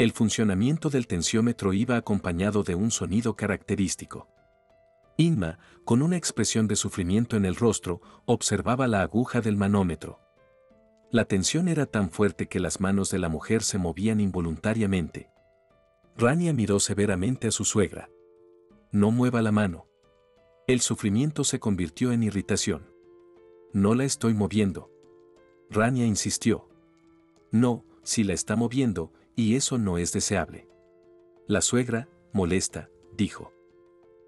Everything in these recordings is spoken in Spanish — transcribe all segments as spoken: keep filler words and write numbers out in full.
El funcionamiento del tensiómetro iba acompañado de un sonido característico. Inma, con una expresión de sufrimiento en el rostro, observaba la aguja del manómetro. La tensión era tan fuerte que las manos de la mujer se movían involuntariamente. Rania miró severamente a su suegra. No mueva la mano. El sufrimiento se convirtió en irritación. No la estoy moviendo. Rania insistió. No, si la está moviendo, y eso no es deseable. La suegra, molesta, dijo.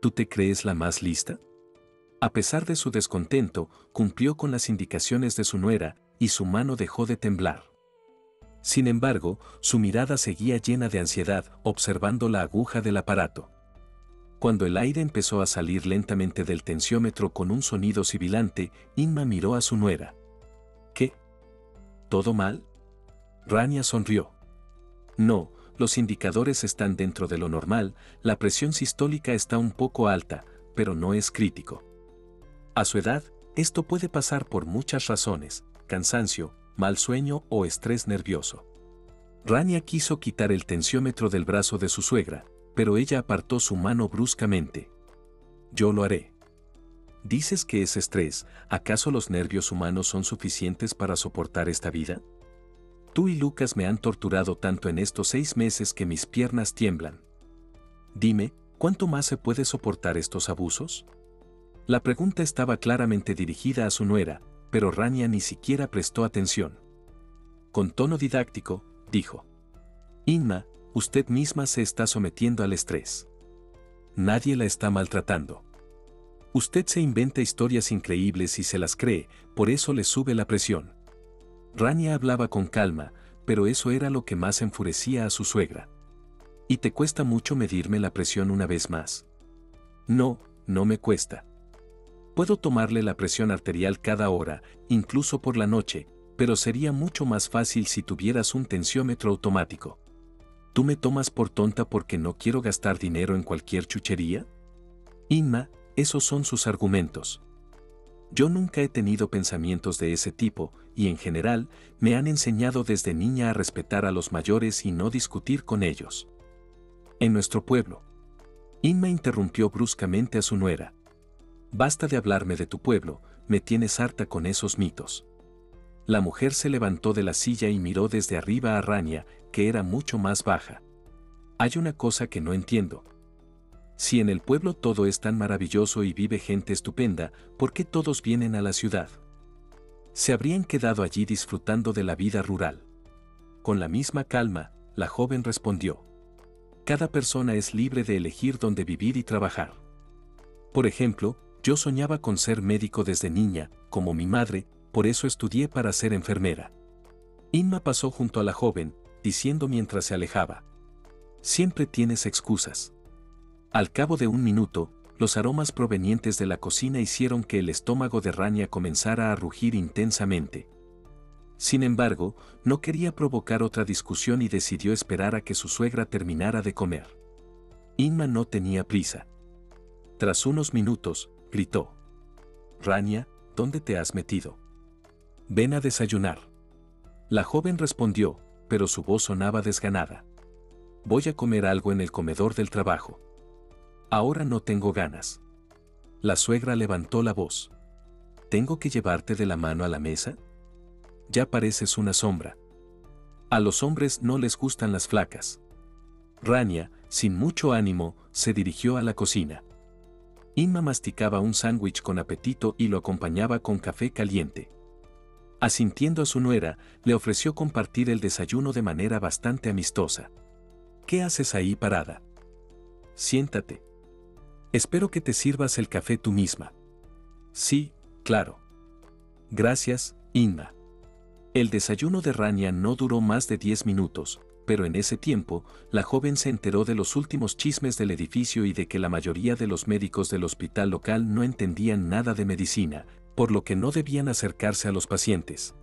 ¿Tú te crees la más lista? A pesar de su descontento, cumplió con las indicaciones de su nuera y su mano dejó de temblar. Sin embargo, su mirada seguía llena de ansiedad, observando la aguja del aparato. Cuando el aire empezó a salir lentamente del tensiómetro con un sonido sibilante, Inma miró a su nuera. ¿Qué? ¿Todo mal? Rania sonrió. No, los indicadores están dentro de lo normal, la presión sistólica está un poco alta, pero no es crítico. A su edad, esto puede pasar por muchas razones, cansancio, mal sueño o estrés nervioso. Rania quiso quitar el tensiómetro del brazo de su suegra, pero ella apartó su mano bruscamente. Yo lo haré. ¿Dices que es estrés? ¿Acaso los nervios humanos son suficientes para soportar esta vida? Tú y Lucas me han torturado tanto en estos seis meses que mis piernas tiemblan. Dime, ¿cuánto más se puede soportar estos abusos? La pregunta estaba claramente dirigida a su nuera, pero Rania ni siquiera prestó atención. Con tono didáctico, dijo. Inma, usted misma se está sometiendo al estrés. Nadie la está maltratando. Usted se inventa historias increíbles y se las cree, por eso le sube la presión. Rania hablaba con calma, pero eso era lo que más enfurecía a su suegra. ¿Y te cuesta mucho medirme la presión una vez más? No, no me cuesta. Puedo tomarle la presión arterial cada hora, incluso por la noche, pero sería mucho más fácil si tuvieras un tensiómetro automático. ¿Tú me tomas por tonta porque no quiero gastar dinero en cualquier chuchería? Inma, esos son sus argumentos. Yo nunca he tenido pensamientos de ese tipo, y en general, me han enseñado desde niña a respetar a los mayores y no discutir con ellos. En nuestro pueblo. Inma interrumpió bruscamente a su nuera. Basta de hablarme de tu pueblo, me tienes harta con esos mitos. La mujer se levantó de la silla y miró desde arriba a Rania, que era mucho más baja. Hay una cosa que no entiendo. Si en el pueblo todo es tan maravilloso y vive gente estupenda, ¿por qué todos vienen a la ciudad? Se habrían quedado allí disfrutando de la vida rural. Con la misma calma, la joven respondió. Cada persona es libre de elegir dónde vivir y trabajar. Por ejemplo, yo soñaba con ser médico desde niña, como mi madre, por eso estudié para ser enfermera. Inma pasó junto a la joven, diciendo mientras se alejaba. Siempre tienes excusas. Al cabo de un minuto, los aromas provenientes de la cocina hicieron que el estómago de Rania comenzara a rugir intensamente. Sin embargo, no quería provocar otra discusión y decidió esperar a que su suegra terminara de comer. Inma no tenía prisa. Tras unos minutos, gritó. Rania, ¿dónde te has metido? Ven a desayunar. La joven respondió, pero su voz sonaba desganada. Voy a comer algo en el comedor del trabajo. Ahora no tengo ganas. La suegra levantó la voz. ¿Tengo que llevarte de la mano a la mesa? Ya pareces una sombra. A los hombres no les gustan las flacas. Rania, sin mucho ánimo, se dirigió a la cocina. Inma masticaba un sándwich con apetito y lo acompañaba con café caliente. Asintiendo a su nuera, le ofreció compartir el desayuno de manera bastante amistosa. ¿Qué haces ahí parada? Siéntate. Espero que te sirvas el café tú misma. Sí, claro. Gracias, Inma. El desayuno de Rania no duró más de diez minutos, pero en ese tiempo, la joven se enteró de los últimos chismes del edificio y de que la mayoría de los médicos del hospital local no entendían nada de medicina, por lo que no debían acercarse a los pacientes.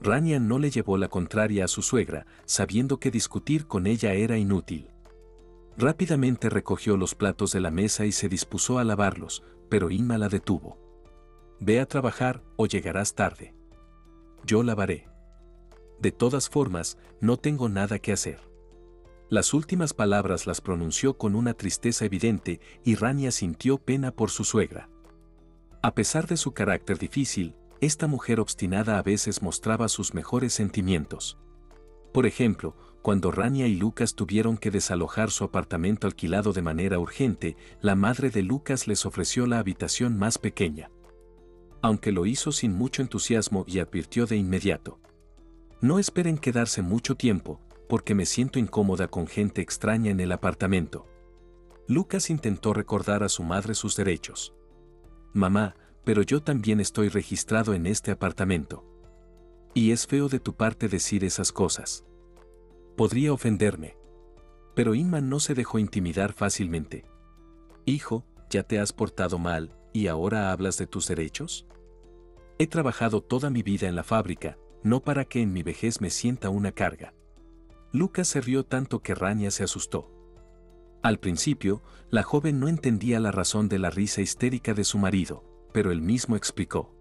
Rania no le llevó la contraria a su suegra, sabiendo que discutir con ella era inútil. Rápidamente recogió los platos de la mesa y se dispuso a lavarlos, pero Inma la detuvo. Ve a trabajar o llegarás tarde. Yo lavaré. De todas formas, no tengo nada que hacer. Las últimas palabras las pronunció con una tristeza evidente y Rania sintió pena por su suegra. A pesar de su carácter difícil, esta mujer obstinada a veces mostraba sus mejores sentimientos. Por ejemplo, cuando Rania y Lucas tuvieron que desalojar su apartamento alquilado de manera urgente, la madre de Lucas les ofreció la habitación más pequeña. Aunque lo hizo sin mucho entusiasmo y advirtió de inmediato: no esperen quedarse mucho tiempo, porque me siento incómoda con gente extraña en el apartamento. Lucas intentó recordar a su madre sus derechos. Mamá, pero yo también estoy registrado en este apartamento. Y es feo de tu parte decir esas cosas. Podría ofenderme. Pero Inma no se dejó intimidar fácilmente. Hijo, ya te has portado mal, ¿y ahora hablas de tus derechos? He trabajado toda mi vida en la fábrica, no para que en mi vejez me sienta una carga. Lucas se rió tanto que Rania se asustó. Al principio, la joven no entendía la razón de la risa histérica de su marido, pero él mismo explicó: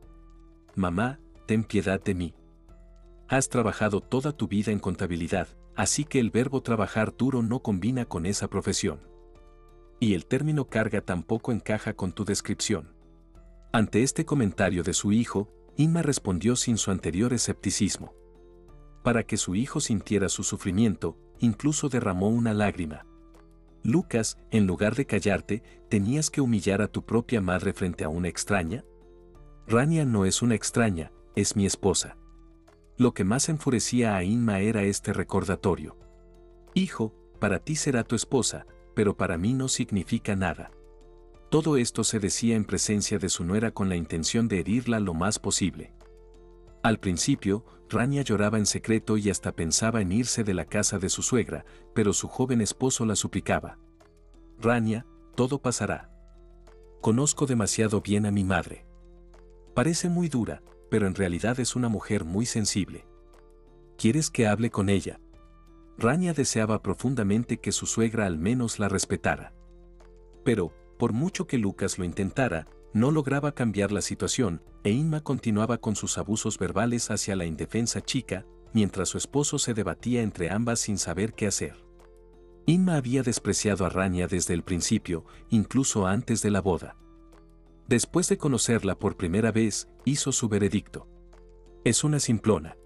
mamá, ten piedad de mí. Has trabajado toda tu vida en contabilidad, así que el verbo trabajar duro no combina con esa profesión. Y el término carga tampoco encaja con tu descripción. Ante este comentario de su hijo, Inma respondió sin su anterior escepticismo. Para que su hijo sintiera su sufrimiento, incluso derramó una lágrima. Lucas, en lugar de callarte, ¿tenías que humillar a tu propia madre frente a una extraña? Rania no es una extraña, es mi esposa. Lo que más enfurecía a Inma era este recordatorio. Hijo, para ti será tu esposa, pero para mí no significa nada. Todo esto se decía en presencia de su nuera con la intención de herirla lo más posible. Al principio, Rania lloraba en secreto y hasta pensaba en irse de la casa de su suegra, pero su joven esposo la suplicaba. Rania, todo pasará. Conozco demasiado bien a mi madre. Parece muy dura, pero en realidad es una mujer muy sensible. ¿Quieres que hable con ella? Rania deseaba profundamente que su suegra al menos la respetara. Pero, por mucho que Lucas lo intentara, no lograba cambiar la situación, e Inma continuaba con sus abusos verbales hacia la indefensa chica, mientras su esposo se debatía entre ambas sin saber qué hacer. Inma había despreciado a Rania desde el principio, incluso antes de la boda. Después de conocerla por primera vez, hizo su veredicto. Es una simplona.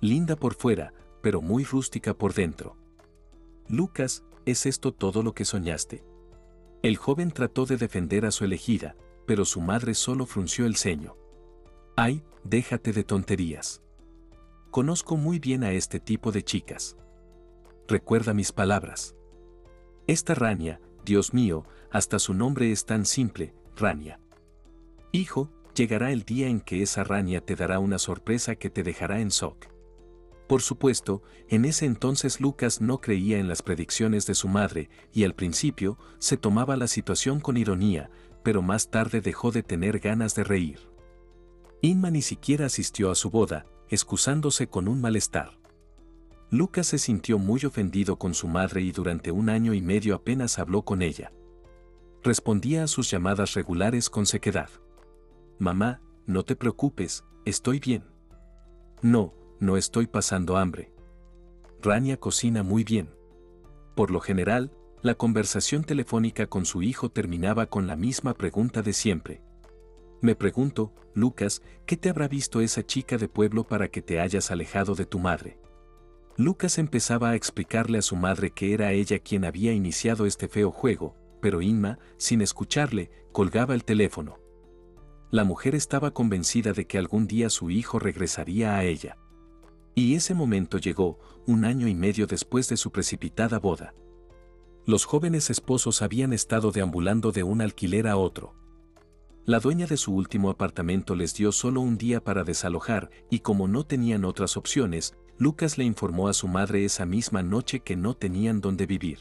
Linda por fuera, pero muy rústica por dentro. Lucas, ¿es esto todo lo que soñaste? El joven trató de defender a su elegida, pero su madre solo frunció el ceño. Ay, déjate de tonterías. Conozco muy bien a este tipo de chicas. Recuerda mis palabras. Esta Rania, Dios mío, hasta su nombre es tan simple, Rania. Hijo, llegará el día en que esa Rania te dará una sorpresa que te dejará en shock. Por supuesto, en ese entonces Lucas no creía en las predicciones de su madre y al principio se tomaba la situación con ironía, pero más tarde dejó de tener ganas de reír. Inma ni siquiera asistió a su boda, excusándose con un malestar. Lucas se sintió muy ofendido con su madre y durante un año y medio apenas habló con ella. Respondía a sus llamadas regulares con sequedad. Mamá, no te preocupes, estoy bien. No. No estoy pasando hambre. Rania cocina muy bien. Por lo general, la conversación telefónica con su hijo terminaba con la misma pregunta de siempre. Me pregunto, Lucas, ¿qué te habrá visto esa chica de pueblo para que te hayas alejado de tu madre? Lucas empezaba a explicarle a su madre que era ella quien había iniciado este feo juego, pero Inma, sin escucharle, colgaba el teléfono. La mujer estaba convencida de que algún día su hijo regresaría a ella. Y ese momento llegó, un año y medio después de su precipitada boda. Los jóvenes esposos habían estado deambulando de un alquiler a otro. La dueña de su último apartamento les dio solo un día para desalojar y como no tenían otras opciones, Lucas le informó a su madre esa misma noche que no tenían dónde vivir.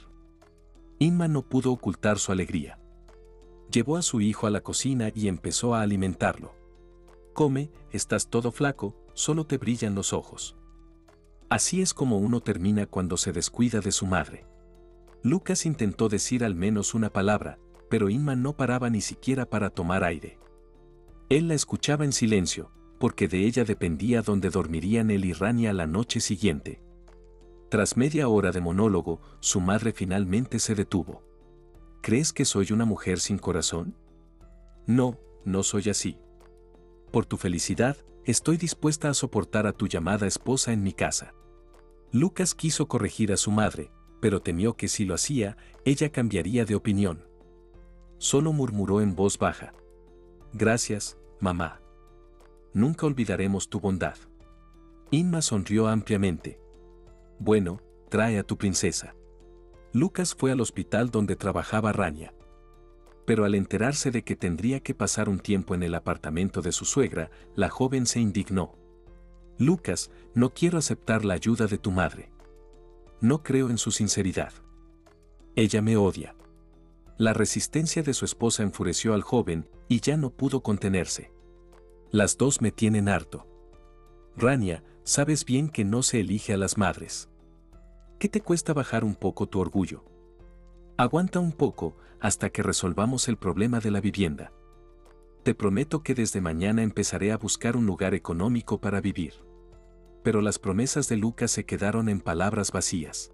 Inma no pudo ocultar su alegría. Llevó a su hijo a la cocina y empezó a alimentarlo. Come, estás todo flaco, solo te brillan los ojos. Así es como uno termina cuando se descuida de su madre. Lucas intentó decir al menos una palabra, pero Inma no paraba ni siquiera para tomar aire. Él la escuchaba en silencio, porque de ella dependía dónde dormirían él y Rania la noche siguiente. Tras media hora de monólogo, su madre finalmente se detuvo. ¿Crees que soy una mujer sin corazón? No, no soy así. Por tu felicidad, estoy dispuesta a soportar a tu llamada esposa en mi casa. Lucas quiso corregir a su madre, pero temió que si lo hacía, ella cambiaría de opinión. Solo murmuró en voz baja. Gracias, mamá. Nunca olvidaremos tu bondad. Inma sonrió ampliamente. Bueno, trae a tu princesa. Lucas fue al hospital donde trabajaba Rania. Pero al enterarse de que tendría que pasar un tiempo en el apartamento de su suegra, la joven se indignó. Lucas, no quiero aceptar la ayuda de tu madre. No creo en su sinceridad. Ella me odia. La resistencia de su esposa enfureció al joven y ya no pudo contenerse. Las dos me tienen harto. Rania, sabes bien que no se elige a las madres. ¿Qué te cuesta bajar un poco tu orgullo? Aguanta un poco hasta que resolvamos el problema de la vivienda. Te prometo que desde mañana empezaré a buscar un lugar económico para vivir. Pero las promesas de Lucas se quedaron en palabras vacías.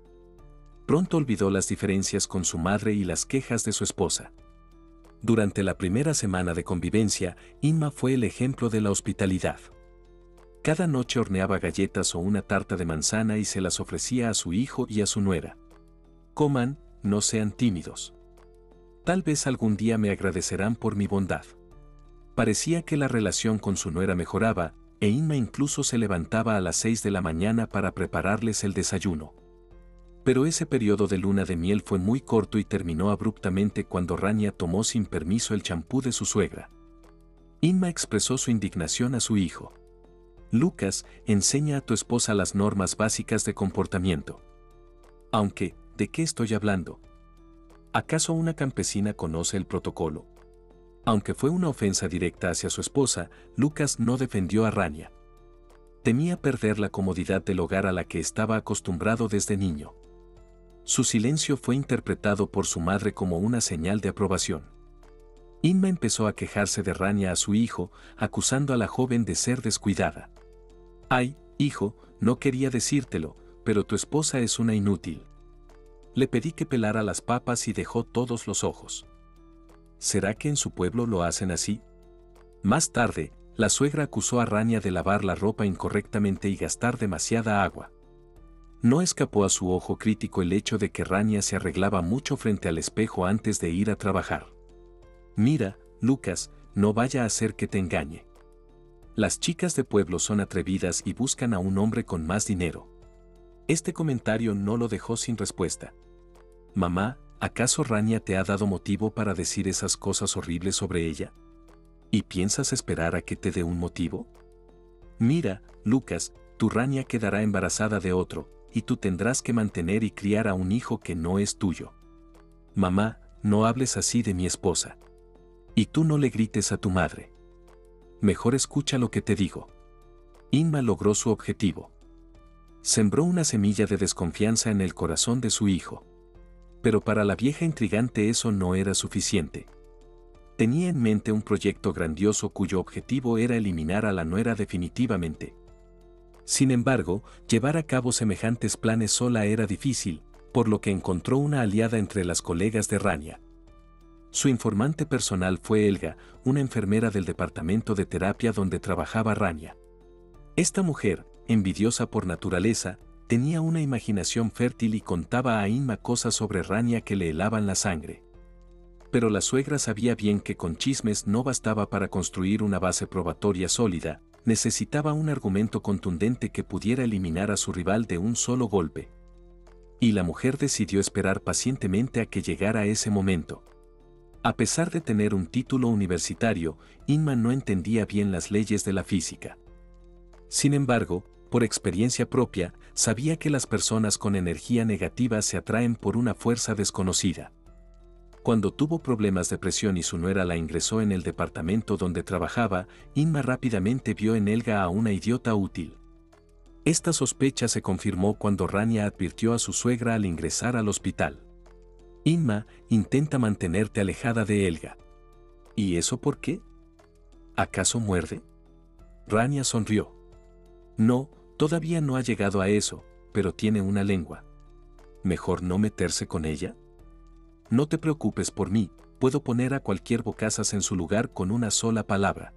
Pronto olvidó las diferencias con su madre y las quejas de su esposa. Durante la primera semana de convivencia, Inma fue el ejemplo de la hospitalidad. Cada noche horneaba galletas o una tarta de manzana y se las ofrecía a su hijo y a su nuera. Coman, no sean tímidos. Tal vez algún día me agradecerán por mi bondad. Parecía que la relación con su nuera mejoraba, e Inma incluso se levantaba a las seis de la mañana para prepararles el desayuno. Pero ese periodo de luna de miel fue muy corto y terminó abruptamente cuando Rania tomó sin permiso el champú de su suegra. Inma expresó su indignación a su hijo. Lucas, enseña a tu esposa las normas básicas de comportamiento. Aunque, ¿de qué estoy hablando? ¿Acaso una campesina conoce el protocolo? Aunque fue una ofensa directa hacia su esposa, Lucas no defendió a Rania. Temía perder la comodidad del hogar a la que estaba acostumbrado desde niño. Su silencio fue interpretado por su madre como una señal de aprobación. Inma empezó a quejarse de Rania a su hijo, acusando a la joven de ser descuidada. Ay, hijo, no quería decírtelo, pero tu esposa es una inútil. Le pedí que pelara las papas y dejó todos los ojos. ¿Será que en su pueblo lo hacen así? Más tarde, la suegra acusó a Rania de lavar la ropa incorrectamente y gastar demasiada agua. No escapó a su ojo crítico el hecho de que Rania se arreglaba mucho frente al espejo antes de ir a trabajar. Mira, Lucas, no vaya a hacer que te engañe. Las chicas de pueblo son atrevidas y buscan a un hombre con más dinero. Este comentario no lo dejó sin respuesta. Mamá, ¿acaso Rania te ha dado motivo para decir esas cosas horribles sobre ella? ¿Y piensas esperar a que te dé un motivo? Mira, Lucas, tu Rania quedará embarazada de otro, y tú tendrás que mantener y criar a un hijo que no es tuyo. Mamá, no hables así de mi esposa. Y tú no le grites a tu madre. Mejor escucha lo que te digo. Inma logró su objetivo. Sembró una semilla de desconfianza en el corazón de su hijo. Pero para la vieja intrigante eso no era suficiente. Tenía en mente un proyecto grandioso cuyo objetivo era eliminar a la nuera definitivamente. Sin embargo, llevar a cabo semejantes planes sola era difícil, por lo que encontró una aliada entre las colegas de Rania. Su informante personal fue Elga, una enfermera del departamento de terapia donde trabajaba Rania. Esta mujer, envidiosa por naturaleza, tenía una imaginación fértil y contaba a Inma cosas sobre Rania que le helaban la sangre. Pero la suegra sabía bien que con chismes no bastaba para construir una base probatoria sólida, necesitaba un argumento contundente que pudiera eliminar a su rival de un solo golpe. Y la mujer decidió esperar pacientemente a que llegara ese momento. A pesar de tener un título universitario, Inma no entendía bien las leyes de la física. Sin embargo, por experiencia propia, sabía que las personas con energía negativa se atraen por una fuerza desconocida. Cuando tuvo problemas de presión y su nuera la ingresó en el departamento donde trabajaba, Inma rápidamente vio en Elga a una idiota útil. Esta sospecha se confirmó cuando Rania advirtió a su suegra al ingresar al hospital. Inma, intenta mantenerte alejada de Elga. ¿Y eso por qué? ¿Acaso muerde? Rania sonrió. No, todavía no ha llegado a eso, pero tiene una lengua. ¿Mejor no meterse con ella? No te preocupes por mí, puedo poner a cualquier bocazas en su lugar con una sola palabra.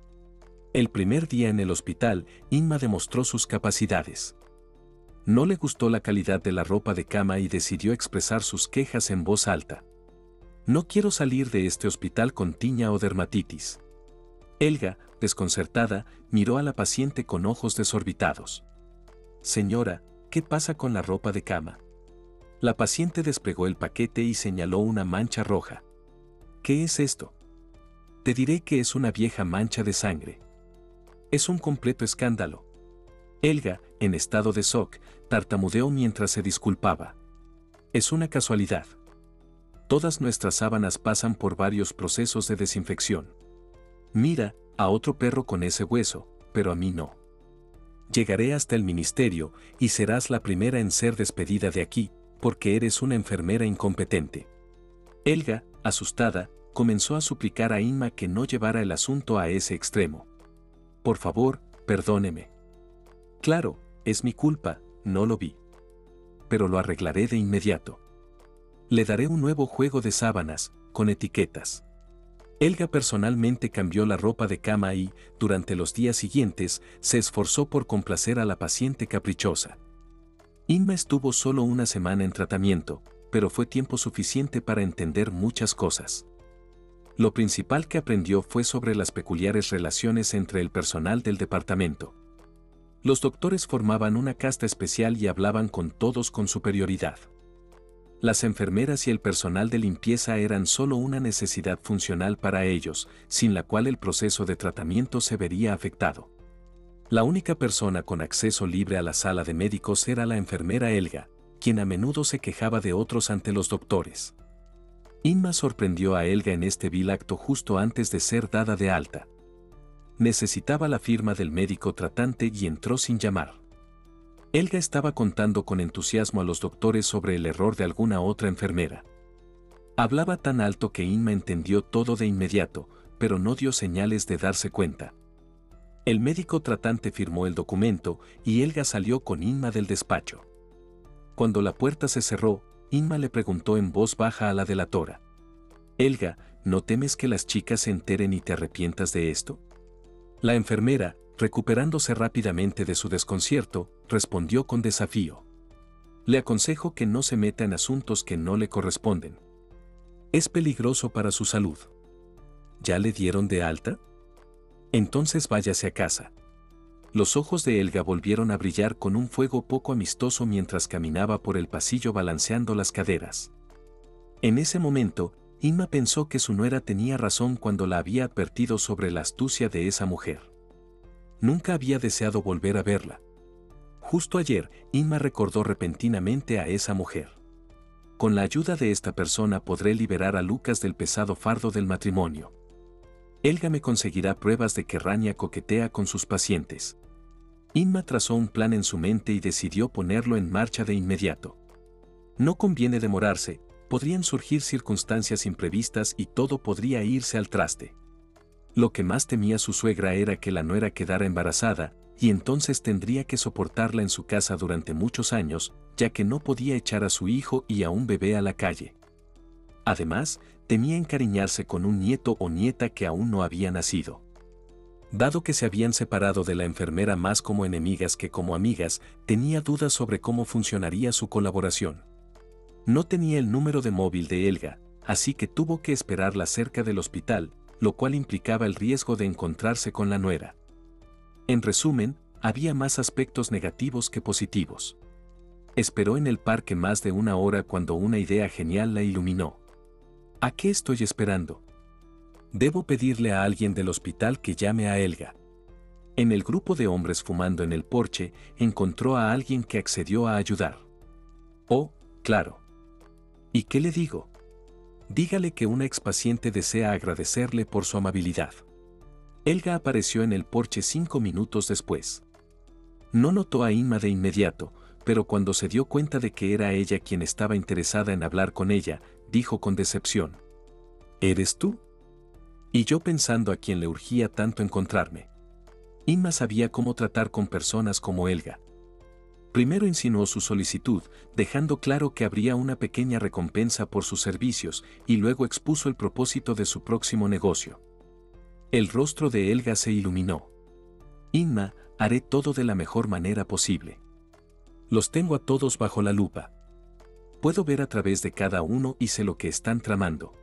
El primer día en el hospital, Inma demostró sus capacidades. No le gustó la calidad de la ropa de cama y decidió expresar sus quejas en voz alta. No quiero salir de este hospital con tiña o dermatitis. Elga, desconcertada, miró a la paciente con ojos desorbitados. Señora, ¿qué pasa con la ropa de cama? La paciente desplegó el paquete y señaló una mancha roja. ¿Qué es esto? Te diré que es una vieja mancha de sangre. Es un completo escándalo. Elga, en estado de shock, tartamudeó mientras se disculpaba. Es una casualidad. Todas nuestras sábanas pasan por varios procesos de desinfección. Mira, a otro perro con ese hueso, pero a mí no. Llegaré hasta el ministerio y serás la primera en ser despedida de aquí, porque eres una enfermera incompetente. Elga, asustada, comenzó a suplicar a Inma que no llevara el asunto a ese extremo. Por favor, perdóneme. Claro, es mi culpa, no lo vi. Pero lo arreglaré de inmediato. Le daré un nuevo juego de sábanas, con etiquetas. Elga personalmente cambió la ropa de cama y, durante los días siguientes, se esforzó por complacer a la paciente caprichosa. Inma estuvo solo una semana en tratamiento, pero fue tiempo suficiente para entender muchas cosas. Lo principal que aprendió fue sobre las peculiares relaciones entre el personal del departamento. Los doctores formaban una casta especial y hablaban con todos con superioridad. Las enfermeras y el personal de limpieza eran solo una necesidad funcional para ellos, sin la cual el proceso de tratamiento se vería afectado. La única persona con acceso libre a la sala de médicos era la enfermera Elga, quien a menudo se quejaba de otros ante los doctores. Inma sorprendió a Elga en este vil acto justo antes de ser dada de alta. Necesitaba la firma del médico tratante y entró sin llamar. Elga estaba contando con entusiasmo a los doctores sobre el error de alguna otra enfermera. Hablaba tan alto que Inma entendió todo de inmediato, pero no dio señales de darse cuenta. El médico tratante firmó el documento y Elga salió con Inma del despacho. Cuando la puerta se cerró, Inma le preguntó en voz baja a la delatora. Elga, ¿no temes que las chicas se enteren y te arrepientas de esto? La enfermera, recuperándose rápidamente de su desconcierto, respondió con desafío. Le aconsejo que no se meta en asuntos que no le corresponden. Es peligroso para su salud. ¿Ya le dieron de alta? Entonces váyase a casa. Los ojos de Elga volvieron a brillar con un fuego poco amistoso mientras caminaba por el pasillo balanceando las caderas. En ese momento, Inma pensó que su nuera tenía razón cuando la había advertido sobre la astucia de esa mujer. Nunca había deseado volver a verla. Justo ayer, Inma recordó repentinamente a esa mujer. Con la ayuda de esta persona podré liberar a Lucas del pesado fardo del matrimonio. Elga me conseguirá pruebas de que Rania coquetea con sus pacientes. Inma trazó un plan en su mente y decidió ponerlo en marcha de inmediato. No conviene demorarse, podrían surgir circunstancias imprevistas y todo podría irse al traste. Lo que más temía su suegra era que la nuera quedara embarazada, y entonces tendría que soportarla en su casa durante muchos años, ya que no podía echar a su hijo y a un bebé a la calle. Además, temía encariñarse con un nieto o nieta que aún no había nacido. Dado que se habían separado de la enfermera más como enemigas que como amigas, tenía dudas sobre cómo funcionaría su colaboración. No tenía el número de móvil de Elga, así que tuvo que esperarla cerca del hospital, lo cual implicaba el riesgo de encontrarse con la nuera. En resumen, había más aspectos negativos que positivos. Esperó en el parque más de una hora cuando una idea genial la iluminó. ¿A qué estoy esperando? Debo pedirle a alguien del hospital que llame a Elga. En el grupo de hombres fumando en el porche, encontró a alguien que accedió a ayudar. Oh, claro. ¿Y qué le digo? Dígale que una expaciente desea agradecerle por su amabilidad. Elga apareció en el porche cinco minutos después. No notó a Inma de inmediato, pero cuando se dio cuenta de que era ella quien estaba interesada en hablar con ella, dijo con decepción. ¿Eres tú? Y yo pensando a quién le urgía tanto encontrarme. Inma sabía cómo tratar con personas como Elga. Primero insinuó su solicitud, dejando claro que habría una pequeña recompensa por sus servicios, y luego expuso el propósito de su próximo negocio. El rostro de Elga se iluminó. Inma, haré todo de la mejor manera posible. Los tengo a todos bajo la lupa. Puedo ver a través de cada uno y sé lo que están tramando.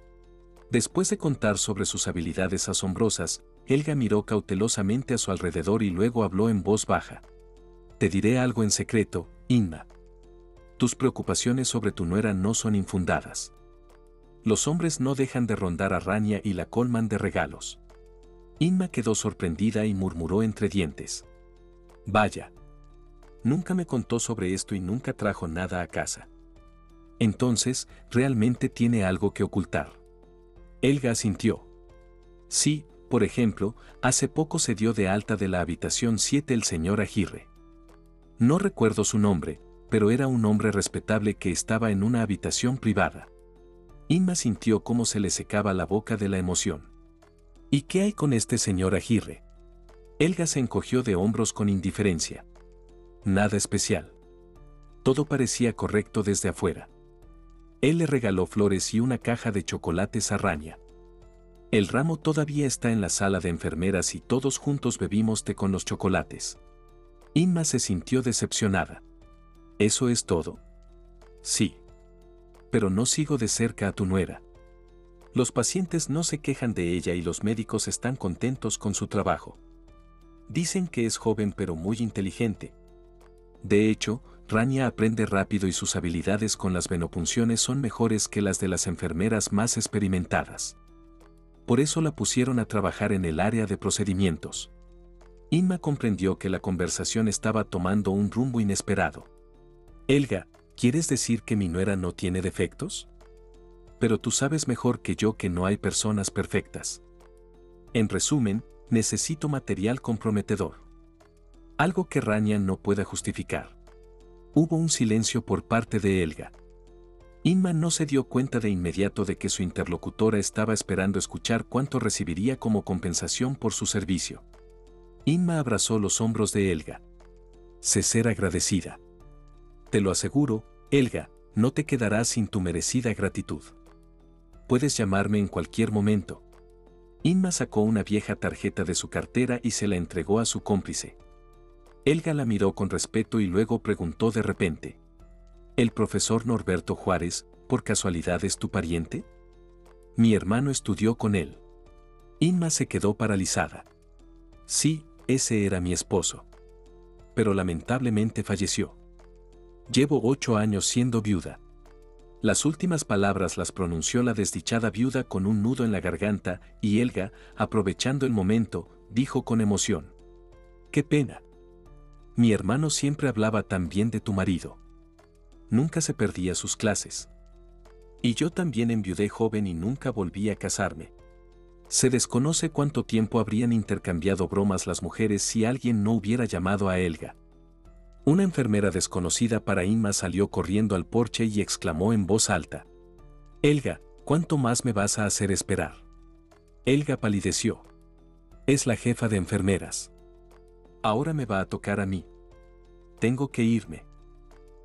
Después de contar sobre sus habilidades asombrosas, Elga miró cautelosamente a su alrededor y luego habló en voz baja. Te diré algo en secreto, Inma. Tus preocupaciones sobre tu nuera no son infundadas. Los hombres no dejan de rondar a Rania y la colman de regalos. Inma quedó sorprendida y murmuró entre dientes. Vaya. Nunca me contó sobre esto y nunca trajo nada a casa. Entonces, realmente tiene algo que ocultar. Elga asintió. Sí, por ejemplo, hace poco se dio de alta de la habitación siete el señor Agirre. No recuerdo su nombre, pero era un hombre respetable que estaba en una habitación privada. Inma sintió cómo se le secaba la boca de la emoción. ¿Y qué hay con este señor Agirre? Elga se encogió de hombros con indiferencia. Nada especial. Todo parecía correcto desde afuera. Él le regaló flores y una caja de chocolates a Rania. El ramo todavía está en la sala de enfermeras y todos juntos bebimos té con los chocolates. Inma se sintió decepcionada. ¿Eso es todo? Sí. Pero no sigo de cerca a tu nuera. Los pacientes no se quejan de ella y los médicos están contentos con su trabajo. Dicen que es joven pero muy inteligente. De hecho, Rania aprende rápido y sus habilidades con las venopunciones son mejores que las de las enfermeras más experimentadas. Por eso la pusieron a trabajar en el área de procedimientos. Inma comprendió que la conversación estaba tomando un rumbo inesperado. Elga, ¿quieres decir que mi nuera no tiene defectos? Pero tú sabes mejor que yo que no hay personas perfectas. En resumen, necesito material comprometedor. Algo que Rania no pueda justificar. Hubo un silencio por parte de Elga. Inma no se dio cuenta de inmediato de que su interlocutora estaba esperando escuchar cuánto recibiría como compensación por su servicio. Inma abrazó los hombros de Elga. Sé ser agradecida. Te lo aseguro, Elga, no te quedarás sin tu merecida gratitud. Puedes llamarme en cualquier momento. Inma sacó una vieja tarjeta de su cartera y se la entregó a su cómplice. Elga la miró con respeto y luego preguntó de repente. ¿El profesor Norberto Juárez, por casualidad, es tu pariente? Mi hermano estudió con él. Inma se quedó paralizada. Sí, ese era mi esposo. Pero lamentablemente falleció. Llevo ocho años siendo viuda. Las últimas palabras las pronunció la desdichada viuda con un nudo en la garganta y Elga, aprovechando el momento, dijo con emoción. ¡Qué pena! Mi hermano siempre hablaba tan bien de tu marido. Nunca se perdía sus clases. Y yo también enviudé joven y nunca volví a casarme. Se desconoce cuánto tiempo habrían intercambiado bromas las mujeres si alguien no hubiera llamado a Elga. Una enfermera desconocida para Inma salió corriendo al porche y exclamó en voz alta. Elga, ¿cuánto más me vas a hacer esperar? Elga palideció. Es la jefa de enfermeras. Ahora me va a tocar a mí. Tengo que irme.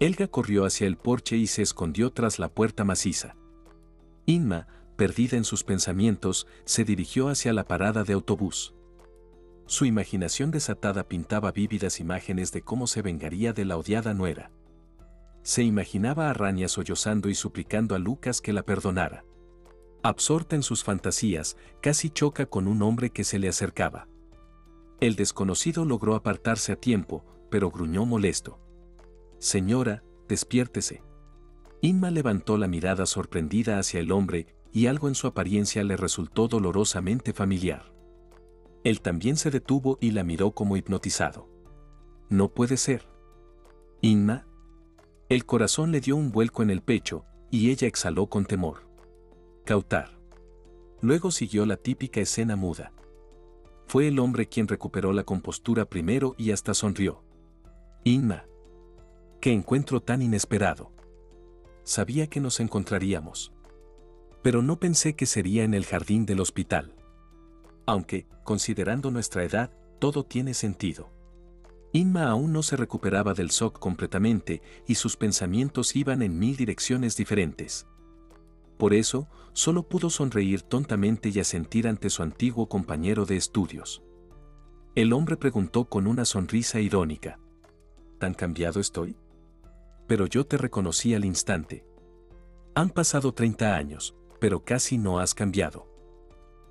Elga corrió hacia el porche y se escondió tras la puerta maciza. Inma, perdida en sus pensamientos, se dirigió hacia la parada de autobús. Su imaginación desatada pintaba vívidas imágenes de cómo se vengaría de la odiada nuera. Se imaginaba a Rania sollozando y suplicando a Lucas que la perdonara. Absorta en sus fantasías, casi choca con un hombre que se le acercaba. El desconocido logró apartarse a tiempo, pero gruñó molesto. Señora, despiértese. Inma levantó la mirada sorprendida hacia el hombre y algo en su apariencia le resultó dolorosamente familiar. Él también se detuvo y la miró como hipnotizado. No puede ser. Inma. El corazón le dio un vuelco en el pecho y ella exhaló con temor. Kautar. Luego siguió la típica escena muda. Fue el hombre quien recuperó la compostura primero y hasta sonrió. Inma. Qué encuentro tan inesperado. Sabía que nos encontraríamos. Pero no pensé que sería en el jardín del hospital. Aunque, considerando nuestra edad, todo tiene sentido. Inma aún no se recuperaba del shock completamente y sus pensamientos iban en mil direcciones diferentes. Por eso, solo pudo sonreír tontamente y asentir ante su antiguo compañero de estudios. El hombre preguntó con una sonrisa irónica: ¿Tan cambiado estoy? Pero yo te reconocí al instante. Han pasado treinta años, pero casi no has cambiado.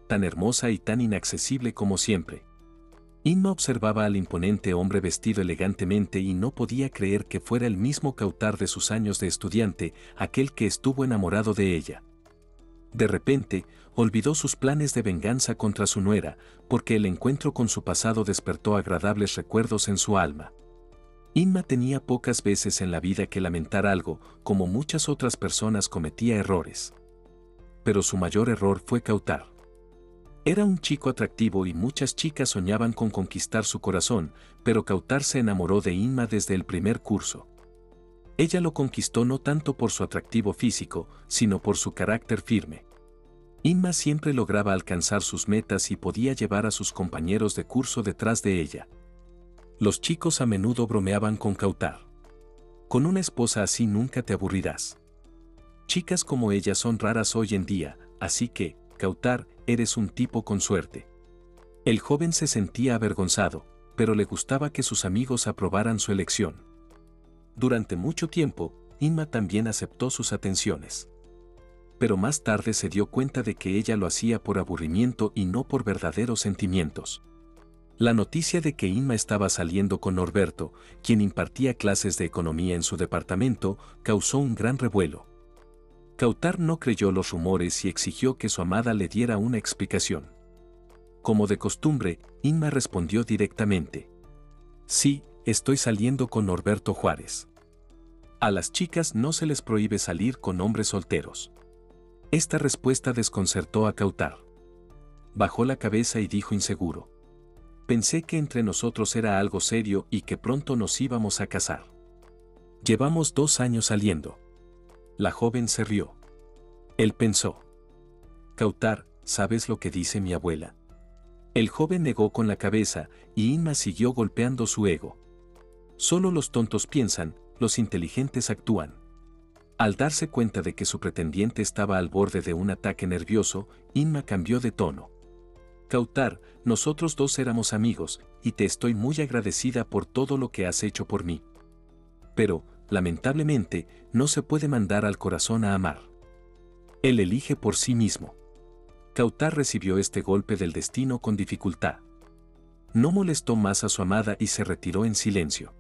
Tan hermosa y tan inaccesible como siempre. Inma observaba al imponente hombre vestido elegantemente y no podía creer que fuera el mismo Kautar de sus años de estudiante, aquel que estuvo enamorado de ella. De repente, olvidó sus planes de venganza contra su nuera, porque el encuentro con su pasado despertó agradables recuerdos en su alma. Inma tenía pocas veces en la vida que lamentar algo, como muchas otras personas cometía errores. Pero su mayor error fue Kautar. Era un chico atractivo y muchas chicas soñaban con conquistar su corazón, pero Kautar se enamoró de Inma desde el primer curso. Ella lo conquistó no tanto por su atractivo físico, sino por su carácter firme. Inma siempre lograba alcanzar sus metas y podía llevar a sus compañeros de curso detrás de ella. Los chicos a menudo bromeaban con Kautar. Con una esposa así nunca te aburrirás. Chicas como ella son raras hoy en día, así que, Kautar, eres un tipo con suerte. El joven se sentía avergonzado, pero le gustaba que sus amigos aprobaran su elección. Durante mucho tiempo, Inma también aceptó sus atenciones. Pero más tarde se dio cuenta de que ella lo hacía por aburrimiento y no por verdaderos sentimientos. La noticia de que Inma estaba saliendo con Norberto, quien impartía clases de economía en su departamento, causó un gran revuelo. Kautar no creyó los rumores y exigió que su amada le diera una explicación. Como de costumbre, Inma respondió directamente: Sí, estoy saliendo con Norberto Juárez. A las chicas no se les prohíbe salir con hombres solteros. Esta respuesta desconcertó a Kautar. Bajó la cabeza y dijo inseguro: Pensé que entre nosotros era algo serio y que pronto nos íbamos a casar. Llevamos dos años saliendo. La joven se rió. Él pensó: Kautar, ¿sabes lo que dice mi abuela? El joven negó con la cabeza y Inma siguió golpeando su ego. Solo los tontos piensan, los inteligentes actúan. Al darse cuenta de que su pretendiente estaba al borde de un ataque nervioso, Inma cambió de tono. Kautar, nosotros dos éramos amigos y te estoy muy agradecida por todo lo que has hecho por mí. Pero, lamentablemente, no se puede mandar al corazón a amar. Él elige por sí mismo. Kautar recibió este golpe del destino con dificultad. No molestó más a su amada y se retiró en silencio.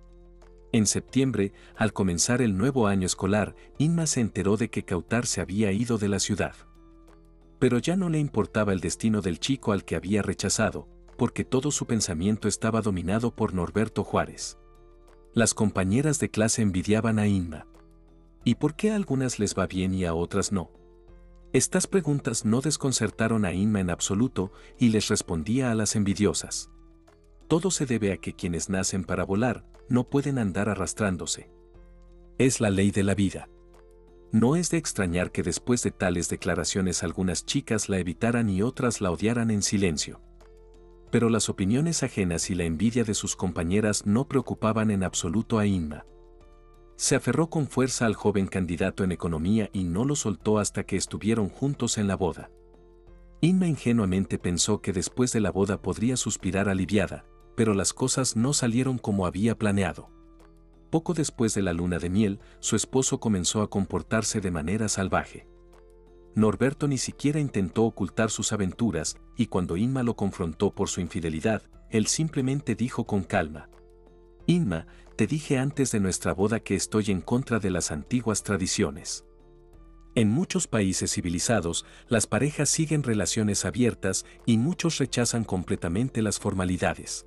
En septiembre, al comenzar el nuevo año escolar, Inma se enteró de que Kautar se había ido de la ciudad. Pero ya no le importaba el destino del chico al que había rechazado, porque todo su pensamiento estaba dominado por Norberto Juárez. Las compañeras de clase envidiaban a Inma. ¿Y por qué a algunas les va bien y a otras no? Estas preguntas no desconcertaron a Inma en absoluto y les respondía a las envidiosas. Todo se debe a que quienes nacen para volar no pueden andar arrastrándose. Es la ley de la vida. No es de extrañar que después de tales declaraciones algunas chicas la evitaran y otras la odiaran en silencio. Pero las opiniones ajenas y la envidia de sus compañeras no preocupaban en absoluto a Inma. Se aferró con fuerza al joven candidato en economía y no lo soltó hasta que estuvieron juntos en la boda. Inma ingenuamente pensó que después de la boda podría suspirar aliviada, pero las cosas no salieron como había planeado. Poco después de la luna de miel, su esposo comenzó a comportarse de manera salvaje. Norberto ni siquiera intentó ocultar sus aventuras, y cuando Inma lo confrontó por su infidelidad, él simplemente dijo con calma: Inma, te dije antes de nuestra boda que estoy en contra de las antiguas tradiciones. En muchos países civilizados, las parejas siguen relaciones abiertas y muchos rechazan completamente las formalidades.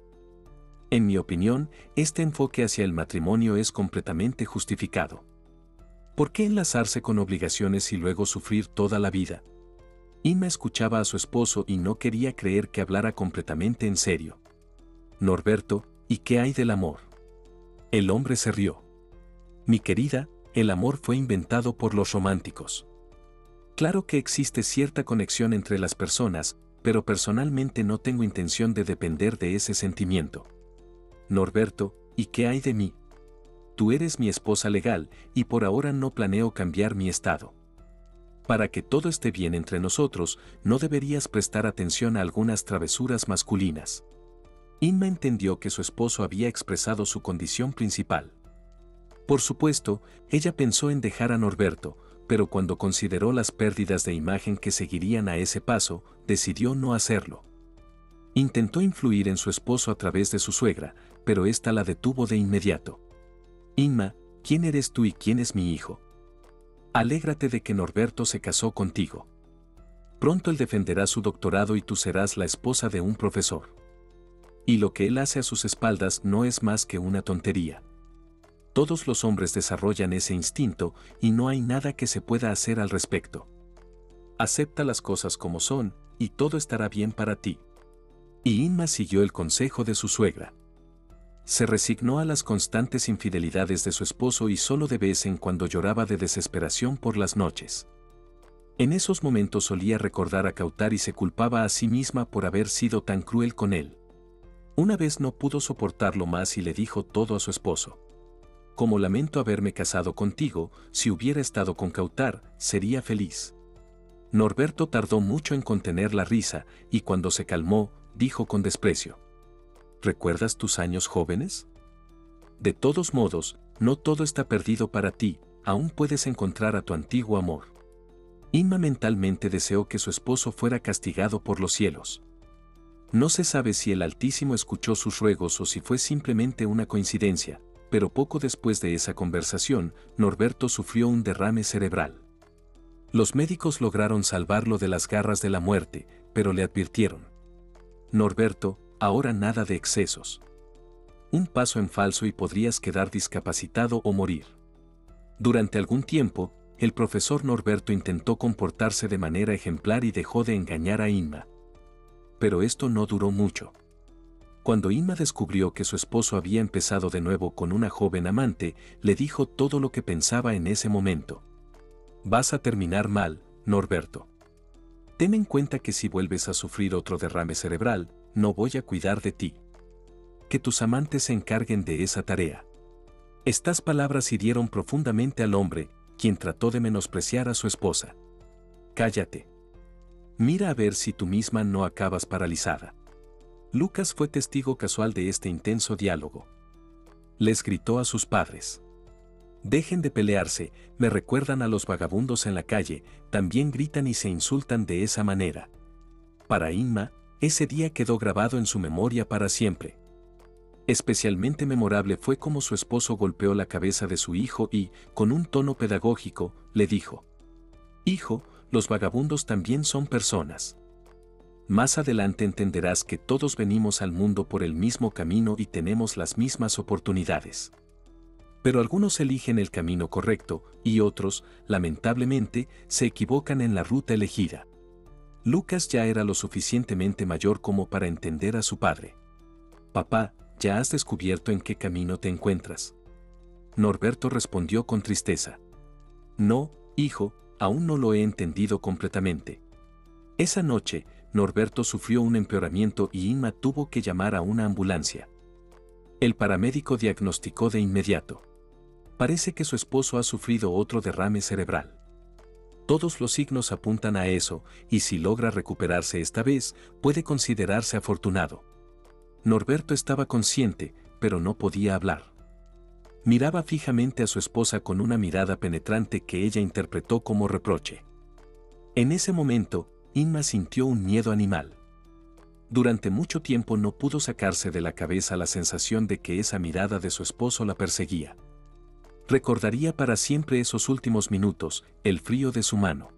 En mi opinión, este enfoque hacia el matrimonio es completamente justificado. ¿Por qué enlazarse con obligaciones y luego sufrir toda la vida? Inma escuchaba a su esposo y no quería creer que hablara completamente en serio. Norberto, ¿y qué hay del amor? El hombre se rió. Mi querida, el amor fue inventado por los románticos. Claro que existe cierta conexión entre las personas, pero personalmente no tengo intención de depender de ese sentimiento. Norberto, ¿Y qué hay de mí? Tú eres mi esposa legal y por ahora no planeo cambiar mi estado. Para que todo esté bien entre nosotros, no deberías prestar atención a algunas travesuras masculinas. Inma entendió que su esposo había expresado su condición principal. Por supuesto, ella pensó en dejar a Norberto, pero cuando consideró las pérdidas de imagen que seguirían a ese paso, decidió no hacerlo. Intentó influir en su esposo a través de su suegra, pero ésta la detuvo de inmediato. Inma, ¿quién eres tú y quién es mi hijo? Alégrate de que Norberto se casó contigo. Pronto él defenderá su doctorado y tú serás la esposa de un profesor. Y lo que él hace a sus espaldas no es más que una tontería. Todos los hombres desarrollan ese instinto y no hay nada que se pueda hacer al respecto. Acepta las cosas como son y todo estará bien para ti. Y Inma siguió el consejo de su suegra. Se resignó a las constantes infidelidades de su esposo y solo de vez en cuando lloraba de desesperación por las noches. En esos momentos solía recordar a Kautar y se culpaba a sí misma por haber sido tan cruel con él. Una vez no pudo soportarlo más y le dijo todo a su esposo. Como lamento haberme casado contigo, si hubiera estado con Kautar, sería feliz. Norberto tardó mucho en contener la risa, y cuando se calmó, dijo con desprecio. ¿Recuerdas tus años jóvenes? De todos modos, no todo está perdido para ti, aún puedes encontrar a tu antiguo amor. Inma mentalmente deseó que su esposo fuera castigado por los cielos. No se sabe si el Altísimo escuchó sus ruegos o si fue simplemente una coincidencia, pero poco después de esa conversación, Norberto sufrió un derrame cerebral. Los médicos lograron salvarlo de las garras de la muerte, pero le advirtieron. Norberto, ahora nada de excesos. Un paso en falso y podrías quedar discapacitado o morir. Durante algún tiempo, el profesor Norberto intentó comportarse de manera ejemplar y dejó de engañar a Inma. Pero esto no duró mucho. Cuando Inma descubrió que su esposo había empezado de nuevo con una joven amante, le dijo todo lo que pensaba en ese momento. Vas a terminar mal, Norberto. Ten en cuenta que si vuelves a sufrir otro derrame cerebral, no voy a cuidar de ti. Que tus amantes se encarguen de esa tarea. Estas palabras hirieron profundamente al hombre, quien trató de menospreciar a su esposa. Cállate. Mira a ver si tú misma no acabas paralizada. Lucas fue testigo casual de este intenso diálogo. Les gritó a sus padres. Dejen de pelearse, me recuerdan a los vagabundos en la calle, también gritan y se insultan de esa manera. Para Inma, ese día quedó grabado en su memoria para siempre. Especialmente memorable fue cómo su esposo golpeó la cabeza de su hijo y, con un tono pedagógico, le dijo: Hijo, los vagabundos también son personas. Más adelante entenderás que todos venimos al mundo por el mismo camino y tenemos las mismas oportunidades. Pero algunos eligen el camino correcto y otros, lamentablemente, se equivocan en la ruta elegida. Lucas ya era lo suficientemente mayor como para entender a su padre. Papá, ya has descubierto en qué camino te encuentras. Norberto respondió con tristeza. No, hijo, aún no lo he entendido completamente. Esa noche, Norberto sufrió un empeoramiento y Inma tuvo que llamar a una ambulancia. El paramédico diagnosticó de inmediato. Parece que su esposo ha sufrido otro derrame cerebral. Todos los signos apuntan a eso, y si logra recuperarse esta vez, puede considerarse afortunado. Norberto estaba consciente, pero no podía hablar. Miraba fijamente a su esposa con una mirada penetrante que ella interpretó como reproche. En ese momento, Inma sintió un miedo animal. Durante mucho tiempo no pudo sacarse de la cabeza la sensación de que esa mirada de su esposo la perseguía. Recordaría para siempre esos últimos minutos, el frío de su mano.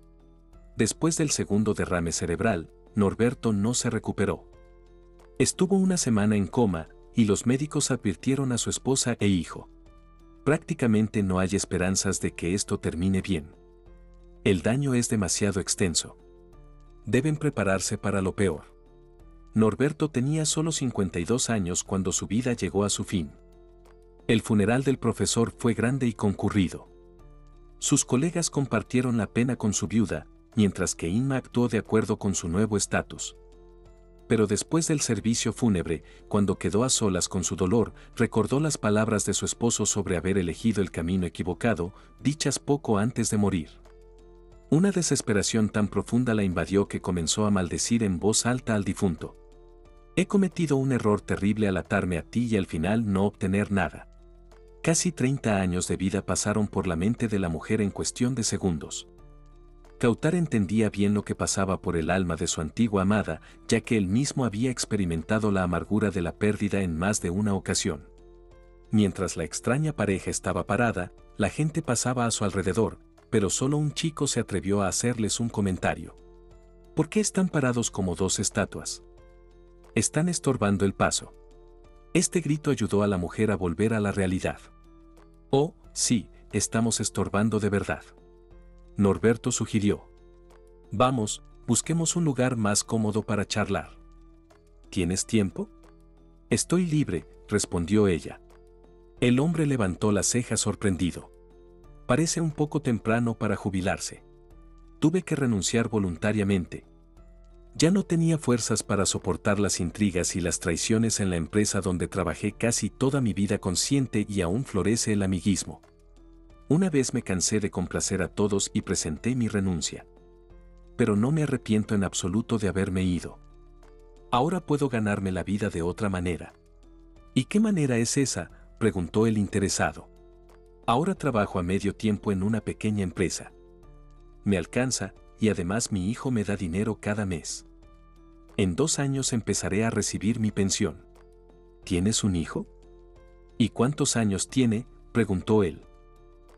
Después del segundo derrame cerebral, Norberto no se recuperó. Estuvo una semana en coma y los médicos advirtieron a su esposa e hijo. Prácticamente no hay esperanzas de que esto termine bien. El daño es demasiado extenso. Deben prepararse para lo peor. Norberto tenía solo cincuenta y dos años cuando su vida llegó a su fin. El funeral del profesor fue grande y concurrido. Sus colegas compartieron la pena con su viuda, mientras que Inma actuó de acuerdo con su nuevo estatus. pero después del servicio fúnebre, cuando quedó a solas con su dolor, recordó las palabras de su esposo sobre haber elegido el camino equivocado, dichas poco antes de morir. Una desesperación tan profunda la invadió que comenzó a maldecir en voz alta al difunto. He cometido un error terrible al atarme a ti y al final no obtener nada. Casi treinta años de vida pasaron por la mente de la mujer en cuestión de segundos. Kautar entendía bien lo que pasaba por el alma de su antigua amada, ya que él mismo había experimentado la amargura de la pérdida en más de una ocasión. Mientras la extraña pareja estaba parada, la gente pasaba a su alrededor, pero solo un chico se atrevió a hacerles un comentario. ¿Por qué están parados como dos estatuas? Están estorbando el paso. Este grito ayudó a la mujer a volver a la realidad. Oh, sí, estamos estorbando de verdad. Norberto sugirió. Vamos, busquemos un lugar más cómodo para charlar. ¿Tienes tiempo? Estoy libre, respondió ella. El hombre levantó las cejas sorprendido. Parece un poco temprano para jubilarse. Tuve que renunciar voluntariamente. Ya no tenía fuerzas para soportar las intrigas y las traiciones en la empresa donde trabajé casi toda mi vida consciente y aún florece el amiguismo. Una vez me cansé de complacer a todos y presenté mi renuncia. Pero no me arrepiento en absoluto de haberme ido. Ahora puedo ganarme la vida de otra manera. ¿Y qué manera es esa?, preguntó el interesado. Ahora trabajo a medio tiempo en una pequeña empresa. Me alcanza y además mi hijo me da dinero cada mes. En dos años empezaré a recibir mi pensión. ¿Tienes un hijo? ¿Y cuántos años tiene?, preguntó él.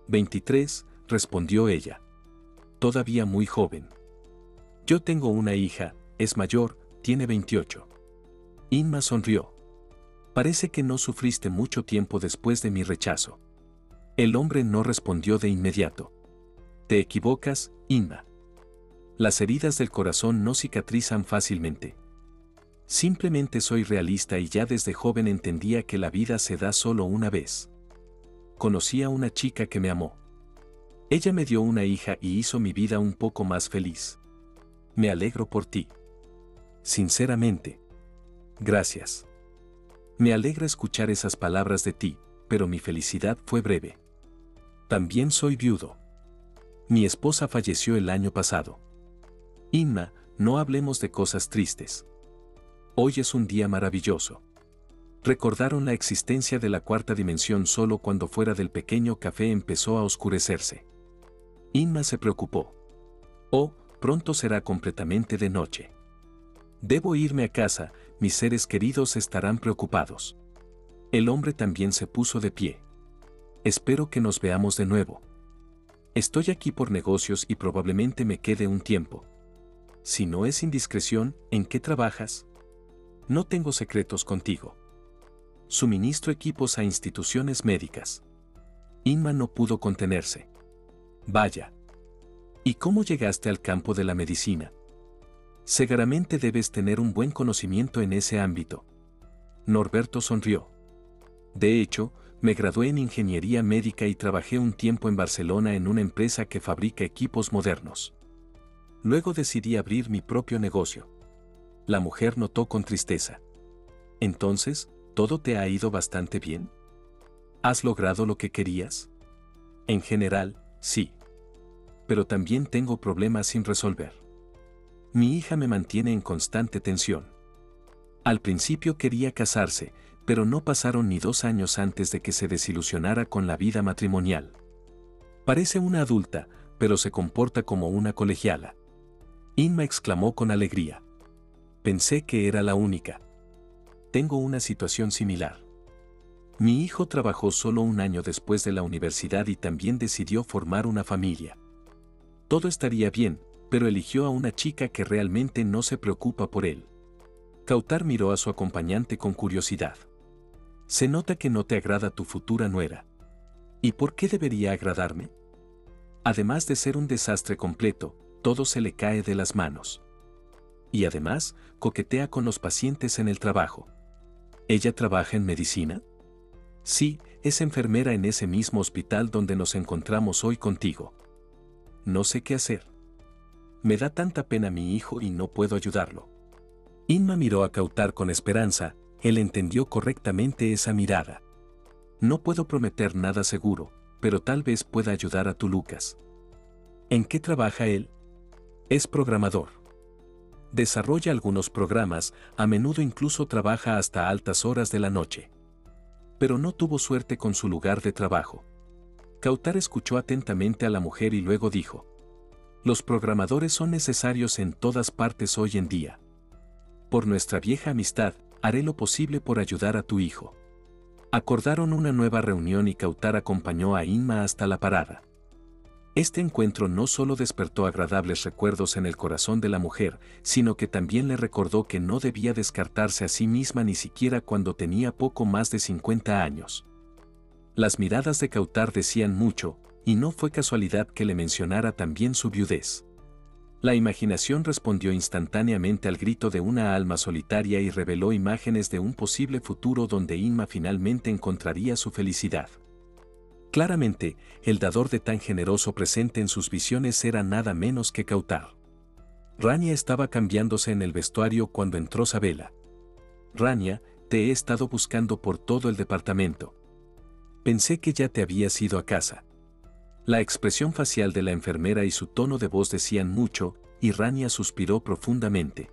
veintitrés, respondió ella. Todavía muy joven. Yo tengo una hija, es mayor, tiene veintiocho. Inma sonrió. Parece que no sufriste mucho tiempo después de mi rechazo. El hombre no respondió de inmediato. Te equivocas, Inma. Las heridas del corazón no cicatrizan fácilmente. Simplemente soy realista y ya desde joven entendía que la vida se da solo una vez. Conocí a una chica que me amó. Ella me dio una hija y hizo mi vida un poco más feliz. Me alegro por ti. Sinceramente. Gracias. Me alegra escuchar esas palabras de ti, pero mi felicidad fue breve. También soy viudo. Mi esposa falleció el año pasado. Inma, no hablemos de cosas tristes. Hoy es un día maravilloso. Recordaron la existencia de la cuarta dimensión solo cuando fuera del pequeño café empezó a oscurecerse. Inma se preocupó. Oh, pronto será completamente de noche. Debo irme a casa, mis seres queridos estarán preocupados. El hombre también se puso de pie. Espero que nos veamos de nuevo. Estoy aquí por negocios y probablemente me quede un tiempo. Si no es indiscreción, ¿en qué trabajas? No tengo secretos contigo. Suministro equipos a instituciones médicas. Inma no pudo contenerse. Vaya. ¿Y cómo llegaste al campo de la medicina? Seguramente debes tener un buen conocimiento en ese ámbito. Norberto sonrió. De hecho, me gradué en ingeniería médica y trabajé un tiempo en Barcelona en una empresa que fabrica equipos modernos. Luego decidí abrir mi propio negocio. La mujer notó con tristeza. Entonces, ¿todo te ha ido bastante bien? ¿Has logrado lo que querías? En general, sí. Pero también tengo problemas sin resolver. Mi hija me mantiene en constante tensión. Al principio quería casarse, pero no pasaron ni dos años antes de que se desilusionara con la vida matrimonial. Parece una adulta, pero se comporta como una colegiala. Inma exclamó con alegría. Pensé que era la única. Tengo una situación similar. Mi hijo trabajó solo un año después de la universidad y también decidió formar una familia. Todo estaría bien, pero eligió a una chica que realmente no se preocupa por él. Kautar miró a su acompañante con curiosidad. Se nota que no te agrada tu futura nuera. ¿Y por qué debería agradarme? Además de ser un desastre completo, todo se le cae de las manos. Y además, coquetea con los pacientes en el trabajo. ¿Ella trabaja en medicina? Sí, es enfermera en ese mismo hospital donde nos encontramos hoy contigo. No sé qué hacer. Me da tanta pena mi hijo y no puedo ayudarlo. Inma miró a Kautar con esperanza, él entendió correctamente esa mirada. No puedo prometer nada seguro, pero tal vez pueda ayudar a tu Lucas. ¿En qué trabaja él? Es programador. Desarrolla algunos programas, a menudo incluso trabaja hasta altas horas de la noche. Pero no tuvo suerte con su lugar de trabajo. Kautar escuchó atentamente a la mujer y luego dijo: los programadores son necesarios en todas partes hoy en día. Por nuestra vieja amistad, haré lo posible por ayudar a tu hijo. Acordaron una nueva reunión y Kautar acompañó a Inma hasta la parada. Este encuentro no solo despertó agradables recuerdos en el corazón de la mujer, sino que también le recordó que no debía descartarse a sí misma ni siquiera cuando tenía poco más de cincuenta años. Las miradas de Kautar decían mucho, y no fue casualidad que le mencionara también su viudez. La imaginación respondió instantáneamente al grito de una alma solitaria y reveló imágenes de un posible futuro donde Inma finalmente encontraría su felicidad. Claramente, el dador de tan generoso presente en sus visiones era nada menos que Kautar. Rania estaba cambiándose en el vestuario cuando entró Sabela. Rania, te he estado buscando por todo el departamento. Pensé que ya te habías ido a casa. La expresión facial de la enfermera y su tono de voz decían mucho, y Rania suspiró profundamente.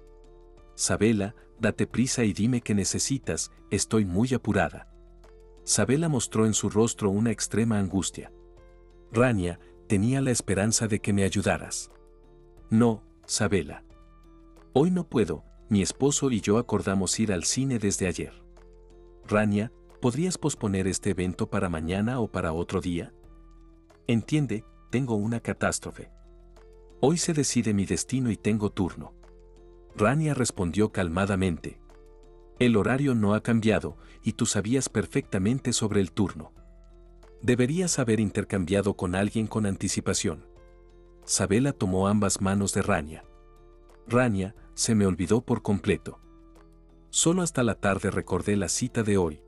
Sabela, date prisa y dime qué necesitas, estoy muy apurada. Sabela mostró en su rostro una extrema angustia. Rania, tenía la esperanza de que me ayudaras. No, Sabela. Hoy no puedo, mi esposo y yo acordamos ir al cine desde ayer. Rania, ¿podrías posponer este evento para mañana o para otro día? Entiende, tengo una catástrofe. Hoy se decide mi destino y tengo turno. Rania respondió calmadamente. El horario no ha cambiado y tú sabías perfectamente sobre el turno. Deberías haber intercambiado con alguien con anticipación. Sabela tomó ambas manos de Rania. Rania, se me olvidó por completo. Solo hasta la tarde recordé la cita de hoy.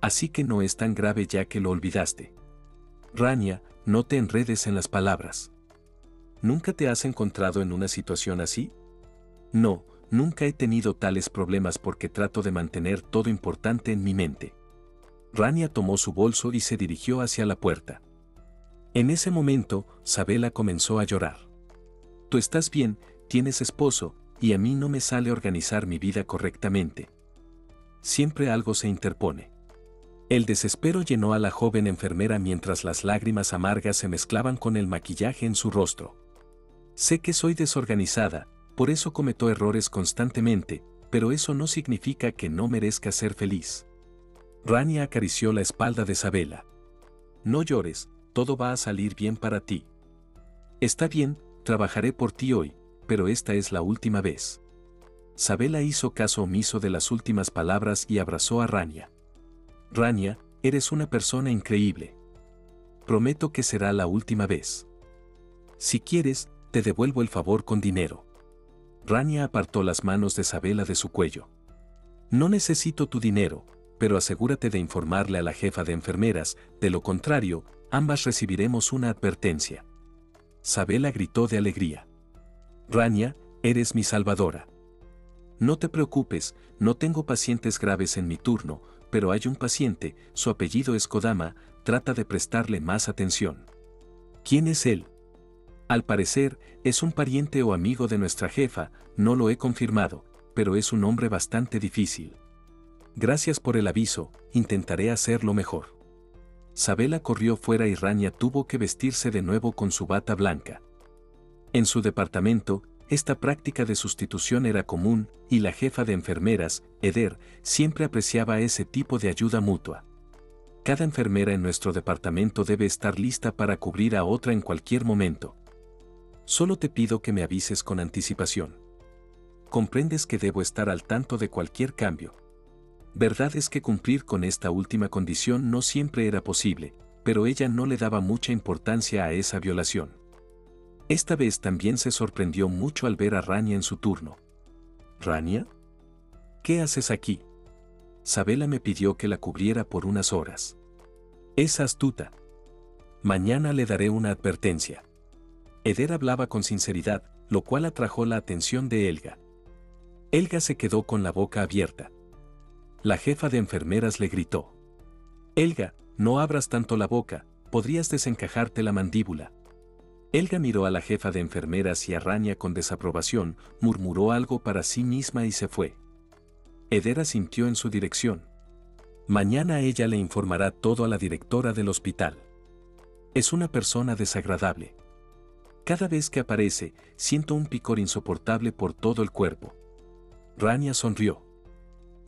Así que no es tan grave ya que lo olvidaste. Rania, no te enredes en las palabras. ¿Nunca te has encontrado en una situación así? No, nunca he tenido tales problemas porque trato de mantener todo importante en mi mente. Rania tomó su bolso y se dirigió hacia la puerta. En ese momento, Sabela comenzó a llorar. Tú estás bien, tienes esposo, y a mí no me sale organizar mi vida correctamente. Siempre algo se interpone. El desespero llenó a la joven enfermera mientras las lágrimas amargas se mezclaban con el maquillaje en su rostro. Sé que soy desorganizada, por eso cometo errores constantemente, pero eso no significa que no merezca ser feliz. Rania acarició la espalda de Sabela. No llores, todo va a salir bien para ti. Está bien, trabajaré por ti hoy, pero esta es la última vez. Sabela hizo caso omiso de las últimas palabras y abrazó a Rania. Rania, eres una persona increíble. Prometo que será la última vez. Si quieres, te devuelvo el favor con dinero. Rania apartó las manos de Sabela de su cuello. No necesito tu dinero, pero asegúrate de informarle a la jefa de enfermeras, de lo contrario, ambas recibiremos una advertencia. Sabela gritó de alegría. Rania, eres mi salvadora. No te preocupes, no tengo pacientes graves en mi turno, pero hay un paciente, su apellido es Kodama, trata de prestarle más atención. ¿Quién es él? Al parecer, es un pariente o amigo de nuestra jefa, no lo he confirmado, pero es un hombre bastante difícil. Gracias por el aviso, intentaré hacerlo mejor. Sabela corrió fuera y Rania tuvo que vestirse de nuevo con su bata blanca. En su departamento, esta práctica de sustitución era común, y la jefa de enfermeras, Eder, siempre apreciaba ese tipo de ayuda mutua. Cada enfermera en nuestro departamento debe estar lista para cubrir a otra en cualquier momento. Solo te pido que me avises con anticipación. Comprendes que debo estar al tanto de cualquier cambio. Verdad es que cumplir con esta última condición no siempre era posible, pero ella no le daba mucha importancia a esa violación. Esta vez también se sorprendió mucho al ver a Rania en su turno. ¿Rania? ¿Qué haces aquí? Sabela me pidió que la cubriera por unas horas. Es astuta. Mañana le daré una advertencia. Eder hablaba con sinceridad, lo cual atrajo la atención de Elga. Elga se quedó con la boca abierta. La jefa de enfermeras le gritó: Elga, no abras tanto la boca, podrías desencajarte la mandíbula. Elga miró a la jefa de enfermeras y a Rania con desaprobación, murmuró algo para sí misma y se fue. Eder asintió en su dirección. Mañana ella le informará todo a la directora del hospital. Es una persona desagradable. Cada vez que aparece, siento un picor insoportable por todo el cuerpo. Rania sonrió.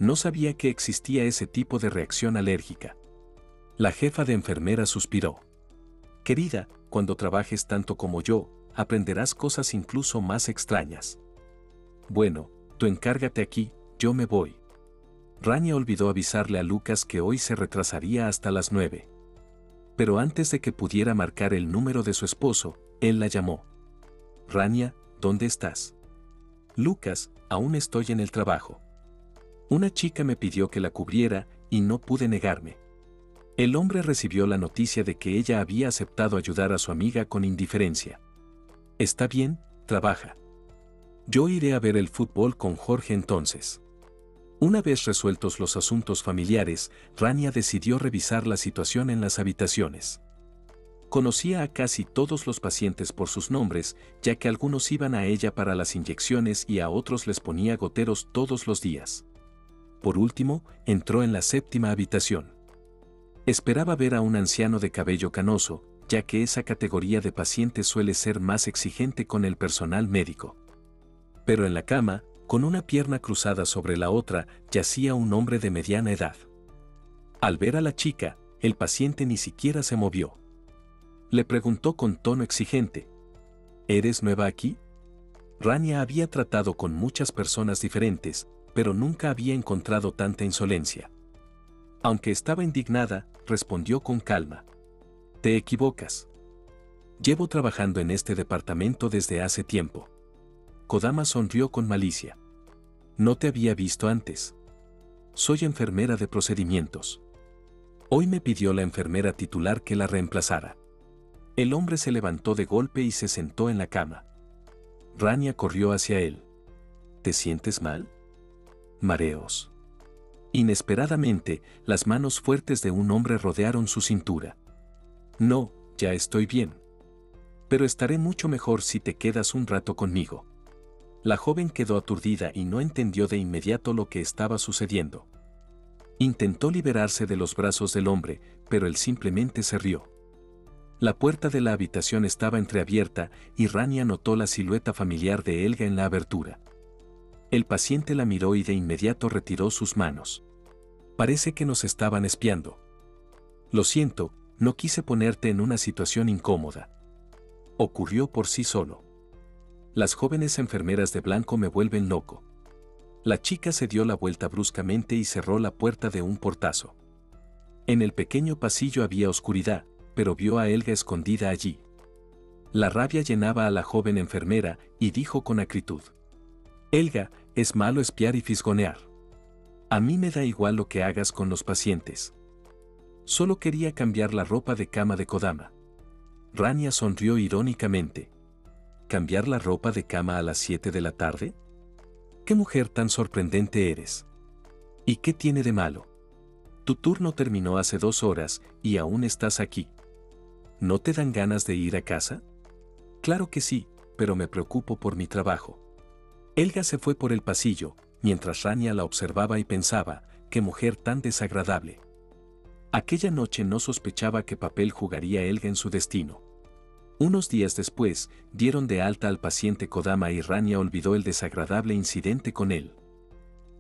No sabía que existía ese tipo de reacción alérgica. La jefa de enfermeras suspiró. Querida, cuando trabajes tanto como yo, aprenderás cosas incluso más extrañas. Bueno, tú encárgate aquí, yo me voy. Rania olvidó avisarle a Lucas que hoy se retrasaría hasta las nueve. Pero antes de que pudiera marcar el número de su esposo, él la llamó. Rania, ¿dónde estás? Lucas, aún estoy en el trabajo. Una chica me pidió que la cubriera y no pude negarme. El hombre recibió la noticia de que ella había aceptado ayudar a su amiga con indiferencia. Está bien, trabaja. Yo iré a ver el fútbol con Jorge entonces. Una vez resueltos los asuntos familiares, Rania decidió revisar la situación en las habitaciones. Conocía a casi todos los pacientes por sus nombres, ya que algunos iban a ella para las inyecciones y a otros les ponía goteros todos los días. Por último, entró en la séptima habitación. Esperaba ver a un anciano de cabello canoso, ya que esa categoría de pacientes suele ser más exigente con el personal médico. Pero en la cama, con una pierna cruzada sobre la otra, yacía un hombre de mediana edad. Al ver a la chica, el paciente ni siquiera se movió. Le preguntó con tono exigente: ¿Eres nueva aquí? Rania había tratado con muchas personas diferentes, pero nunca había encontrado tanta insolencia. Aunque estaba indignada, respondió con calma. Te equivocas. Llevo trabajando en este departamento desde hace tiempo. Kodama sonrió con malicia. No te había visto antes. Soy enfermera de procedimientos. Hoy me pidió la enfermera titular que la reemplazara. El hombre se levantó de golpe y se sentó en la cama. Rania corrió hacia él. ¿Te sientes mal? Mareos. Inesperadamente, las manos fuertes de un hombre rodearon su cintura. No, ya estoy bien. Pero estaré mucho mejor si te quedas un rato conmigo. La joven quedó aturdida y no entendió de inmediato lo que estaba sucediendo. Intentó liberarse de los brazos del hombre, pero él simplemente se rió. La puerta de la habitación estaba entreabierta y Rania notó la silueta familiar de Elga en la abertura. El paciente la miró y de inmediato retiró sus manos. Parece que nos estaban espiando. Lo siento, no quise ponerte en una situación incómoda. Ocurrió por sí solo. Las jóvenes enfermeras de blanco me vuelven loco. La chica se dio la vuelta bruscamente y cerró la puerta de un portazo. En el pequeño pasillo había oscuridad, pero vio a Elga escondida allí. La rabia llenaba a la joven enfermera y dijo con acritud: Elga, es malo espiar y fisgonear. A mí me da igual lo que hagas con los pacientes. Solo quería cambiar la ropa de cama de Kodama. Rania sonrió irónicamente. ¿Cambiar la ropa de cama a las siete de la tarde? ¿Qué mujer tan sorprendente eres? ¿Y qué tiene de malo? Tu turno terminó hace dos horas y aún estás aquí. ¿No te dan ganas de ir a casa? Claro que sí, pero me preocupo por mi trabajo. Elga se fue por el pasillo, mientras Rania la observaba y pensaba: qué mujer tan desagradable. Aquella noche no sospechaba qué papel jugaría Elga en su destino. Unos días después, dieron de alta al paciente Kodama y Rania olvidó el desagradable incidente con él.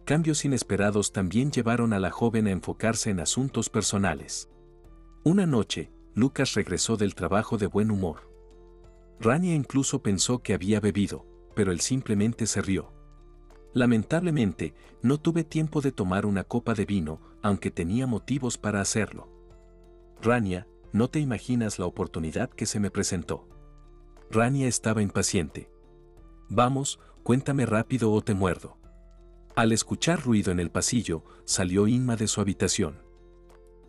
Cambios inesperados también llevaron a la joven a enfocarse en asuntos personales. Una noche, Lucas regresó del trabajo de buen humor. Rania incluso pensó que había bebido, pero él simplemente se rió. Lamentablemente, no tuve tiempo de tomar una copa de vino, aunque tenía motivos para hacerlo. Rania, no te imaginas la oportunidad que se me presentó. Rania estaba impaciente. Vamos, cuéntame rápido o te muerdo. Al escuchar ruido en el pasillo, salió Inma de su habitación.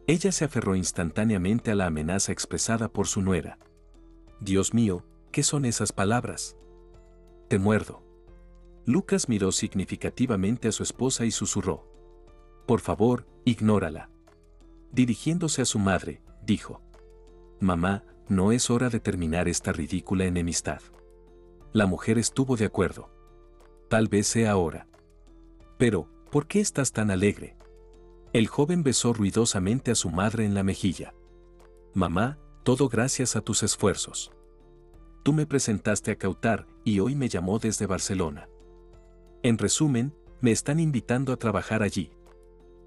Ella se aferró instantáneamente a la amenaza expresada por su nuera. Dios mío, ¿qué son esas palabras? Te muerdo. Lucas miró significativamente a su esposa y susurró: por favor, ignórala. Dirigiéndose a su madre, dijo: mamá, no es hora de terminar esta ridícula enemistad. La mujer estuvo de acuerdo. Tal vez sea ahora. Pero, ¿por qué estás tan alegre? El joven besó ruidosamente a su madre en la mejilla. Mamá, todo gracias a tus esfuerzos. Tú me presentaste a Kautar y hoy me llamó desde Barcelona. En resumen, me están invitando a trabajar allí.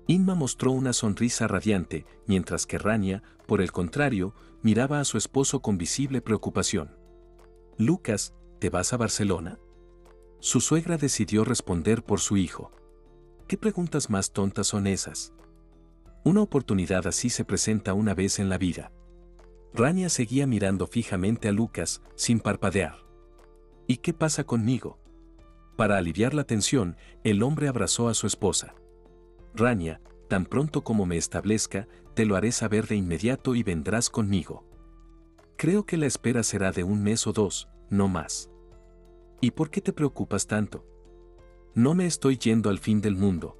Inma mostró una sonrisa radiante, mientras que Rania, por el contrario, miraba a su esposo con visible preocupación. Lucas, ¿te vas a Barcelona? Su suegra decidió responder por su hijo. ¿Qué preguntas más tontas son esas? Una oportunidad así se presenta una vez en la vida. Rania seguía mirando fijamente a Lucas, sin parpadear. ¿Y qué pasa conmigo? Para aliviar la tensión, el hombre abrazó a su esposa. Rania, tan pronto como me establezca, te lo haré saber de inmediato y vendrás conmigo. Creo que la espera será de un mes o dos, no más. ¿Y por qué te preocupas tanto? No me estoy yendo al fin del mundo.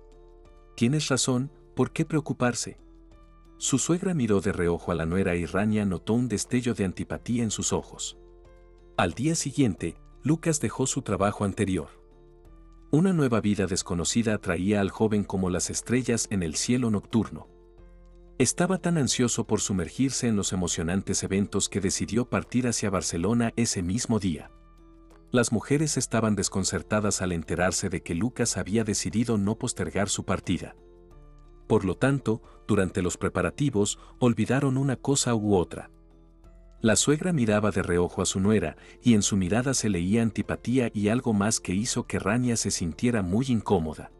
Tienes razón, ¿por qué preocuparse? Su suegra miró de reojo a la nuera y Rania notó un destello de antipatía en sus ojos. Al día siguiente, Lucas dejó su trabajo anterior. Una nueva vida desconocida atraía al joven como las estrellas en el cielo nocturno. Estaba tan ansioso por sumergirse en los emocionantes eventos que decidió partir hacia Barcelona ese mismo día. Las mujeres estaban desconcertadas al enterarse de que Lucas había decidido no postergar su partida. Por lo tanto, durante los preparativos, olvidaron una cosa u otra. La suegra miraba de reojo a su nuera, y en su mirada se leía antipatía y algo más que hizo que Rania se sintiera muy incómoda.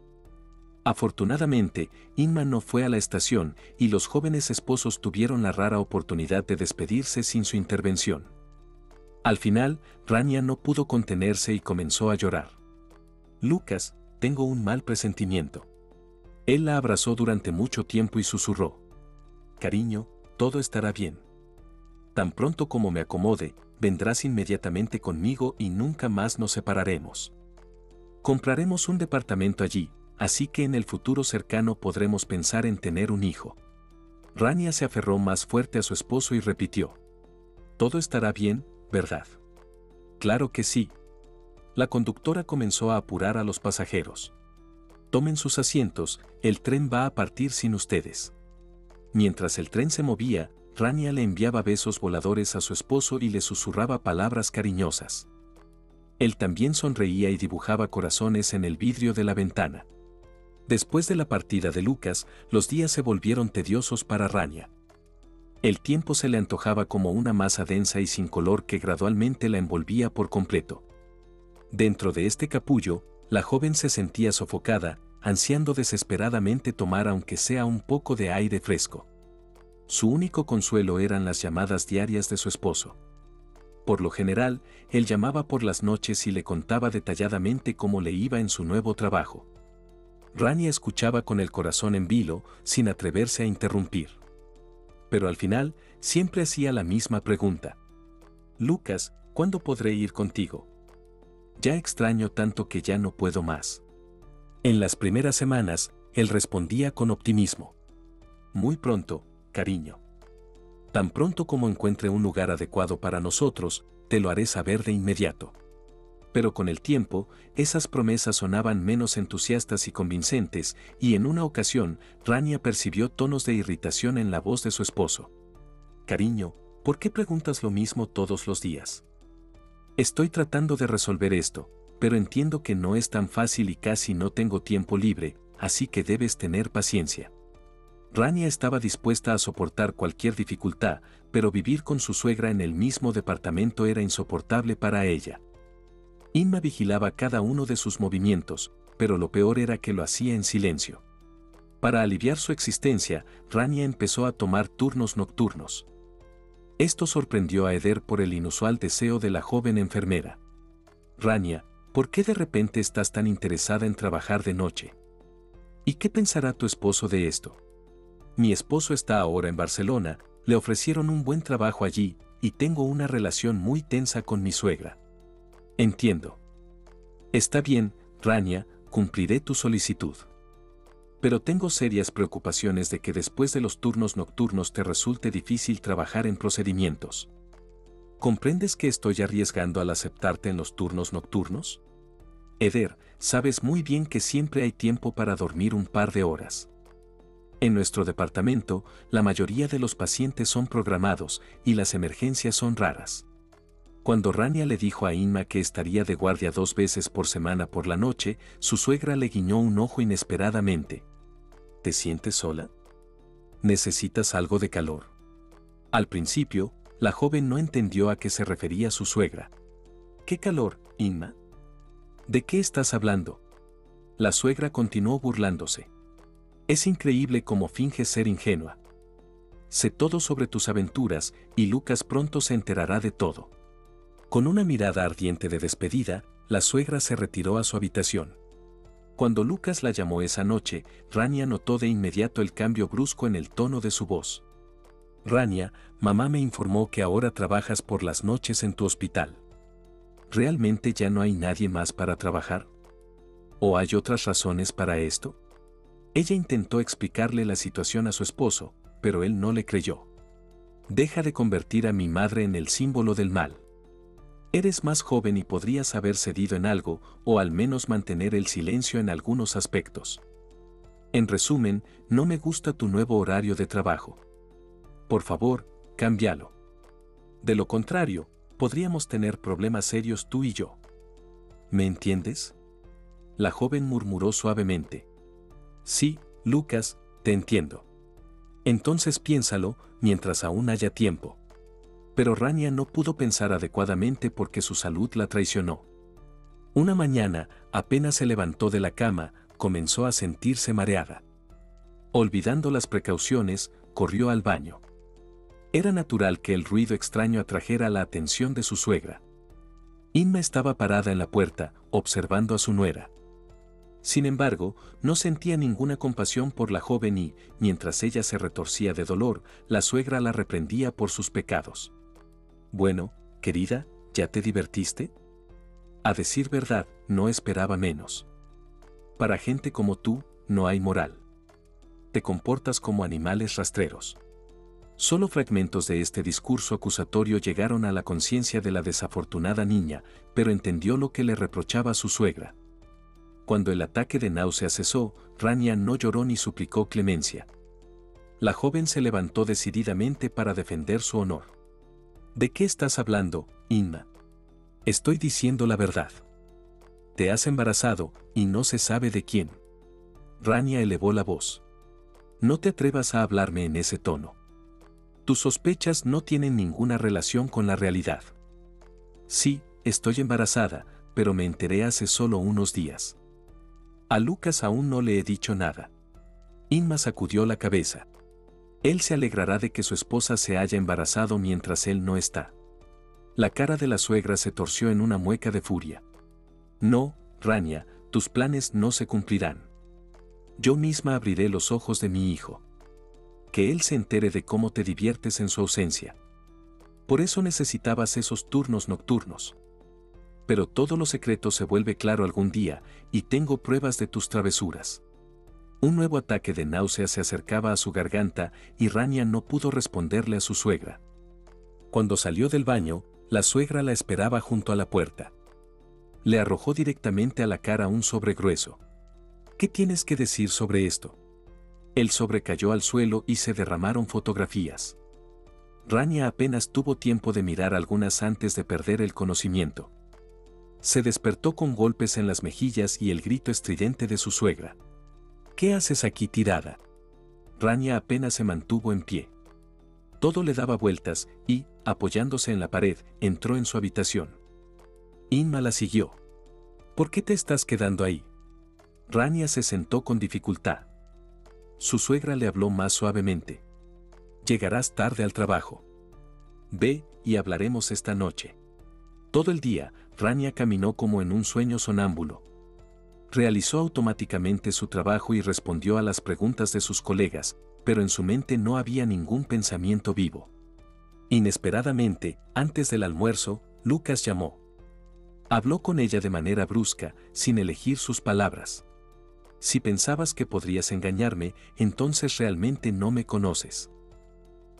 Afortunadamente, Inma no fue a la estación, y los jóvenes esposos tuvieron la rara oportunidad de despedirse sin su intervención. Al final, Rania no pudo contenerse y comenzó a llorar. Lucas, tengo un mal presentimiento. Él la abrazó durante mucho tiempo y susurró: cariño, todo estará bien. Tan pronto como me acomode, vendrás inmediatamente conmigo y nunca más nos separaremos. Compraremos un departamento allí, así que en el futuro cercano podremos pensar en tener un hijo. Rania se aferró más fuerte a su esposo y repitió: todo estará bien, ¿verdad? Claro que sí. La conductora comenzó a apurar a los pasajeros. Tomen sus asientos, el tren va a partir sin ustedes. Mientras el tren se movía, Rania le enviaba besos voladores a su esposo y le susurraba palabras cariñosas. Él también sonreía y dibujaba corazones en el vidrio de la ventana. Después de la partida de Lucas, los días se volvieron tediosos para Rania. El tiempo se le antojaba como una masa densa y sin color que gradualmente la envolvía por completo. Dentro de este capullo, la joven se sentía sofocada, ansiando desesperadamente tomar aunque sea un poco de aire fresco. Su único consuelo eran las llamadas diarias de su esposo. Por lo general, él llamaba por las noches y le contaba detalladamente cómo le iba en su nuevo trabajo. Rania escuchaba con el corazón en vilo, sin atreverse a interrumpir. Pero al final, siempre hacía la misma pregunta. Lucas, ¿cuándo podré ir contigo? Ya extraño tanto que ya no puedo más. En las primeras semanas, él respondía con optimismo. Muy pronto, cariño. Tan pronto como encuentre un lugar adecuado para nosotros, te lo haré saber de inmediato. Pero con el tiempo, esas promesas sonaban menos entusiastas y convincentes, y en una ocasión, Rania percibió tonos de irritación en la voz de su esposo. Cariño, ¿por qué preguntas lo mismo todos los días? Estoy tratando de resolver esto, pero entiendo que no es tan fácil y casi no tengo tiempo libre, así que debes tener paciencia. Rania estaba dispuesta a soportar cualquier dificultad, pero vivir con su suegra en el mismo departamento era insoportable para ella. Inma vigilaba cada uno de sus movimientos, pero lo peor era que lo hacía en silencio. Para aliviar su existencia, Rania empezó a tomar turnos nocturnos. Esto sorprendió a Eder por el inusual deseo de la joven enfermera. Rania, ¿por qué de repente estás tan interesada en trabajar de noche? ¿Y qué pensará tu esposo de esto? Mi esposo está ahora en Barcelona, le ofrecieron un buen trabajo allí, y tengo una relación muy tensa con mi suegra. Entiendo. Está bien, Rania, cumpliré tu solicitud. Pero tengo serias preocupaciones de que después de los turnos nocturnos te resulte difícil trabajar en procedimientos. ¿Comprendes que estoy arriesgando al aceptarte en los turnos nocturnos? Eder, sabes muy bien que siempre hay tiempo para dormir un par de horas. En nuestro departamento, la mayoría de los pacientes son programados y las emergencias son raras. Cuando Rania le dijo a Inma que estaría de guardia dos veces por semana por la noche, su suegra le guiñó un ojo inesperadamente. ¿Te sientes sola? ¿Necesitas algo de calor? Al principio, la joven no entendió a qué se refería su suegra. ¿Qué calor, Inma? ¿De qué estás hablando? La suegra continuó burlándose. Es increíble cómo finge ser ingenua. Sé todo sobre tus aventuras y Lucas pronto se enterará de todo. Con una mirada ardiente de despedida, la suegra se retiró a su habitación. Cuando Lucas la llamó esa noche, Rania notó de inmediato el cambio brusco en el tono de su voz. Rania, mamá me informó que ahora trabajas por las noches en tu hospital. ¿Realmente ya no hay nadie más para trabajar? ¿O hay otras razones para esto? Ella intentó explicarle la situación a su esposo, pero él no le creyó. Deja de convertir a mi madre en el símbolo del mal. Eres más joven y podrías haber cedido en algo o al menos mantener el silencio en algunos aspectos. En resumen, no me gusta tu nuevo horario de trabajo. Por favor, cámbialo. De lo contrario, podríamos tener problemas serios tú y yo. ¿Me entiendes? La joven murmuró suavemente. Sí, Lucas, te entiendo. Entonces piénsalo mientras aún haya tiempo. Pero Rania no pudo pensar adecuadamente porque su salud la traicionó. Una mañana, apenas se levantó de la cama, comenzó a sentirse mareada. Olvidando las precauciones, corrió al baño. Era natural que el ruido extraño atrajera la atención de su suegra. Inma estaba parada en la puerta, observando a su nuera. Sin embargo, no sentía ninguna compasión por la joven y, mientras ella se retorcía de dolor, la suegra la reprendía por sus pecados. Bueno, querida, ¿ya te divertiste? A decir verdad, no esperaba menos. Para gente como tú, no hay moral. Te comportas como animales rastreros. Solo fragmentos de este discurso acusatorio llegaron a la conciencia de la desafortunada niña, pero entendió lo que le reprochaba a su suegra. Cuando el ataque de náusea cesó, Rania no lloró ni suplicó clemencia. La joven se levantó decididamente para defender su honor. ¿De qué estás hablando, Inma? Estoy diciendo la verdad. Te has embarazado y no se sabe de quién. Rania elevó la voz. No te atrevas a hablarme en ese tono. Tus sospechas no tienen ninguna relación con la realidad. Sí, estoy embarazada, pero me enteré hace solo unos días. A Lucas aún no le he dicho nada. Inma sacudió la cabeza. Él se alegrará de que su esposa se haya embarazado mientras él no está. La cara de la suegra se torció en una mueca de furia. No, Rania, tus planes no se cumplirán. Yo misma abriré los ojos de mi hijo. Que él se entere de cómo te diviertes en su ausencia. Por eso necesitabas esos turnos nocturnos. Pero todo lo secreto se vuelve claro algún día, y tengo pruebas de tus travesuras. Un nuevo ataque de náusea se acercaba a su garganta, y Rania no pudo responderle a su suegra. Cuando salió del baño, la suegra la esperaba junto a la puerta. Le arrojó directamente a la cara un sobre grueso. ¿Qué tienes que decir sobre esto? El sobre cayó al suelo y se derramaron fotografías. Rania apenas tuvo tiempo de mirar algunas antes de perder el conocimiento. Se despertó con golpes en las mejillas y el grito estridente de su suegra. ¿Qué haces aquí tirada? Rania apenas se mantuvo en pie. Todo le daba vueltas y, apoyándose en la pared, entró en su habitación. Inma la siguió. ¿Por qué te estás quedando ahí? Rania se sentó con dificultad. Su suegra le habló más suavemente. Llegarás tarde al trabajo. Ve y hablaremos esta noche. Todo el día, Rania caminó como en un sueño sonámbulo. Realizó automáticamente su trabajo y respondió a las preguntas de sus colegas, pero en su mente no había ningún pensamiento vivo. Inesperadamente, antes del almuerzo, Lucas llamó. Habló con ella de manera brusca, sin elegir sus palabras. Si pensabas que podrías engañarme, entonces realmente no me conoces.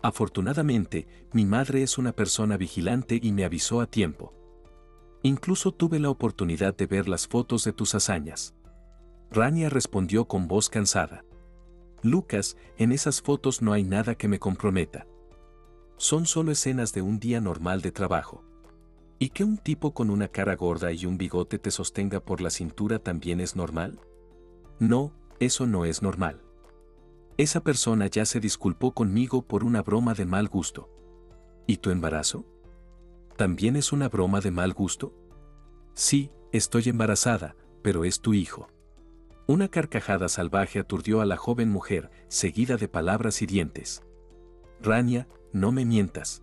Afortunadamente, mi madre es una persona vigilante y me avisó a tiempo. Incluso tuve la oportunidad de ver las fotos de tus hazañas. Rania respondió con voz cansada. Lucas, en esas fotos no hay nada que me comprometa. Son solo escenas de un día normal de trabajo. ¿Y que un tipo con una cara gorda y un bigote te sostenga por la cintura también es normal? No, eso no es normal. Esa persona ya se disculpó conmigo por una broma de mal gusto. ¿Y tu embarazo? ¿También es una broma de mal gusto? Sí, estoy embarazada, pero es tu hijo. Una carcajada salvaje aturdió a la joven mujer, seguida de palabras hirientes. Rania, no me mientas.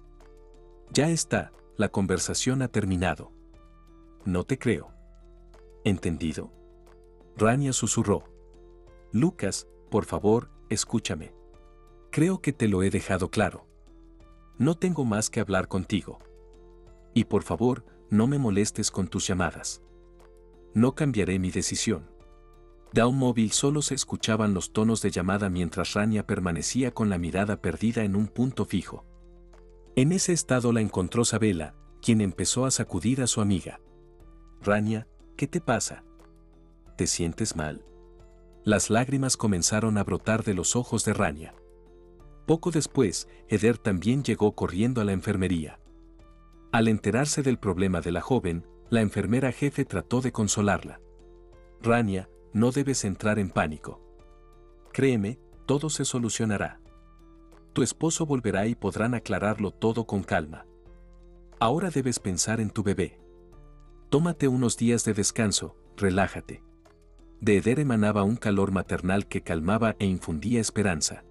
Ya está, la conversación ha terminado. No te creo. ¿Entendido? Rania susurró. Lucas, por favor, escúchame. Creo que te lo he dejado claro. No tengo más que hablar contigo. Y por favor, no me molestes con tus llamadas. No cambiaré mi decisión. De un móvil solo se escuchaban los tonos de llamada mientras Rania permanecía con la mirada perdida en un punto fijo. En ese estado la encontró Sabela, quien empezó a sacudir a su amiga. Rania, ¿qué te pasa? ¿Te sientes mal? Las lágrimas comenzaron a brotar de los ojos de Rania. Poco después, Eder también llegó corriendo a la enfermería. Al enterarse del problema de la joven, la enfermera jefe trató de consolarla. Rania, no debes entrar en pánico. Créeme, todo se solucionará. Tu esposo volverá y podrán aclararlo todo con calma. Ahora debes pensar en tu bebé. Tómate unos días de descanso, relájate. De Eder emanaba un calor maternal que calmaba e infundía esperanza.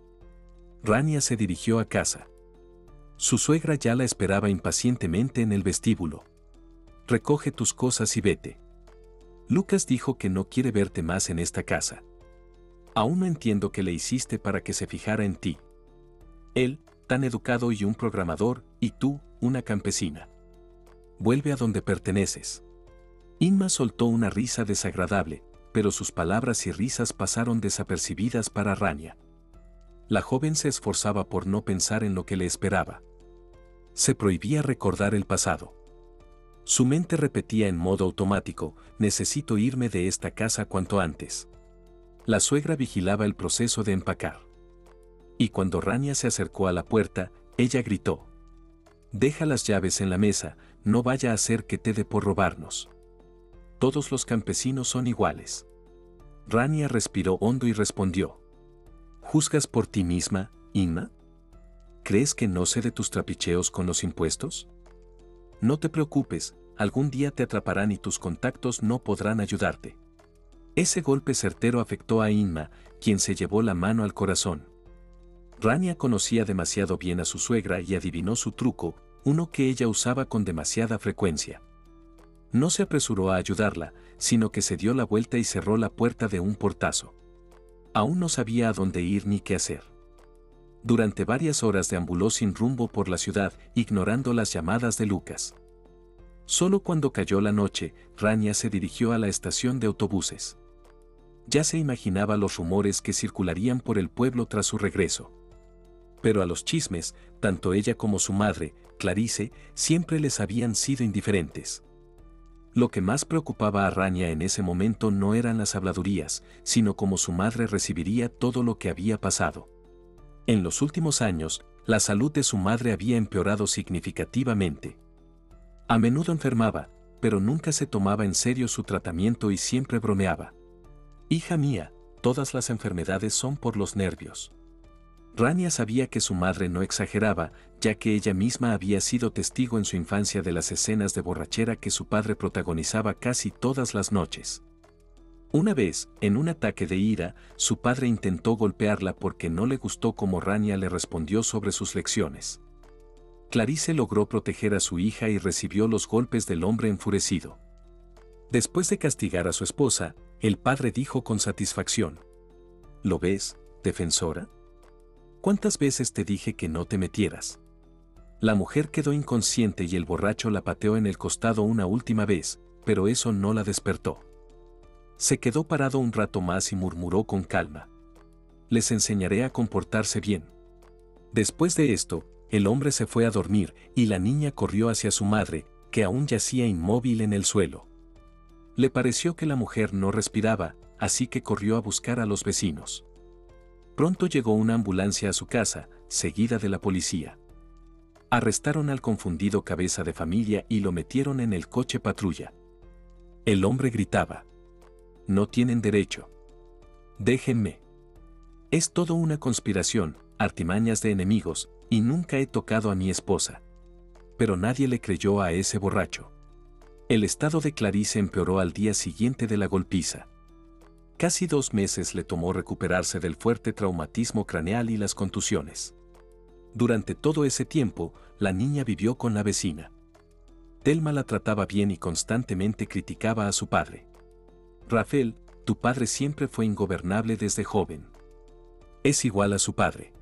Rania se dirigió a casa. Su suegra ya la esperaba impacientemente en el vestíbulo. Recoge tus cosas y vete. Lucas dijo que no quiere verte más en esta casa. Aún no entiendo qué le hiciste para que se fijara en ti. Él, tan educado y un programador, y tú, una campesina. Vuelve a donde perteneces. Inma soltó una risa desagradable, pero sus palabras y risas pasaron desapercibidas para Rania. La joven se esforzaba por no pensar en lo que le esperaba. Se prohibía recordar el pasado. Su mente repetía en modo automático, necesito irme de esta casa cuanto antes. La suegra vigilaba el proceso de empacar. Y cuando Rania se acercó a la puerta, ella gritó. Deja las llaves en la mesa, no vaya a ser que te dé por robarnos. Todos los campesinos son iguales. Rania respiró hondo y respondió. ¿Juzgas por ti misma, Inma? ¿Crees que no sé de tus trapicheos con los impuestos? No te preocupes, algún día te atraparán y tus contactos no podrán ayudarte. Ese golpe certero afectó a Inma, quien se llevó la mano al corazón. Rania conocía demasiado bien a su suegra y adivinó su truco, uno que ella usaba con demasiada frecuencia. No se apresuró a ayudarla, sino que se dio la vuelta y cerró la puerta de un portazo. Aún no sabía a dónde ir ni qué hacer. Durante varias horas deambuló sin rumbo por la ciudad, ignorando las llamadas de Lucas. Solo cuando cayó la noche, Rania se dirigió a la estación de autobuses. Ya se imaginaba los rumores que circularían por el pueblo tras su regreso. Pero a los chismes, tanto ella como su madre, Clarice, siempre les habían sido indiferentes. Lo que más preocupaba a Rania en ese momento no eran las habladurías, sino cómo su madre recibiría todo lo que había pasado. En los últimos años, la salud de su madre había empeorado significativamente. A menudo enfermaba, pero nunca se tomaba en serio su tratamiento y siempre bromeaba. Hija mía, todas las enfermedades son por los nervios. Rania sabía que su madre no exageraba, ya que ella misma había sido testigo en su infancia de las escenas de borrachera que su padre protagonizaba casi todas las noches. Una vez, en un ataque de ira, su padre intentó golpearla porque no le gustó cómo Rania le respondió sobre sus lecciones. Clarice logró proteger a su hija y recibió los golpes del hombre enfurecido. Después de castigar a su esposa, el padre dijo con satisfacción: ¿Lo ves, defensora? ¿Cuántas veces te dije que no te metieras? La mujer quedó inconsciente y el borracho la pateó en el costado una última vez, pero eso no la despertó. Se quedó parado un rato más y murmuró con calma: «Les enseñaré a comportarse bien». Después de esto, el hombre se fue a dormir y la niña corrió hacia su madre, que aún yacía inmóvil en el suelo. Le pareció que la mujer no respiraba, así que corrió a buscar a los vecinos. Pronto llegó una ambulancia a su casa, seguida de la policía. Arrestaron al confundido cabeza de familia y lo metieron en el coche patrulla. El hombre gritaba: «No tienen derecho. Déjenme. Es todo una conspiración, artimañas de enemigos, y nunca he tocado a mi esposa». Pero nadie le creyó a ese borracho. El estado de Clarice empeoró al día siguiente de la golpiza. Casi dos meses le tomó recuperarse del fuerte traumatismo craneal y las contusiones. Durante todo ese tiempo, la niña vivió con la vecina. Thelma la trataba bien y constantemente criticaba a su padre. «Rafael, tu padre siempre fue ingobernable desde joven. Es igual a su padre.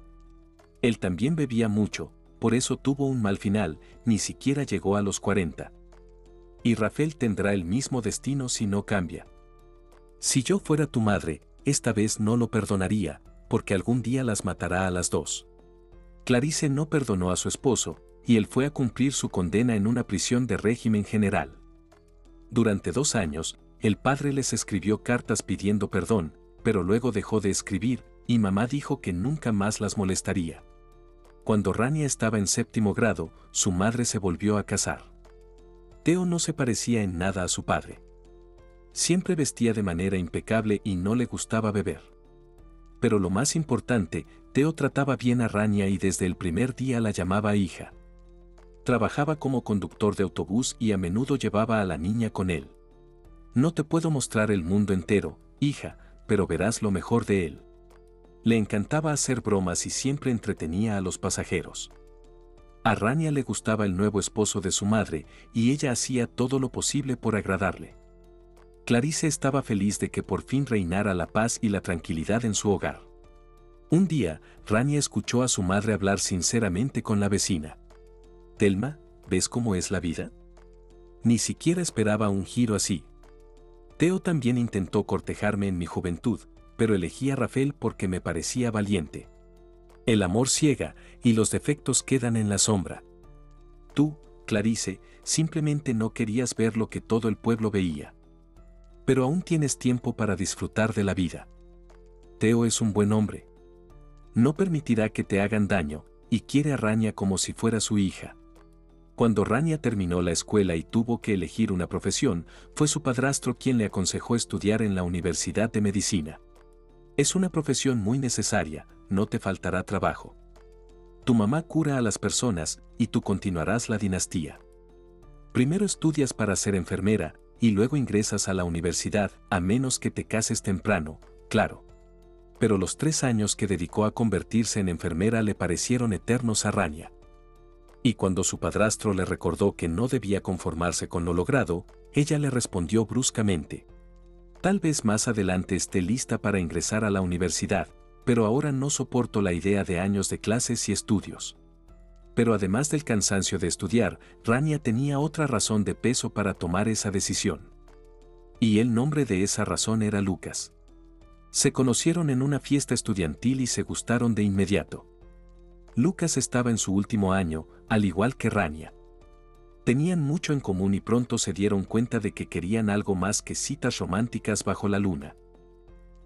Él también bebía mucho, por eso tuvo un mal final, ni siquiera llegó a los cuarenta. Y Rafael tendrá el mismo destino si no cambia. Si yo fuera tu madre, esta vez no lo perdonaría, porque algún día las matará a las dos». Clarice no perdonó a su esposo, y él fue a cumplir su condena en una prisión de régimen general. Durante dos años, el padre les escribió cartas pidiendo perdón, pero luego dejó de escribir, y mamá dijo que nunca más las molestaría. Cuando Rania estaba en séptimo grado, su madre se volvió a casar. Teo no se parecía en nada a su padre. Siempre vestía de manera impecable y no le gustaba beber. Pero lo más importante, Teo trataba bien a Rania y desde el primer día la llamaba hija. Trabajaba como conductor de autobús y a menudo llevaba a la niña con él. «No te puedo mostrar el mundo entero, hija, pero verás lo mejor de él». Le encantaba hacer bromas y siempre entretenía a los pasajeros. A Rania le gustaba el nuevo esposo de su madre y ella hacía todo lo posible por agradarle. Clarice estaba feliz de que por fin reinara la paz y la tranquilidad en su hogar. Un día, Rania escuchó a su madre hablar sinceramente con la vecina. «Thelma, ¿ves cómo es la vida? Ni siquiera esperaba un giro así. Teo también intentó cortejarme en mi juventud, pero elegí a Rafael porque me parecía valiente. El amor ciega y los defectos quedan en la sombra. Tú, Clarice, simplemente no querías ver lo que todo el pueblo veía. Pero aún tienes tiempo para disfrutar de la vida. Teo es un buen hombre. No permitirá que te hagan daño y quiere a Rania como si fuera su hija». Cuando Rania terminó la escuela y tuvo que elegir una profesión, fue su padrastro quien le aconsejó estudiar en la Universidad de Medicina. «Es una profesión muy necesaria, no te faltará trabajo. Tu mamá cura a las personas y tú continuarás la dinastía. Primero estudias para ser enfermera y luego ingresas a la universidad, a menos que te cases temprano, claro». Pero los tres años que dedicó a convertirse en enfermera le parecieron eternos a Rania. Y cuando su padrastro le recordó que no debía conformarse con lo logrado, ella le respondió bruscamente: «Tal vez más adelante esté lista para ingresar a la universidad, pero ahora no soporto la idea de años de clases y estudios». Pero además del cansancio de estudiar, Rania tenía otra razón de peso para tomar esa decisión. Y el nombre de esa razón era Lucas. Se conocieron en una fiesta estudiantil y se gustaron de inmediato. Lucas estaba en su último año, al igual que Rania. Tenían mucho en común y pronto se dieron cuenta de que querían algo más que citas románticas bajo la luna.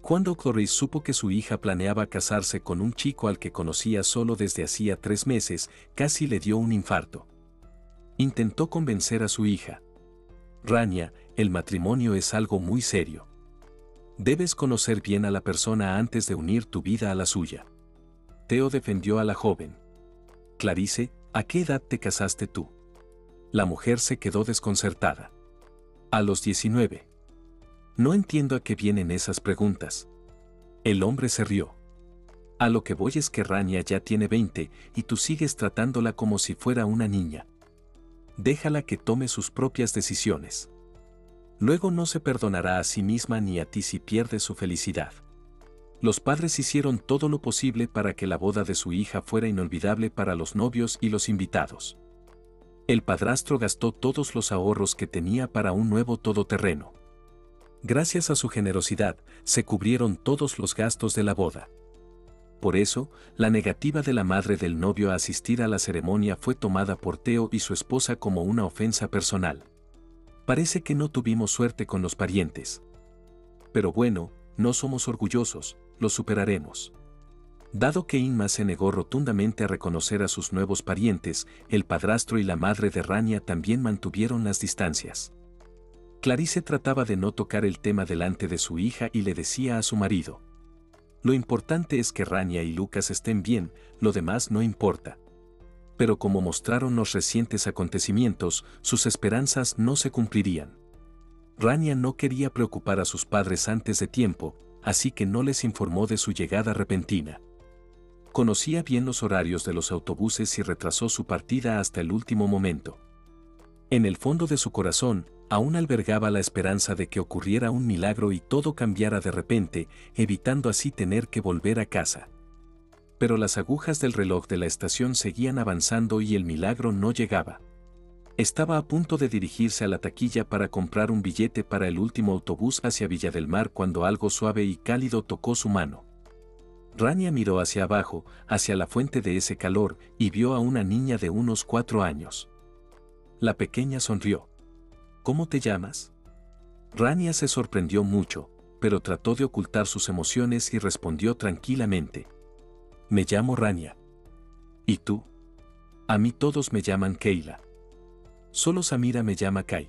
Cuando Clarice supo que su hija planeaba casarse con un chico al que conocía solo desde hacía tres meses, casi le dio un infarto. Intentó convencer a su hija: «Rania, el matrimonio es algo muy serio. Debes conocer bien a la persona antes de unir tu vida a la suya». Teo defendió a la joven: «Clarice, ¿a qué edad te casaste tú?». La mujer se quedó desconcertada. «A los diecinueve. No entiendo a qué vienen esas preguntas». El hombre se rió. «A lo que voy es que Rania ya tiene veinte y tú sigues tratándola como si fuera una niña. Déjala que tome sus propias decisiones. Luego no se perdonará a sí misma ni a ti si pierde su felicidad». Los padres hicieron todo lo posible para que la boda de su hija fuera inolvidable para los novios y los invitados. El padrastro gastó todos los ahorros que tenía para un nuevo todoterreno. Gracias a su generosidad, se cubrieron todos los gastos de la boda. Por eso, la negativa de la madre del novio a asistir a la ceremonia fue tomada por Teo y su esposa como una ofensa personal. Parece que no tuvimos suerte con los parientes. Pero bueno, no somos orgullosos, lo superaremos. Dado que Inma se negó rotundamente a reconocer a sus nuevos parientes, el padrastro y la madre de Rania también mantuvieron las distancias. Clarice trataba de no tocar el tema delante de su hija y le decía a su marido: lo importante es que Rania y Lucas estén bien, lo demás no importa. Pero como mostraron los recientes acontecimientos, sus esperanzas no se cumplirían. Rania no quería preocupar a sus padres antes de tiempo, así que no les informó de su llegada repentina. Conocía bien los horarios de los autobuses y retrasó su partida hasta el último momento. En el fondo de su corazón, aún albergaba la esperanza de que ocurriera un milagro y todo cambiara de repente, evitando así tener que volver a casa. Pero las agujas del reloj de la estación seguían avanzando y el milagro no llegaba. Estaba a punto de dirigirse a la taquilla para comprar un billete para el último autobús hacia Villa del Mar cuando algo suave y cálido tocó su mano. Rania miró hacia abajo, hacia la fuente de ese calor, y vio a una niña de unos cuatro años. La pequeña sonrió. ¿Cómo te llamas? Rania se sorprendió mucho, pero trató de ocultar sus emociones y respondió tranquilamente: me llamo Rania. ¿Y tú? A mí todos me llaman Keila. Solo Samira me llama Kai.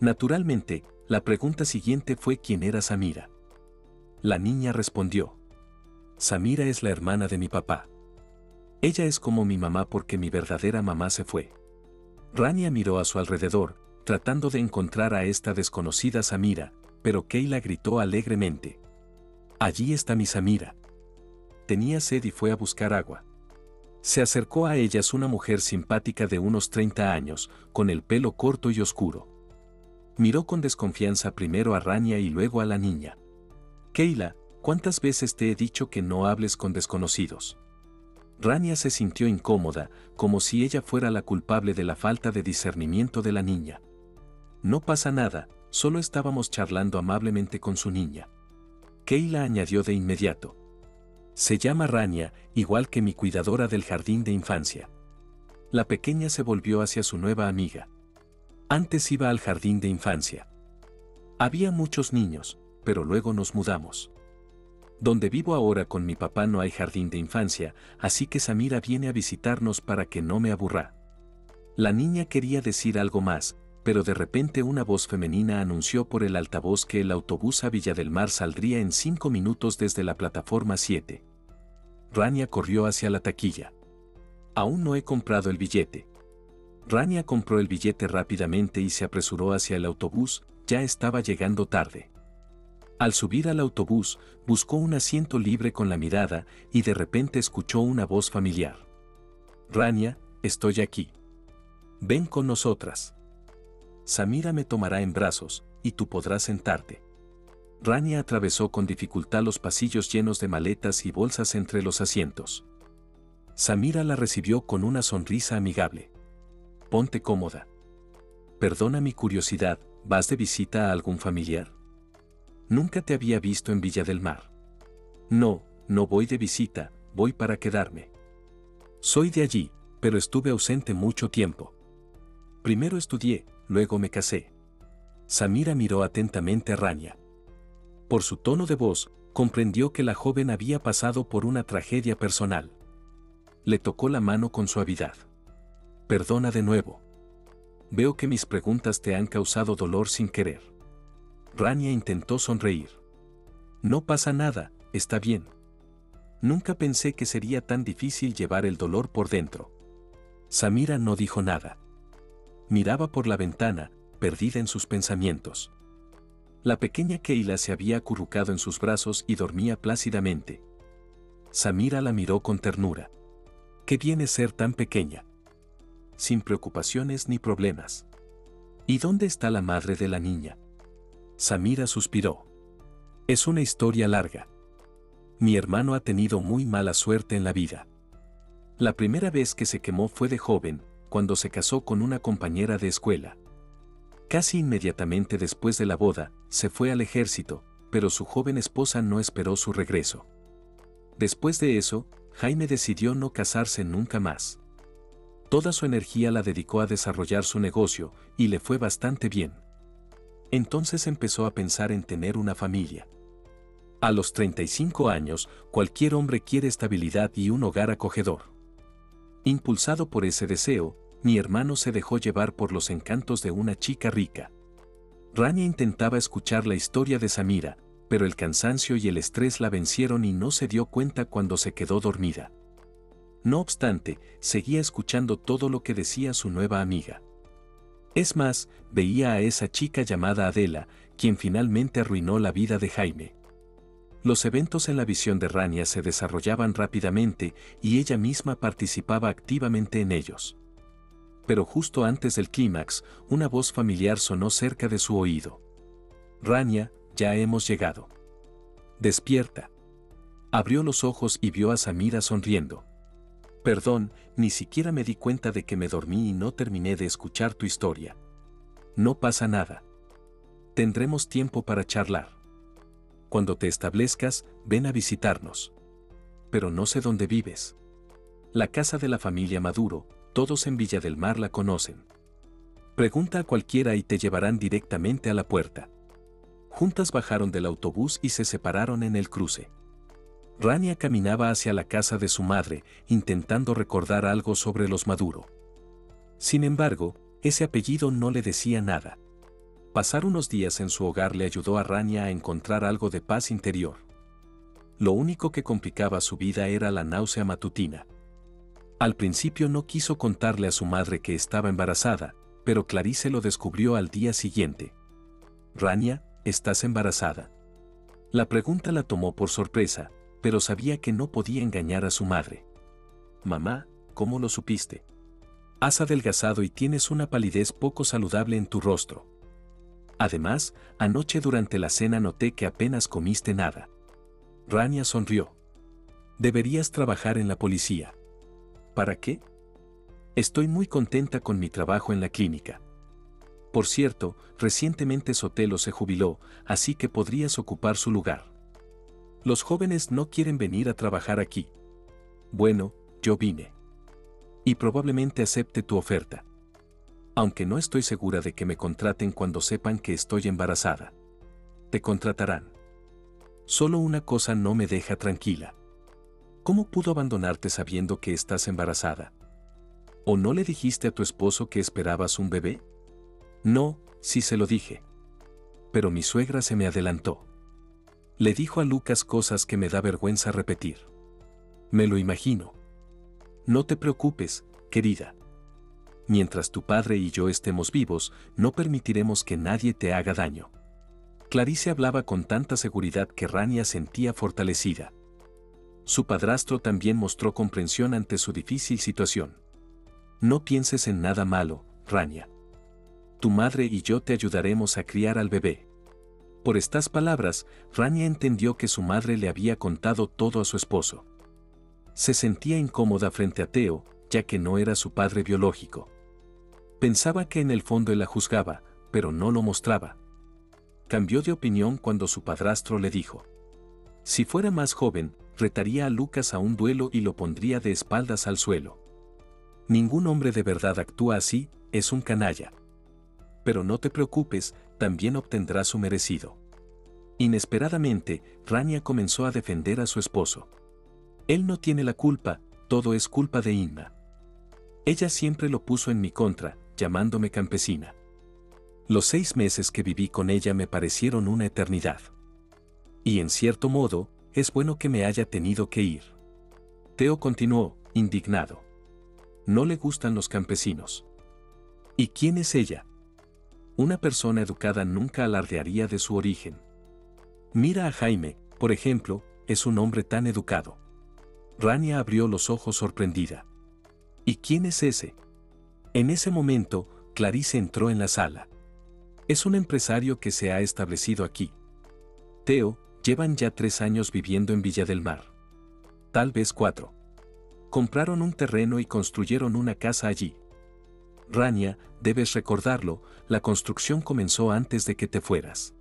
Naturalmente, la pregunta siguiente fue ¿quién era Samira? La niña respondió: Samira es la hermana de mi papá. Ella es como mi mamá porque mi verdadera mamá se fue. Rania miró a su alrededor, tratando de encontrar a esta desconocida Samira, pero Keila gritó alegremente: allí está mi Samira. Tenía sed y fue a buscar agua. Se acercó a ellas una mujer simpática de unos treinta años, con el pelo corto y oscuro. Miró con desconfianza primero a Rania y luego a la niña. Keila, ¿cuántas veces te he dicho que no hables con desconocidos? Rania se sintió incómoda, como si ella fuera la culpable de la falta de discernimiento de la niña. No pasa nada, solo estábamos charlando amablemente con su niña. Keila añadió de inmediato: se llama Rania, igual que mi cuidadora del jardín de infancia. La pequeña se volvió hacia su nueva amiga. Antes iba al jardín de infancia. Había muchos niños, pero luego nos mudamos. Donde vivo ahora con mi papá no hay jardín de infancia, así que Samira viene a visitarnos para que no me aburra. La niña quería decir algo más, pero de repente una voz femenina anunció por el altavoz que el autobús a Villa del Mar saldría en cinco minutos desde la plataforma siete. Rania corrió hacia la taquilla. Aún no he comprado el billete. Rania compró el billete rápidamente y se apresuró hacia el autobús, ya estaba llegando tarde. Al subir al autobús, buscó un asiento libre con la mirada y de repente escuchó una voz familiar. Rania, estoy aquí. Ven con nosotras. Samira me tomará en brazos, y tú podrás sentarte. Rania atravesó con dificultad los pasillos llenos de maletas y bolsas entre los asientos. Samira la recibió con una sonrisa amigable. Ponte cómoda. Perdona mi curiosidad, ¿vas de visita a algún familiar? Nunca te había visto en Villa del Mar. No, no voy de visita, voy para quedarme. Soy de allí, pero estuve ausente mucho tiempo. Primero estudié, luego me casé. Samira miró atentamente a Rania. Por su tono de voz, comprendió que la joven había pasado por una tragedia personal. Le tocó la mano con suavidad. Perdona de nuevo. Veo que mis preguntas te han causado dolor sin querer. Rania intentó sonreír. No pasa nada, está bien. Nunca pensé que sería tan difícil llevar el dolor por dentro. Samira no dijo nada. Miraba por la ventana, perdida en sus pensamientos. La pequeña Keila se había acurrucado en sus brazos y dormía plácidamente. Samira la miró con ternura. Qué bien es ser tan pequeña. Sin preocupaciones ni problemas. ¿Y dónde está la madre de la niña? Samira suspiró. Es una historia larga. Mi hermano ha tenido muy mala suerte en la vida. La primera vez que se quemó fue de joven, cuando se casó con una compañera de escuela. Casi inmediatamente después de la boda, se fue al ejército, pero su joven esposa no esperó su regreso. Después de eso, Jaime decidió no casarse nunca más. Toda su energía la dedicó a desarrollar su negocio y le fue bastante bien. Entonces empezó a pensar en tener una familia. A los treinta y cinco años, cualquier hombre quiere estabilidad y un hogar acogedor. Impulsado por ese deseo, mi hermano se dejó llevar por los encantos de una chica rica. Rania intentaba escuchar la historia de Samira, pero el cansancio y el estrés la vencieron y no se dio cuenta cuando se quedó dormida. No obstante, seguía escuchando todo lo que decía su nueva amiga. Es más, veía a esa chica llamada Adela, quien finalmente arruinó la vida de Jaime. Los eventos en la visión de Rania se desarrollaban rápidamente y ella misma participaba activamente en ellos. Pero justo antes del clímax, una voz familiar sonó cerca de su oído. Rania, ya hemos llegado. Despierta. Abrió los ojos y vio a Samira sonriendo. Perdón, ni siquiera me di cuenta de que me dormí y no terminé de escuchar tu historia. No pasa nada. Tendremos tiempo para charlar. Cuando te establezcas, ven a visitarnos. Pero no sé dónde vives. La casa de la familia Maduro, todos en Villa del Mar la conocen. Pregunta a cualquiera y te llevarán directamente a la puerta. Juntas bajaron del autobús y se separaron en el cruce. Rania caminaba hacia la casa de su madre, intentando recordar algo sobre los Maduro. Sin embargo, ese apellido no le decía nada. Pasar unos días en su hogar le ayudó a Rania a encontrar algo de paz interior. Lo único que complicaba su vida era la náusea matutina. Al principio no quiso contarle a su madre que estaba embarazada, pero Clarice lo descubrió al día siguiente. Rania, ¿estás embarazada? La pregunta la tomó por sorpresa, pero sabía que no podía engañar a su madre. Mamá, ¿cómo lo supiste? Has adelgazado y tienes una palidez poco saludable en tu rostro. Además, anoche durante la cena noté que apenas comiste nada. Rania sonrió. Deberías trabajar en la policía. ¿Para qué? Estoy muy contenta con mi trabajo en la clínica. Por cierto, recientemente Sotelo se jubiló, así que podrías ocupar su lugar. Los jóvenes no quieren venir a trabajar aquí. Bueno, yo vine. Y probablemente acepte tu oferta. Aunque no estoy segura de que me contraten cuando sepan que estoy embarazada. Te contratarán. Solo una cosa no me deja tranquila. ¿Cómo pudo abandonarte sabiendo que estás embarazada? ¿O no le dijiste a tu esposo que esperabas un bebé? No, sí se lo dije. Pero mi suegra se me adelantó. Le dijo a Lucas cosas que me da vergüenza repetir. Me lo imagino. No te preocupes, querida. Mientras tu padre y yo estemos vivos, no permitiremos que nadie te haga daño. Clarice hablaba con tanta seguridad que Rania sentía fortalecida. Su padrastro también mostró comprensión ante su difícil situación. No pienses en nada malo, Rania. Tu madre y yo te ayudaremos a criar al bebé. Por estas palabras, Rania entendió que su madre le había contado todo a su esposo. Se sentía incómoda frente a Teo, ya que no era su padre biológico. Pensaba que en el fondo él la juzgaba, pero no lo mostraba. Cambió de opinión cuando su padrastro le dijo: si fuera más joven, retaría a Lucas a un duelo y lo pondría de espaldas al suelo. Ningún hombre de verdad actúa así, es un canalla. Pero no te preocupes, también obtendrá su merecido. Inesperadamente, Rania comenzó a defender a su esposo. Él no tiene la culpa, todo es culpa de Inma. Ella siempre lo puso en mi contra, llamándome campesina. Los seis meses que viví con ella me parecieron una eternidad. Y en cierto modo, es bueno que me haya tenido que ir. Teo continuó, indignado. No le gustan los campesinos. ¿Y quién es ella? Una persona educada nunca alardearía de su origen. Mira a Jaime, por ejemplo, es un hombre tan educado. Rania abrió los ojos sorprendida. ¿Y quién es ese? En ese momento, Clarice entró en la sala. Es un empresario que se ha establecido aquí. Teo, llevan ya tres años viviendo en Villa del Mar. Tal vez cuatro. Compraron un terreno y construyeron una casa allí. Rania, debes recordarlo, la construcción comenzó antes de que te fueras.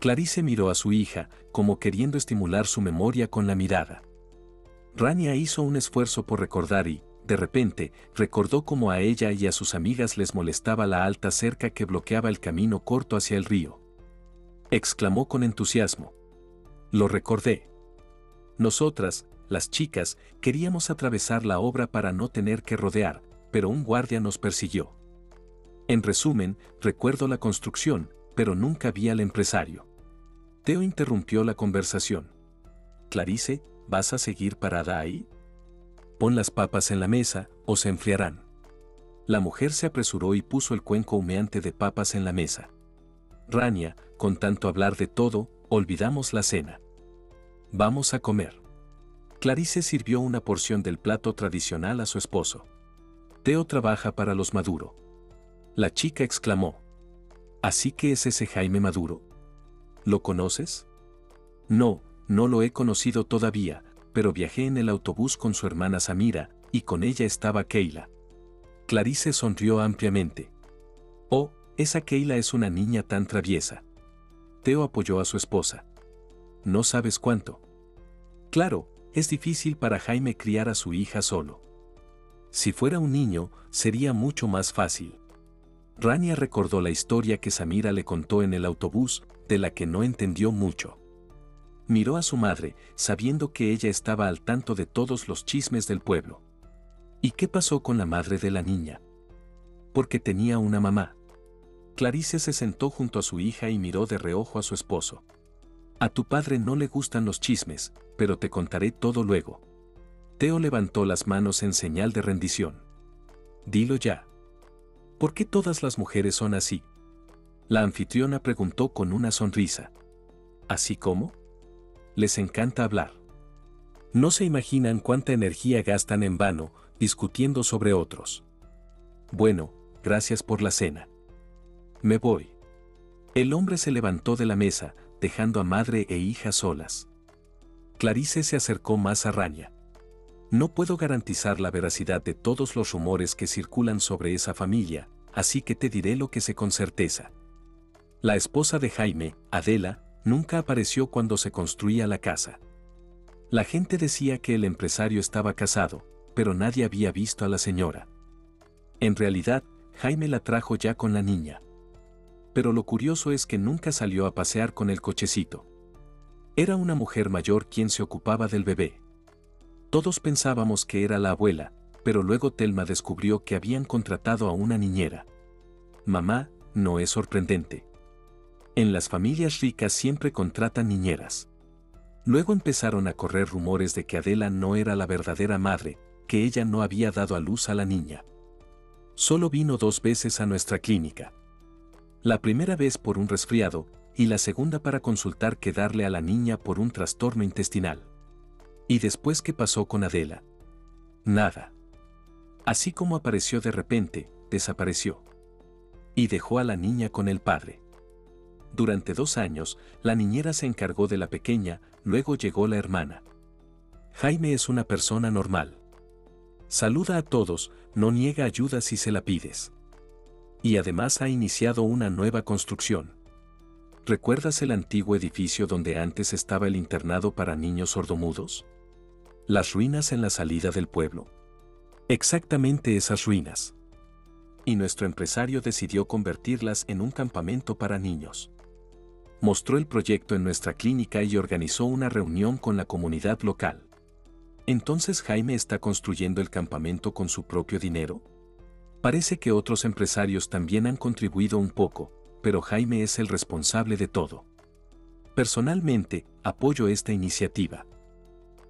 Clarice miró a su hija, como queriendo estimular su memoria con la mirada. Rania hizo un esfuerzo por recordar y, de repente, recordó cómo a ella y a sus amigas les molestaba la alta cerca que bloqueaba el camino corto hacia el río. Exclamó con entusiasmo. Lo recordé. Nosotras, las chicas, queríamos atravesar la obra para no tener que rodear, pero un guardia nos persiguió. En resumen, recuerdo la construcción, pero nunca vi al empresario. Teo interrumpió la conversación. Clarice, ¿vas a seguir parada ahí? Pon las papas en la mesa, o se enfriarán. La mujer se apresuró y puso el cuenco humeante de papas en la mesa. Rania, con tanto hablar de todo, olvidamos la cena. Vamos a comer. Clarice sirvió una porción del plato tradicional a su esposo. Teo trabaja para los Maduro. La chica exclamó. Así que es ese Jaime Maduro. ¿Lo conoces? No, no lo he conocido todavía, pero viajé en el autobús con su hermana Samira, y con ella estaba Keila. Clarice sonrió ampliamente. Oh, esa Keila es una niña tan traviesa. Teo apoyó a su esposa. No sabes cuánto. Claro, es difícil para Jaime criar a su hija solo. Si fuera un niño, sería mucho más fácil. Rania recordó la historia que Samira le contó en el autobús, de la que no entendió mucho. Miró a su madre, sabiendo que ella estaba al tanto de todos los chismes del pueblo. ¿Y qué pasó con la madre de la niña? Porque tenía una mamá. Clarice se sentó junto a su hija y miró de reojo a su esposo. A tu padre no le gustan los chismes, pero te contaré todo luego. Teo levantó las manos en señal de rendición. Dilo ya. ¿Por qué todas las mujeres son así? La anfitriona preguntó con una sonrisa. ¿Así cómo? Les encanta hablar. No se imaginan cuánta energía gastan en vano, discutiendo sobre otros. Bueno, gracias por la cena. Me voy. El hombre se levantó de la mesa, dejando a madre e hija solas. Clarice se acercó más a Rania. No puedo garantizar la veracidad de todos los rumores que circulan sobre esa familia, así que te diré lo que sé con certeza. La esposa de Jaime, Adela, nunca apareció cuando se construía la casa. La gente decía que el empresario estaba casado, pero nadie había visto a la señora. En realidad, Jaime la trajo ya con la niña. Pero lo curioso es que nunca salió a pasear con el cochecito. Era una mujer mayor quien se ocupaba del bebé. Todos pensábamos que era la abuela, pero luego Thelma descubrió que habían contratado a una niñera. Mamá, no es sorprendente. En las familias ricas siempre contratan niñeras. Luego empezaron a correr rumores de que Adela no era la verdadera madre, que ella no había dado a luz a la niña. Solo vino dos veces a nuestra clínica. La primera vez por un resfriado, y la segunda para consultar qué darle a la niña por un trastorno intestinal. ¿Y después qué pasó con Adela? Nada. Así como apareció de repente, desapareció. Y dejó a la niña con el padre. Durante dos años, la niñera se encargó de la pequeña, luego llegó la hermana. Jaime es una persona normal. Saluda a todos, no niega ayuda si se la pides. Y además ha iniciado una nueva construcción. ¿Recuerdas el antiguo edificio donde antes estaba el internado para niños sordomudos? Las ruinas en la salida del pueblo. Exactamente esas ruinas. Y nuestro empresario decidió convertirlas en un campamento para niños. Mostró el proyecto en nuestra clínica y organizó una reunión con la comunidad local. ¿Entonces Jaime está construyendo el campamento con su propio dinero? Parece que otros empresarios también han contribuido un poco, pero Jaime es el responsable de todo. Personalmente, apoyo esta iniciativa.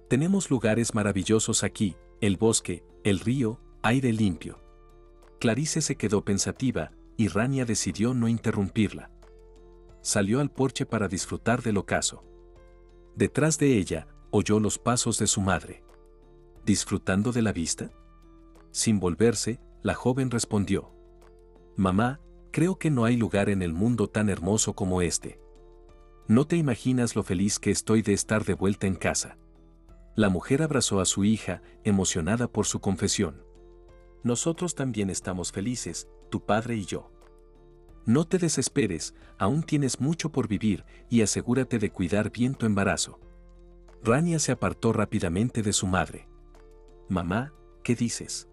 Tenemos lugares maravillosos aquí, el bosque, el río, aire limpio. Clarice se quedó pensativa, y Rania decidió no interrumpirla. Salió al porche para disfrutar del ocaso. Detrás de ella, oyó los pasos de su madre. ¿Disfrutando de la vista? Sin volverse, la joven respondió. Mamá, creo que no hay lugar en el mundo tan hermoso como este. No te imaginas lo feliz que estoy de estar de vuelta en casa. La mujer abrazó a su hija, emocionada por su confesión. nosotros también estamos felices, tu padre y yo. No te desesperes, aún tienes mucho por vivir y asegúrate de cuidar bien tu embarazo. Rania se apartó rápidamente de su madre. Mamá, ¿qué dices?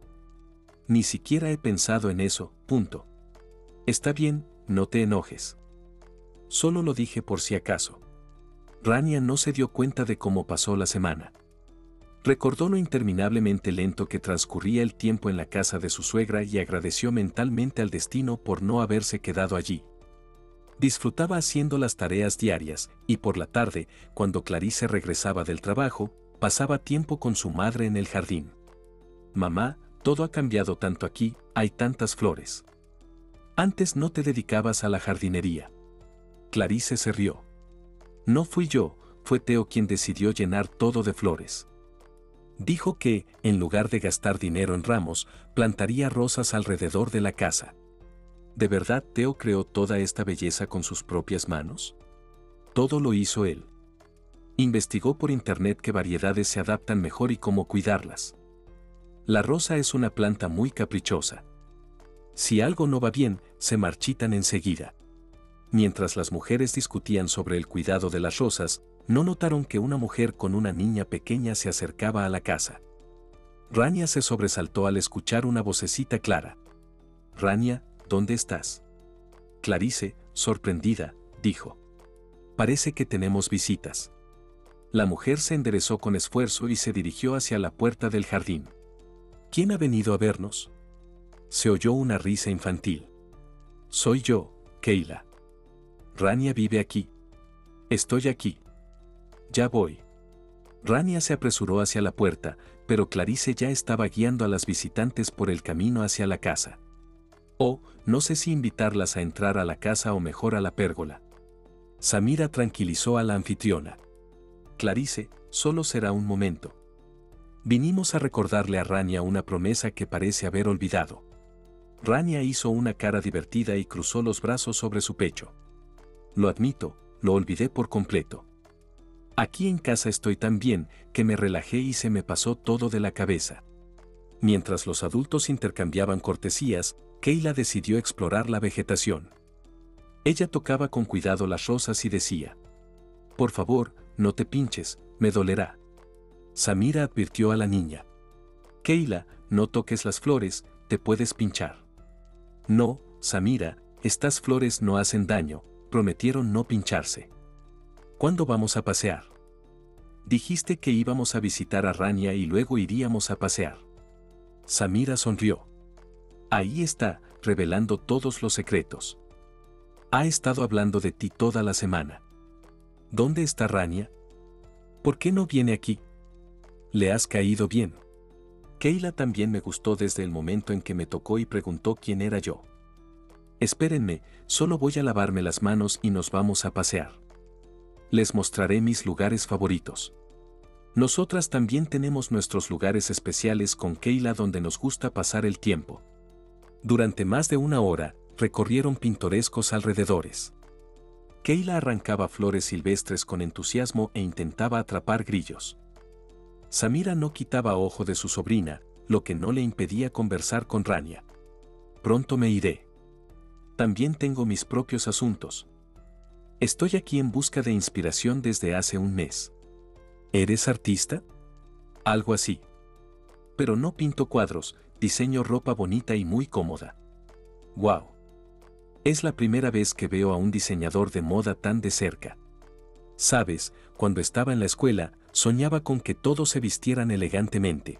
Ni siquiera he pensado en eso, punto. Está bien, no te enojes. Solo lo dije por si acaso. Rania no se dio cuenta de cómo pasó la semana. Recordó lo interminablemente lento que transcurría el tiempo en la casa de su suegra y agradeció mentalmente al destino por no haberse quedado allí. Disfrutaba haciendo las tareas diarias y por la tarde, cuando Clarice regresaba del trabajo, pasaba tiempo con su madre en el jardín. Mamá, todo ha cambiado tanto aquí, hay tantas flores. Antes no te dedicabas a la jardinería. Clarice se rió. No fui yo, fue Teo quien decidió llenar todo de flores. Dijo que, en lugar de gastar dinero en ramos, plantaría rosas alrededor de la casa. ¿De verdad Teo creó toda esta belleza con sus propias manos? Todo lo hizo él. Investigó por internet qué variedades se adaptan mejor y cómo cuidarlas. La rosa es una planta muy caprichosa. Si algo no va bien, se marchitan enseguida. Mientras las mujeres discutían sobre el cuidado de las rosas, no notaron que una mujer con una niña pequeña se acercaba a la casa. Rania se sobresaltó al escuchar una vocecita clara. Rania, ¿dónde estás? Clarice, sorprendida, dijo. Parece que tenemos visitas. La mujer se enderezó con esfuerzo y se dirigió hacia la puerta del jardín. ¿Quién ha venido a vernos? Se oyó una risa infantil. Soy yo, Keila. Rania vive aquí. Estoy aquí. Ya voy. Rania se apresuró hacia la puerta, pero Clarice ya estaba guiando a las visitantes por el camino hacia la casa. Oh, no sé si invitarlas a entrar a la casa o mejor a la pérgola. Samira tranquilizó a la anfitriona. Clarice, solo será un momento. Vinimos a recordarle a Rania una promesa que parece haber olvidado. Rania hizo una cara divertida y cruzó los brazos sobre su pecho. Lo admito, lo olvidé por completo. Aquí en casa estoy tan bien que me relajé y se me pasó todo de la cabeza. Mientras los adultos intercambiaban cortesías, Keila decidió explorar la vegetación. Ella tocaba con cuidado las rosas y decía, por favor, no te pinches, me dolerá. Samira advirtió a la niña, Keila, no toques las flores, te puedes pinchar. No, Samira, estas flores no hacen daño, prometieron no pincharse. ¿Cuándo vamos a pasear? Dijiste que íbamos a visitar a Rania y luego iríamos a pasear. Samira sonrió. Ahí está, revelando todos los secretos. Ha estado hablando de ti toda la semana. ¿Dónde está Rania? ¿Por qué no viene aquí? Le has caído bien. Keila también me gustó desde el momento en que me tocó y preguntó quién era yo. Espérenme, solo voy a lavarme las manos y nos vamos a pasear. Les mostraré mis lugares favoritos. Nosotras también tenemos nuestros lugares especiales con Keila donde nos gusta pasar el tiempo. Durante más de una hora, recorrieron pintorescos alrededores. Keila arrancaba flores silvestres con entusiasmo e intentaba atrapar grillos. Samira no quitaba ojo de su sobrina, lo que no le impedía conversar con Rania. Pronto me iré. También tengo mis propios asuntos. Estoy aquí en busca de inspiración desde hace un mes. ¿Eres artista? Algo así. Pero no pinto cuadros, diseño ropa bonita y muy cómoda. ¡Wow! Es la primera vez que veo a un diseñador de moda tan de cerca. Sabes, cuando estaba en la escuela, soñaba con que todos se vistieran elegantemente.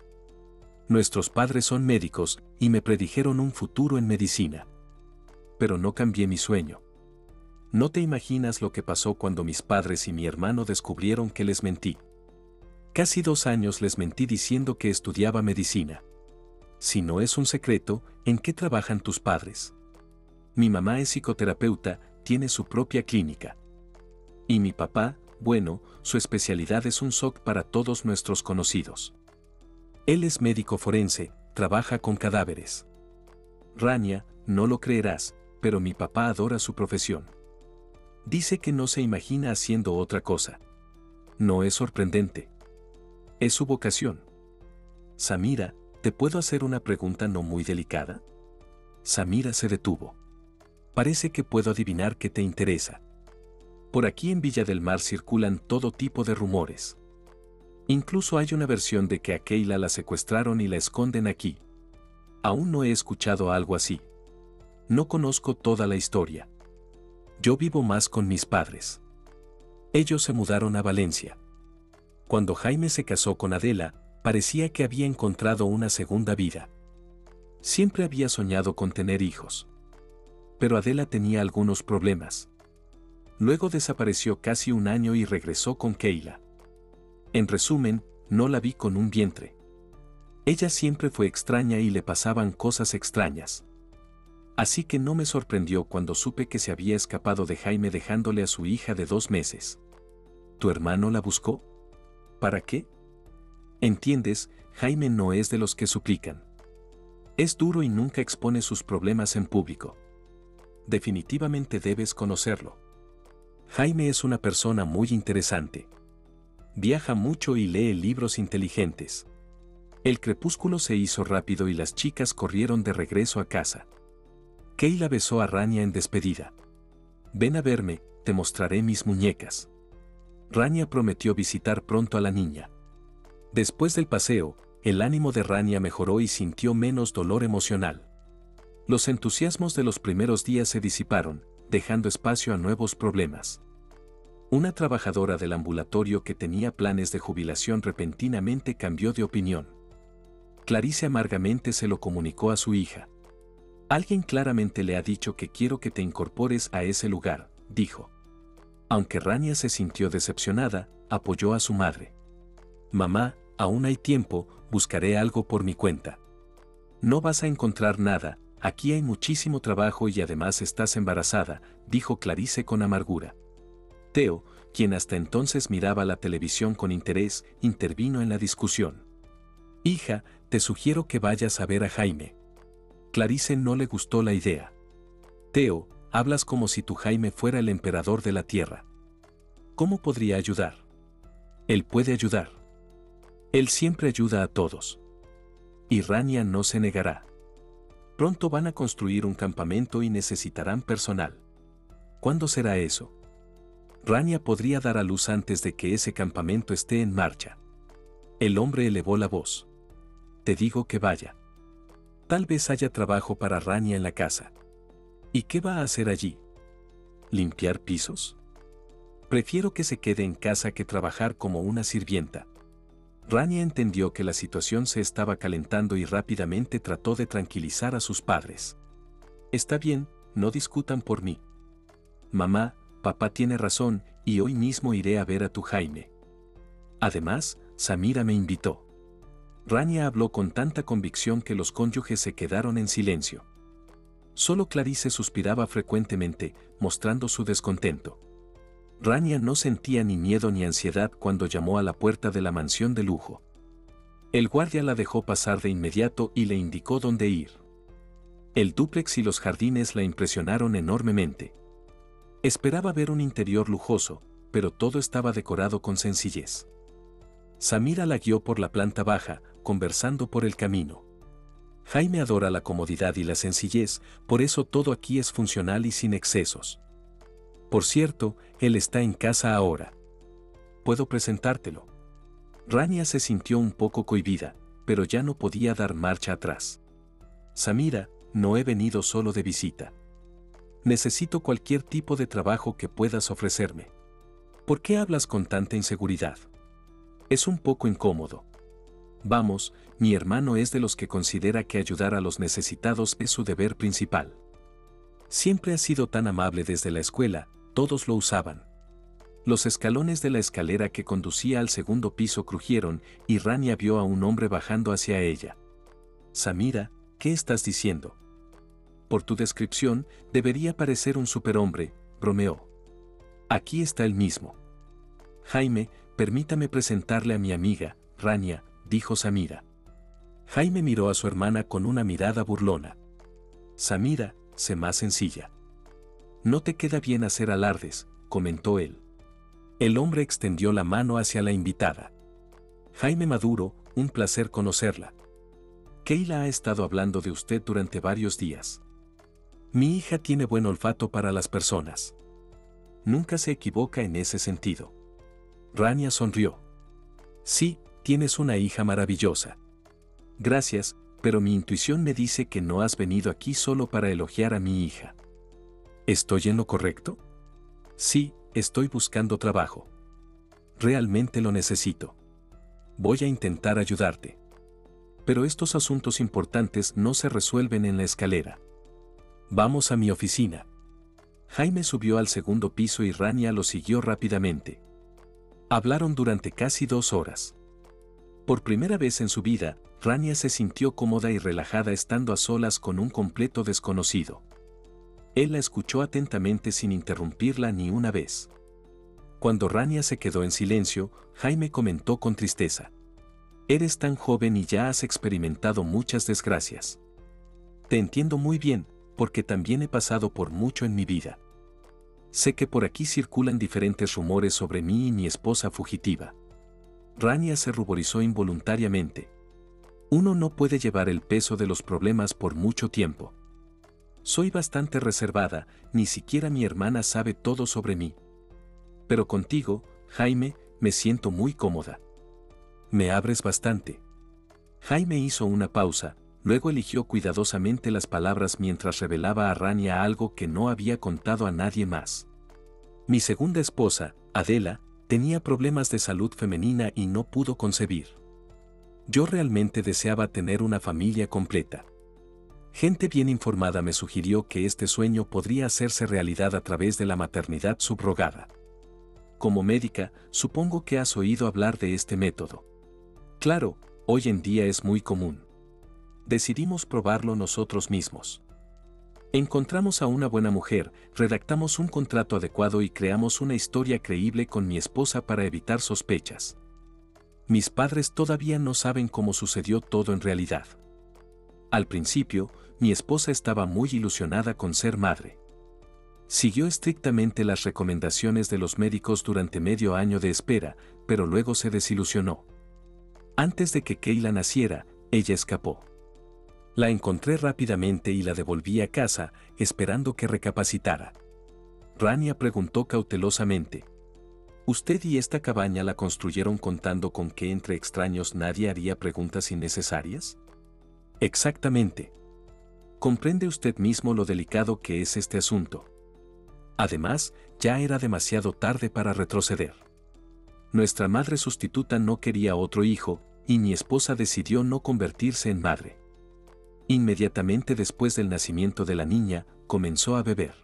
Nuestros padres son médicos y me predijeron un futuro en medicina. Pero no cambié mi sueño. No te imaginas lo que pasó cuando mis padres y mi hermano descubrieron que les mentí. Casi dos años les mentí diciendo que estudiaba medicina. Si no es un secreto, ¿en qué trabajan tus padres? Mi mamá es psicoterapeuta, tiene su propia clínica. Y mi papá, bueno, su especialidad es un shock para todos nuestros conocidos. Él es médico forense, trabaja con cadáveres. Rania, no lo creerás, pero mi papá adora su profesión. Dice que no se imagina haciendo otra cosa. No es sorprendente. Es su vocación. Samira, ¿Te puedo hacer una pregunta no muy delicada? Samira se detuvo. Parece que puedo adivinar qué te interesa. Por aquí en Villa del Mar circulan todo tipo de rumores. Incluso hay una versión de que a Keila la secuestraron y la esconden aquí. Aún no he escuchado algo así. No conozco toda la historia. Yo vivo más con mis padres. Ellos se mudaron a Valencia. Cuando Jaime se casó con Adela, parecía que había encontrado una segunda vida. Siempre había soñado con tener hijos. Pero Adela tenía algunos problemas. Luego desapareció casi un año y regresó con Keila. En resumen, no la vi con un vientre. Ella siempre fue extraña y le pasaban cosas extrañas. Así que no me sorprendió cuando supe que se había escapado de Jaime dejándole a su hija de dos meses. ¿Tu hermano la buscó? ¿Para qué? Entiendes, Jaime no es de los que suplican. Es duro y nunca expone sus problemas en público. Definitivamente debes conocerlo. Jaime es una persona muy interesante. Viaja mucho y lee libros inteligentes. El crepúsculo se hizo rápido y las chicas corrieron de regreso a casa. Keila besó a Rania en despedida. Ven a verme, te mostraré mis muñecas. Rania prometió visitar pronto a la niña. Después del paseo, el ánimo de Rania mejoró y sintió menos dolor emocional. Los entusiasmos de los primeros días se disiparon, dejando espacio a nuevos problemas. Una trabajadora del ambulatorio que tenía planes de jubilación repentinamente cambió de opinión. Clarice amargamente se lo comunicó a su hija. Alguien claramente le ha dicho que quiero que te incorpores a ese lugar, dijo. Aunque Rania se sintió decepcionada, apoyó a su madre. Mamá, aún hay tiempo, buscaré algo por mi cuenta. No vas a encontrar nada. Aquí hay muchísimo trabajo y además estás embarazada, dijo Clarice con amargura. Teo, quien hasta entonces miraba la televisión con interés, intervino en la discusión. Hija, te sugiero que vayas a ver a Jaime. Clarice no le gustó la idea. Teo, hablas como si tu Jaime fuera el emperador de la tierra. ¿Cómo podría ayudar? Él puede ayudar. Él siempre ayuda a todos. Y Rania no se negará. Pronto van a construir un campamento y necesitarán personal. ¿Cuándo será eso? Rania podría dar a luz antes de que ese campamento esté en marcha. El hombre elevó la voz. Te digo que vaya. Tal vez haya trabajo para Rania en la casa. ¿Y qué va a hacer allí? ¿Limpiar pisos? Prefiero que se quede en casa que trabajar como una sirvienta. Rania entendió que la situación se estaba calentando y rápidamente trató de tranquilizar a sus padres. Está bien, no discutan por mí. Mamá, papá tiene razón y hoy mismo iré a ver a tu Jaime. Además, Samira me invitó. Rania habló con tanta convicción que los cónyuges se quedaron en silencio. Solo Clarice suspiraba frecuentemente, mostrando su descontento. Rania no sentía ni miedo ni ansiedad cuando llamó a la puerta de la mansión de lujo. El guardia la dejó pasar de inmediato y le indicó dónde ir. El dúplex y los jardines la impresionaron enormemente. Esperaba ver un interior lujoso, pero todo estaba decorado con sencillez. Samira la guió por la planta baja, conversando por el camino. Jaime adora la comodidad y la sencillez, por eso todo aquí es funcional y sin excesos. Por cierto, él está en casa ahora. Puedo presentártelo. Rania se sintió un poco cohibida, pero ya no podía dar marcha atrás. Samira, no he venido solo de visita. Necesito cualquier tipo de trabajo que puedas ofrecerme. ¿Por qué hablas con tanta inseguridad? Es un poco incómodo. Vamos, mi hermano es de los que considera que ayudar a los necesitados es su deber principal. Siempre ha sido tan amable desde la escuela. Todos lo usaban. Los escalones de la escalera que conducía al segundo piso crujieron y Rania vio a un hombre bajando hacia ella. Samira, ¿qué estás diciendo? Por tu descripción, debería parecer un superhombre, bromeó. Aquí está el mismo. Jaime, permítame presentarle a mi amiga, Rania, dijo Samira. Jaime miró a su hermana con una mirada burlona. Samira, sé más sencilla. No te queda bien hacer alardes, comentó él. El hombre extendió la mano hacia la invitada. Jaime Maduro, un placer conocerla. Keila ha estado hablando de usted durante varios días. Mi hija tiene buen olfato para las personas. Nunca se equivoca en ese sentido. Rania sonrió. Sí, tienes una hija maravillosa. Gracias, pero mi intuición me dice que no has venido aquí solo para elogiar a mi hija. ¿Estoy en lo correcto? Sí, estoy buscando trabajo. Realmente lo necesito. Voy a intentar ayudarte. Pero estos asuntos importantes no se resuelven en la escalera. Vamos a mi oficina. Jaime subió al segundo piso y Rania lo siguió rápidamente. Hablaron durante casi dos horas. Por primera vez en su vida, Rania se sintió cómoda y relajada estando a solas con un completo desconocido. Él la escuchó atentamente sin interrumpirla ni una vez. Cuando Rania se quedó en silencio, Jaime comentó con tristeza. Eres tan joven y ya has experimentado muchas desgracias. Te entiendo muy bien, porque también he pasado por mucho en mi vida. Sé que por aquí circulan diferentes rumores sobre mí y mi esposa fugitiva. Rania se ruborizó involuntariamente. Uno no puede llevar el peso de los problemas por mucho tiempo. Soy bastante reservada, ni siquiera mi hermana sabe todo sobre mí. Pero contigo, Jaime, me siento muy cómoda. Me abres bastante. Jaime hizo una pausa, luego eligió cuidadosamente las palabras mientras revelaba a Rania algo que no había contado a nadie más. Mi segunda esposa, Adela, tenía problemas de salud femenina y no pudo concebir. Yo realmente deseaba tener una familia completa. Gente bien informada me sugirió que este sueño podría hacerse realidad a través de la maternidad subrogada. Como médica, supongo que has oído hablar de este método. Claro, hoy en día es muy común. Decidimos probarlo nosotros mismos. Encontramos a una buena mujer, redactamos un contrato adecuado y creamos una historia creíble con mi esposa para evitar sospechas. Mis padres todavía no saben cómo sucedió todo en realidad. Al principio, mi esposa estaba muy ilusionada con ser madre. Siguió estrictamente las recomendaciones de los médicos durante medio año de espera, pero luego se desilusionó. Antes de que Keila naciera, ella escapó. La encontré rápidamente y la devolví a casa, esperando que recapacitara. Rania preguntó cautelosamente. Usted y esta cabaña la construyeron contando con que entre extraños nadie haría preguntas innecesarias. Exactamente. Comprende usted mismo lo delicado que es este asunto. Además, ya era demasiado tarde para retroceder. Nuestra madre sustituta no quería otro hijo y mi esposa decidió no convertirse en madre. Inmediatamente después del nacimiento de la niña, comenzó a beber.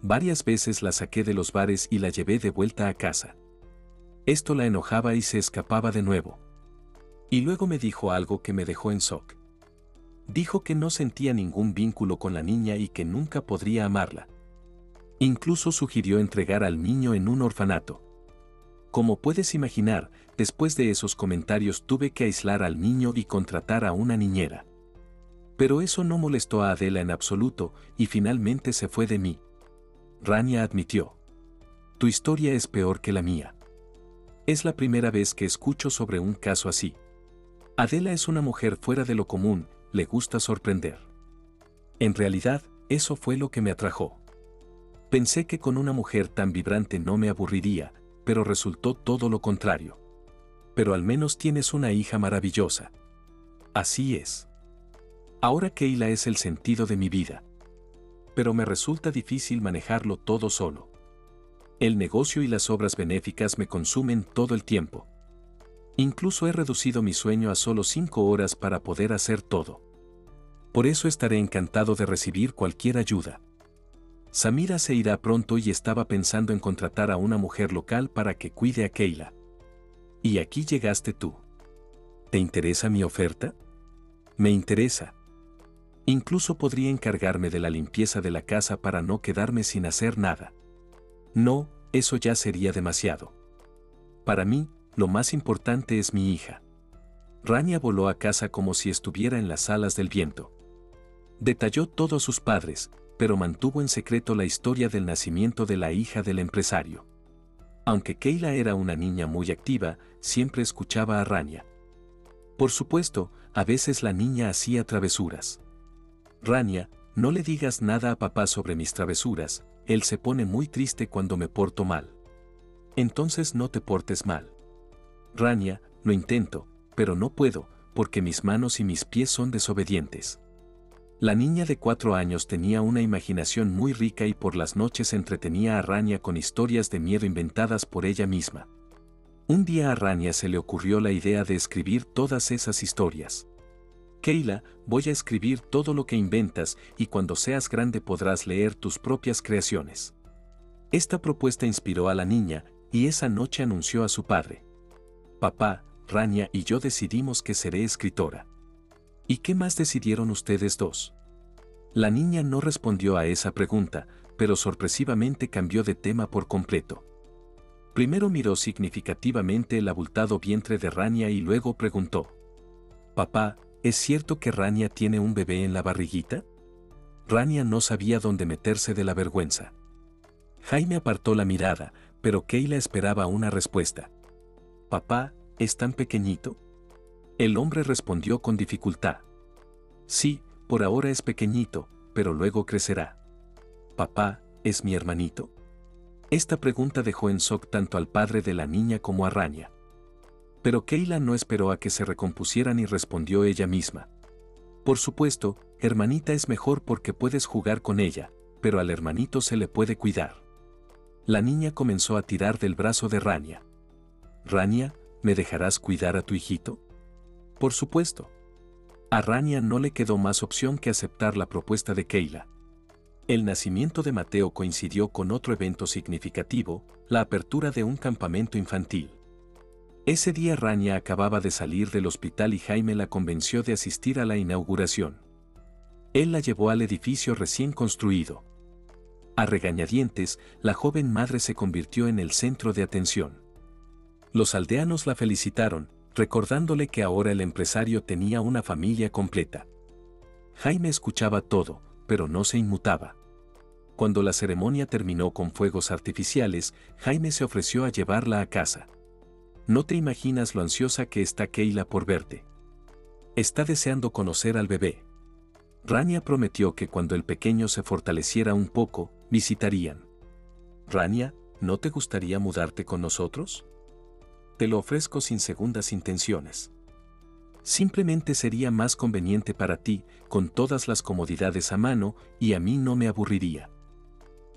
Varias veces la saqué de los bares y la llevé de vuelta a casa. Esto la enojaba y se escapaba de nuevo. Y luego me dijo algo que me dejó en shock. Dijo que no sentía ningún vínculo con la niña y que nunca podría amarla. Incluso sugirió entregar al niño en un orfanato. Como puedes imaginar, después de esos comentarios tuve que aislar al niño y contratar a una niñera. Pero eso no molestó a Adela en absoluto y finalmente se fue de mí. Rania admitió. Tu historia es peor que la mía. Es la primera vez que escucho sobre un caso así. Adela es una mujer fuera de lo común, le gusta sorprender. En realidad, eso fue lo que me atrajo. Pensé que con una mujer tan vibrante no me aburriría, pero resultó todo lo contrario. Pero al menos tienes una hija maravillosa. Así es. Ahora Keila es el sentido de mi vida. Pero me resulta difícil manejarlo todo solo. El negocio y las obras benéficas me consumen todo el tiempo. Incluso he reducido mi sueño a solo cinco horas para poder hacer todo. Por eso estaré encantado de recibir cualquier ayuda. Samira se irá pronto y estaba pensando en contratar a una mujer local para que cuide a Keila. Y aquí llegaste tú. ¿Te interesa mi oferta? Me interesa. Incluso podría encargarme de la limpieza de la casa para no quedarme sin hacer nada. No, eso ya sería demasiado. Para mí, lo más importante es mi hija. Rania voló a casa como si estuviera en las alas del viento. Detalló todo a sus padres, pero mantuvo en secreto la historia del nacimiento de la hija del empresario. Aunque Keila era una niña muy activa, siempre escuchaba a Rania. Por supuesto, a veces la niña hacía travesuras. Rania, no le digas nada a papá sobre mis travesuras, él se pone muy triste cuando me porto mal. Entonces no te portes mal. Rania, lo intento, pero no puedo, porque mis manos y mis pies son desobedientes. La niña de cuatro años tenía una imaginación muy rica y por las noches entretenía a Rania con historias de miedo inventadas por ella misma. Un día a Rania se le ocurrió la idea de escribir todas esas historias. Keila, voy a escribir todo lo que inventas y cuando seas grande podrás leer tus propias creaciones. Esta propuesta inspiró a la niña y esa noche anunció a su padre. Papá, Rania y yo decidimos que seré escritora. ¿Y qué más decidieron ustedes dos? La niña no respondió a esa pregunta, pero sorpresivamente cambió de tema por completo. Primero miró significativamente el abultado vientre de Rania y luego preguntó: Papá, ¿es cierto que Rania tiene un bebé en la barriguita? Rania no sabía dónde meterse de la vergüenza. Jaime apartó la mirada, pero Keila esperaba una respuesta. Papá, ¿es tan pequeñito? El hombre respondió con dificultad. Sí, por ahora es pequeñito, pero luego crecerá. Papá, ¿es mi hermanito? Esta pregunta dejó en shock tanto al padre de la niña como a Rania. Pero Keila no esperó a que se recompusieran y respondió ella misma. Por supuesto, hermanita es mejor porque puedes jugar con ella, pero al hermanito se le puede cuidar. La niña comenzó a tirar del brazo de Rania. Rania, ¿me dejarás cuidar a tu hijito? Por supuesto. A Rania no le quedó más opción que aceptar la propuesta de Keila. El nacimiento de Mateo coincidió con otro evento significativo, la apertura de un campamento infantil. Ese día Rania acababa de salir del hospital y Jaime la convenció de asistir a la inauguración. Él la llevó al edificio recién construido. A regañadientes, la joven madre se convirtió en el centro de atención. Los aldeanos la felicitaron, recordándole que ahora el empresario tenía una familia completa. Jaime escuchaba todo, pero no se inmutaba. Cuando la ceremonia terminó con fuegos artificiales, Jaime se ofreció a llevarla a casa. No te imaginas lo ansiosa que está Keila por verte. Está deseando conocer al bebé. Rania prometió que cuando el pequeño se fortaleciera un poco, visitarían. Rania, ¿no te gustaría mudarte con nosotros? Te lo ofrezco sin segundas intenciones. Simplemente sería más conveniente para ti, con todas las comodidades a mano, y a mí no me aburriría.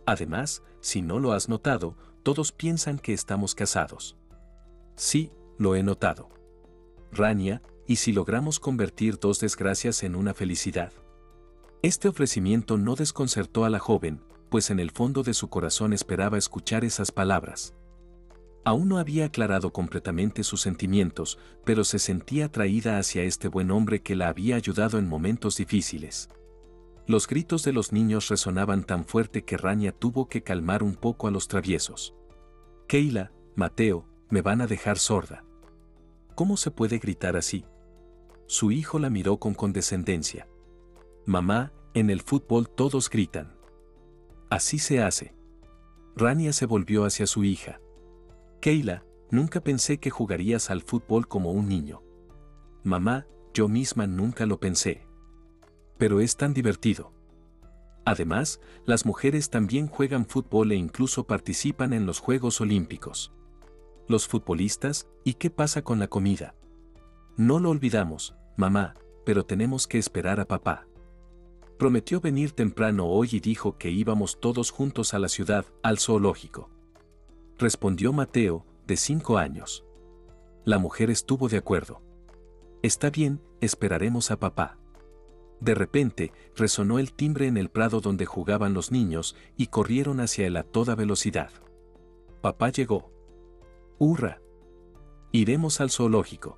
Además, si no lo has notado, todos piensan que estamos casados. Sí, lo he notado. Rania, ¿y si logramos convertir dos desgracias en una felicidad? Este ofrecimiento no desconcertó a la joven, pues en el fondo de su corazón esperaba escuchar esas palabras. Aún no había aclarado completamente sus sentimientos, pero se sentía atraída hacia este buen hombre que la había ayudado en momentos difíciles. Los gritos de los niños resonaban tan fuerte que Rania tuvo que calmar un poco a los traviesos. Keila, Mateo, me van a dejar sorda. ¿Cómo se puede gritar así? Su hijo la miró con condescendencia. Mamá, en el fútbol todos gritan. Así se hace. Rania se volvió hacia su hija. Keila, nunca pensé que jugarías al fútbol como un niño. Mamá, yo misma nunca lo pensé. Pero es tan divertido. Además, las mujeres también juegan fútbol e incluso participan en los Juegos Olímpicos. Los futbolistas, ¿y qué pasa con la comida? No lo olvidamos, mamá, pero tenemos que esperar a papá. Prometió venir temprano hoy y dijo que íbamos todos juntos a la ciudad, al zoológico. Respondió Mateo, de cinco años. La mujer estuvo de acuerdo. Está bien, esperaremos a papá. De repente, resonó el timbre en el prado donde jugaban los niños y corrieron hacia él a toda velocidad. Papá llegó. ¡Hurra! Iremos al zoológico.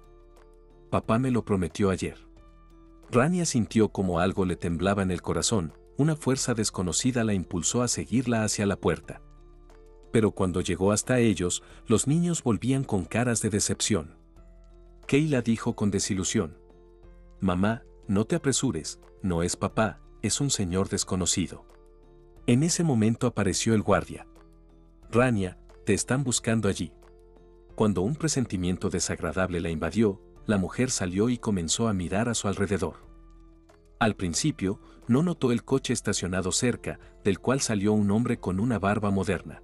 Papá me lo prometió ayer. Rania sintió como algo le temblaba en el corazón, una fuerza desconocida la impulsó a seguirla hacia la puerta. Pero cuando llegó hasta ellos, los niños volvían con caras de decepción. Keila dijo con desilusión: Mamá, no te apresures, no es papá, es un señor desconocido. En ese momento apareció el guardia. Rania, te están buscando allí. Cuando un presentimiento desagradable la invadió, la mujer salió y comenzó a mirar a su alrededor. Al principio, no notó el coche estacionado cerca, del cual salió un hombre con una barba moderna.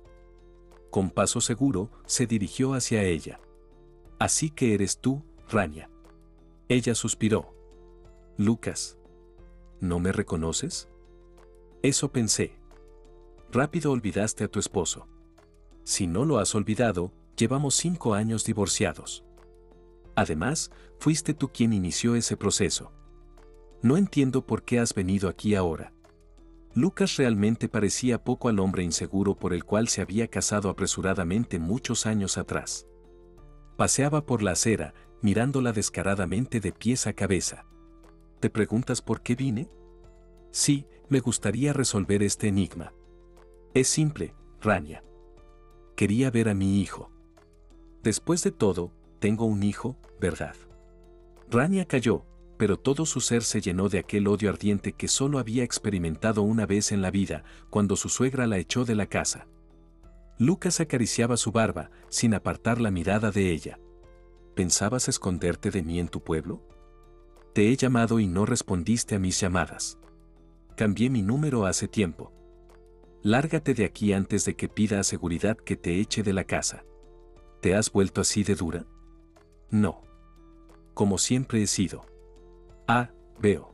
Con paso seguro, se dirigió hacia ella. «Así que eres tú, Rania». Ella suspiró. «Lucas, ¿no me reconoces?» «Eso pensé». «Rápido olvidaste a tu esposo». «Si no lo has olvidado, llevamos cinco años divorciados. Además, fuiste tú quien inició ese proceso. No entiendo por qué has venido aquí ahora». Lucas realmente parecía poco al hombre inseguro por el cual se había casado apresuradamente muchos años atrás. Paseaba por la acera, mirándola descaradamente de pies a cabeza. «¿Te preguntas por qué vine? Sí, me gustaría resolver este enigma. Es simple, Rania. Quería ver a mi hijo. Después de todo, tengo un hijo, ¿verdad?». Rania calló, pero todo su ser se llenó de aquel odio ardiente que solo había experimentado una vez en la vida, cuando su suegra la echó de la casa. Lucas acariciaba su barba, sin apartar la mirada de ella. «¿Pensabas esconderte de mí en tu pueblo? Te he llamado y no respondiste a mis llamadas. Cambié mi número hace tiempo. Lárgate de aquí antes de que pida a seguridad que te eche de la casa. ¿Te has vuelto así de dura? No. Como siempre he sido». «Ah, veo.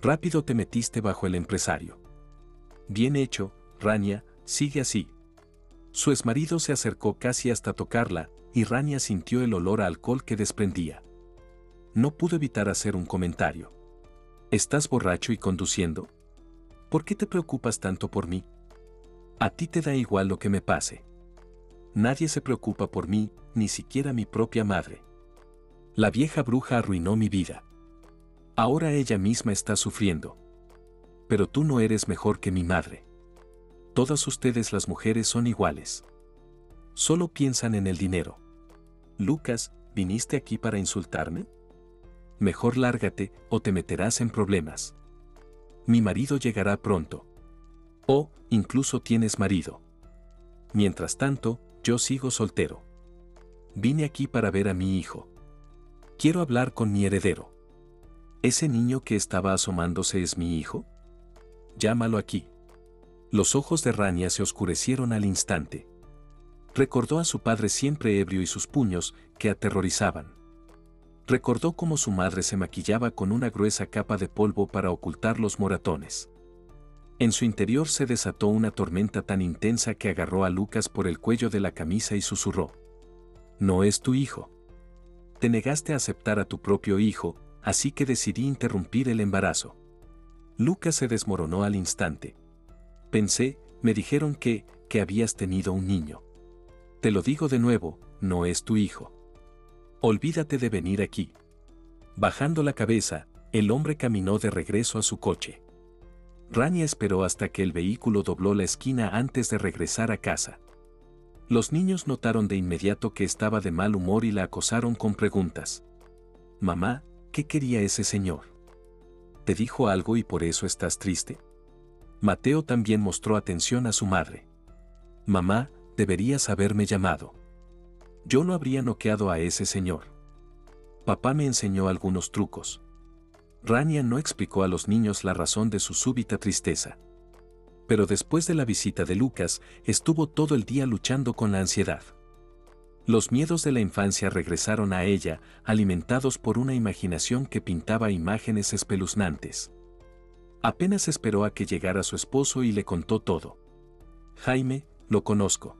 Rápido te metiste bajo el empresario. Bien hecho, Rania, sigue así». Su exmarido se acercó casi hasta tocarla, y Rania sintió el olor a alcohol que desprendía. No pudo evitar hacer un comentario. «¿Estás borracho y conduciendo? ¿Por qué te preocupas tanto por mí? A ti te da igual lo que me pase. Nadie se preocupa por mí, ni siquiera mi propia madre. La vieja bruja arruinó mi vida. Ahora ella misma está sufriendo. Pero tú no eres mejor que mi madre. Todas ustedes las mujeres son iguales. Solo piensan en el dinero». «Lucas, ¿viniste aquí para insultarme? Mejor lárgate o te meterás en problemas. Mi marido llegará pronto. O, incluso tienes marido. Mientras tanto, yo sigo soltero. Vine aquí para ver a mi hijo. Quiero hablar con mi heredero. ¿Ese niño que estaba asomándose es mi hijo? Llámalo aquí». Los ojos de Rania se oscurecieron al instante. Recordó a su padre siempre ebrio y sus puños, que aterrorizaban. Recordó cómo su madre se maquillaba con una gruesa capa de polvo para ocultar los moratones. En su interior se desató una tormenta tan intensa que agarró a Lucas por el cuello de la camisa y susurró. «No es tu hijo. Te negaste a aceptar a tu propio hijo, así que decidí interrumpir el embarazo». Lucas se desmoronó al instante. «Pensé, me dijeron que, que habías tenido un niño. Te lo digo de nuevo, no es tu hijo. Olvídate de venir aquí». Bajando la cabeza, el hombre caminó de regreso a su coche. Rania esperó hasta que el vehículo dobló la esquina antes de regresar a casa. Los niños notaron de inmediato que estaba de mal humor y la acosaron con preguntas. «Mamá, ¿qué quería ese señor? ¿Te dijo algo y por eso estás triste?». Mateo también mostró atención a su madre. «Mamá, deberías haberme llamado. Yo no habría noqueado a ese señor. Papá me enseñó algunos trucos». Rania no explicó a los niños la razón de su súbita tristeza. Pero después de la visita de Lucas, estuvo todo el día luchando con la ansiedad. Los miedos de la infancia regresaron a ella, alimentados por una imaginación que pintaba imágenes espeluznantes. Apenas esperó a que llegara su esposo y le contó todo. «Jaime, lo conozco.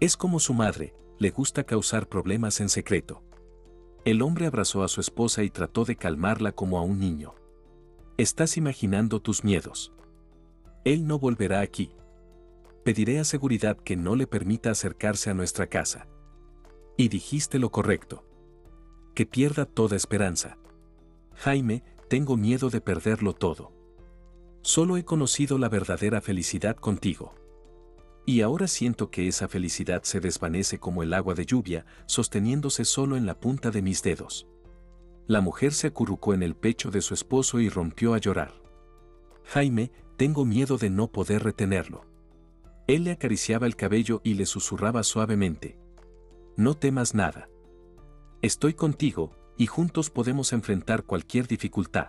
Es como su madre, le gusta causar problemas en secreto». El hombre abrazó a su esposa y trató de calmarla como a un niño. «Estás imaginando tus miedos. Él no volverá aquí. Pediré a seguridad que no le permita acercarse a nuestra casa. Y dijiste lo correcto. Que pierda toda esperanza. Jaime, tengo miedo de perderlo todo. Solo he conocido la verdadera felicidad contigo. Y ahora siento que esa felicidad se desvanece como el agua de lluvia, sosteniéndose solo en la punta de mis dedos». La mujer se acurrucó en el pecho de su esposo y rompió a llorar. «Jaime, tengo miedo de no poder retenerlo». Él le acariciaba el cabello y le susurraba suavemente. «No temas nada. Estoy contigo, y juntos podemos enfrentar cualquier dificultad.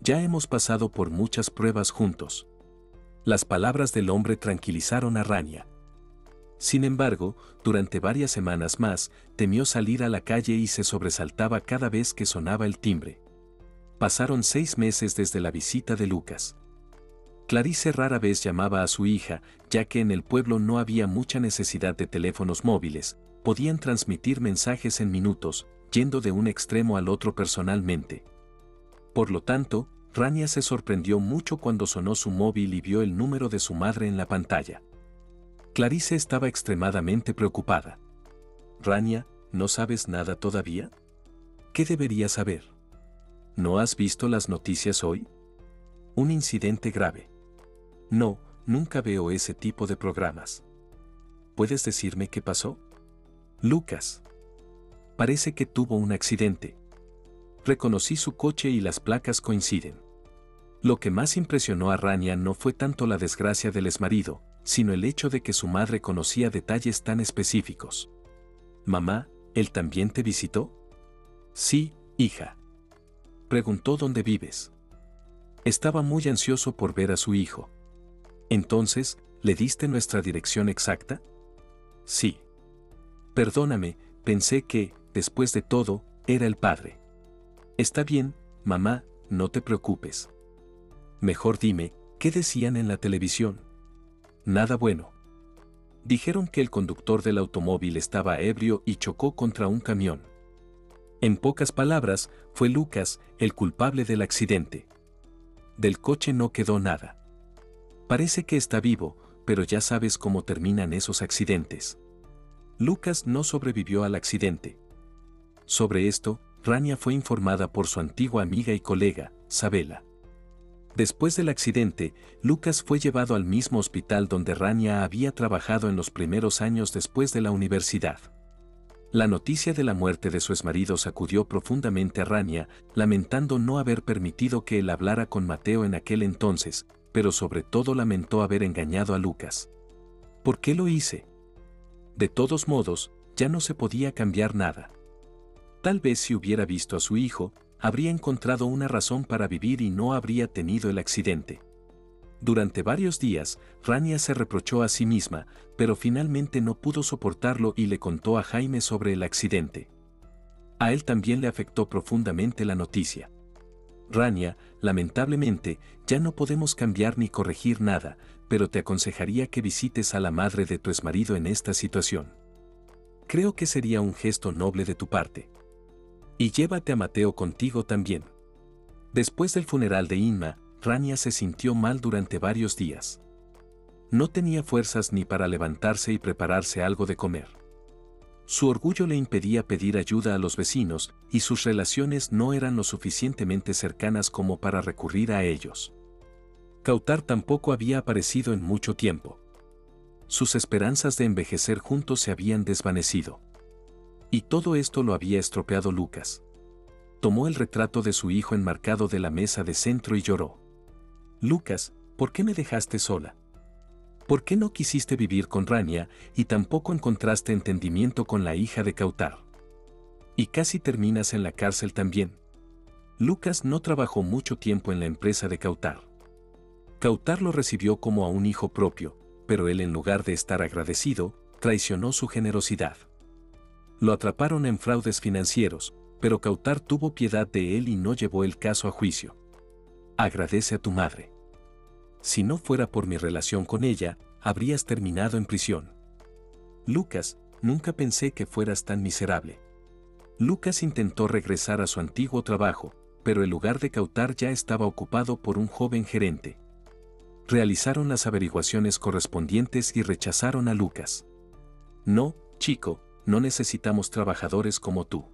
Ya hemos pasado por muchas pruebas juntos. Las palabras del hombre tranquilizaron a Rania. Sin embargo, durante varias semanas más, temió salir a la calle y se sobresaltaba cada vez que sonaba el timbre. Pasaron seis meses desde la visita de Lucas. Clarice rara vez llamaba a su hija, ya que en el pueblo no había mucha necesidad de teléfonos móviles, podían transmitir mensajes en minutos, yendo de un extremo al otro personalmente. Por lo tanto, Rania se sorprendió mucho cuando sonó su móvil y vio el número de su madre en la pantalla. Clarice estaba extremadamente preocupada. Rania, ¿no sabes nada todavía? ¿Qué deberías saber? ¿No has visto las noticias hoy? Un incidente grave. No, nunca veo ese tipo de programas. ¿Puedes decirme qué pasó? Lucas. Parece que tuvo un accidente. Reconocí su coche y las placas coinciden. Lo que más impresionó a Rania no fue tanto la desgracia del exmarido, sino el hecho de que su madre conocía detalles tan específicos. Mamá, ¿él también te visitó? Sí, hija. Preguntó dónde vives. Estaba muy ansioso por ver a su hijo. Entonces, ¿le diste nuestra dirección exacta? Sí. Perdóname, pensé que, después de todo, era el padre. Está bien, mamá, no te preocupes. Mejor dime, ¿qué decían en la televisión? Nada bueno. Dijeron que el conductor del automóvil estaba ebrio y chocó contra un camión. En pocas palabras, fue Lucas el culpable del accidente. Del coche no quedó nada. Parece que está vivo, pero ya sabes cómo terminan esos accidentes. Lucas no sobrevivió al accidente. Sobre esto, Rania fue informada por su antigua amiga y colega, Sabela. Después del accidente, Lucas fue llevado al mismo hospital donde Rania había trabajado en los primeros años después de la universidad. La noticia de la muerte de su exmarido sacudió profundamente a Rania, lamentando no haber permitido que él hablara con Mateo en aquel entonces, pero sobre todo lamentó haber engañado a Lucas. ¿Por qué lo hice? De todos modos, ya no se podía cambiar nada. Tal vez si hubiera visto a su hijo, habría encontrado una razón para vivir y no habría tenido el accidente. Durante varios días, Rania se reprochó a sí misma, pero finalmente no pudo soportarlo y le contó a Jaime sobre el accidente. A él también le afectó profundamente la noticia. Rania, lamentablemente, ya no podemos cambiar ni corregir nada, pero te aconsejaría que visites a la madre de tu exmarido en esta situación. Creo que sería un gesto noble de tu parte. Y llévate a Mateo contigo también. Después del funeral de Inma, Rania se sintió mal durante varios días. No tenía fuerzas ni para levantarse y prepararse algo de comer. Su orgullo le impedía pedir ayuda a los vecinos y sus relaciones no eran lo suficientemente cercanas como para recurrir a ellos. Kautar tampoco había aparecido en mucho tiempo. Sus esperanzas de envejecer juntos se habían desvanecido. Y todo esto lo había estropeado Lucas. Tomó el retrato de su hijo enmarcado de la mesa de centro y lloró. Lucas, ¿por qué me dejaste sola? ¿Por qué no quisiste vivir con Rania y tampoco encontraste entendimiento con la hija de Kautar? Y casi terminas en la cárcel también. Lucas no trabajó mucho tiempo en la empresa de Kautar. Kautar lo recibió como a un hijo propio, pero él en lugar de estar agradecido, traicionó su generosidad. Lo atraparon en fraudes financieros, pero Kautar tuvo piedad de él y no llevó el caso a juicio. Agradece a tu madre. Si no fuera por mi relación con ella, habrías terminado en prisión. Lucas, nunca pensé que fueras tan miserable. Lucas intentó regresar a su antiguo trabajo, pero el lugar de Kautar ya estaba ocupado por un joven gerente. Realizaron las averiguaciones correspondientes y rechazaron a Lucas. No, chico, no necesitamos trabajadores como tú.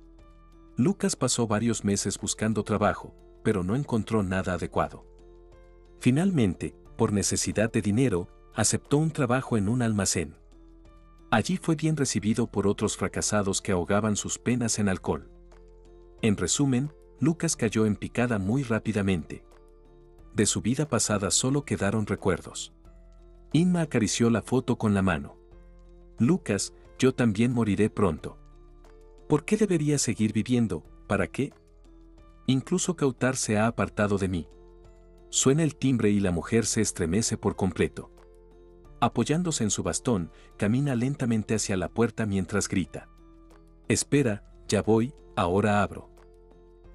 Lucas pasó varios meses buscando trabajo, pero no encontró nada adecuado. Finalmente, por necesidad de dinero, aceptó un trabajo en un almacén. Allí fue bien recibido por otros fracasados que ahogaban sus penas en alcohol. En resumen, Lucas cayó en picada muy rápidamente. De su vida pasada solo quedaron recuerdos. Inma acarició la foto con la mano. Lucas, yo también moriré pronto. ¿Por qué debería seguir viviendo? ¿Para qué? Incluso Kautar se ha apartado de mí. Suena el timbre y la mujer se estremece por completo. Apoyándose en su bastón, camina lentamente hacia la puerta mientras grita. Espera, ya voy, ahora abro.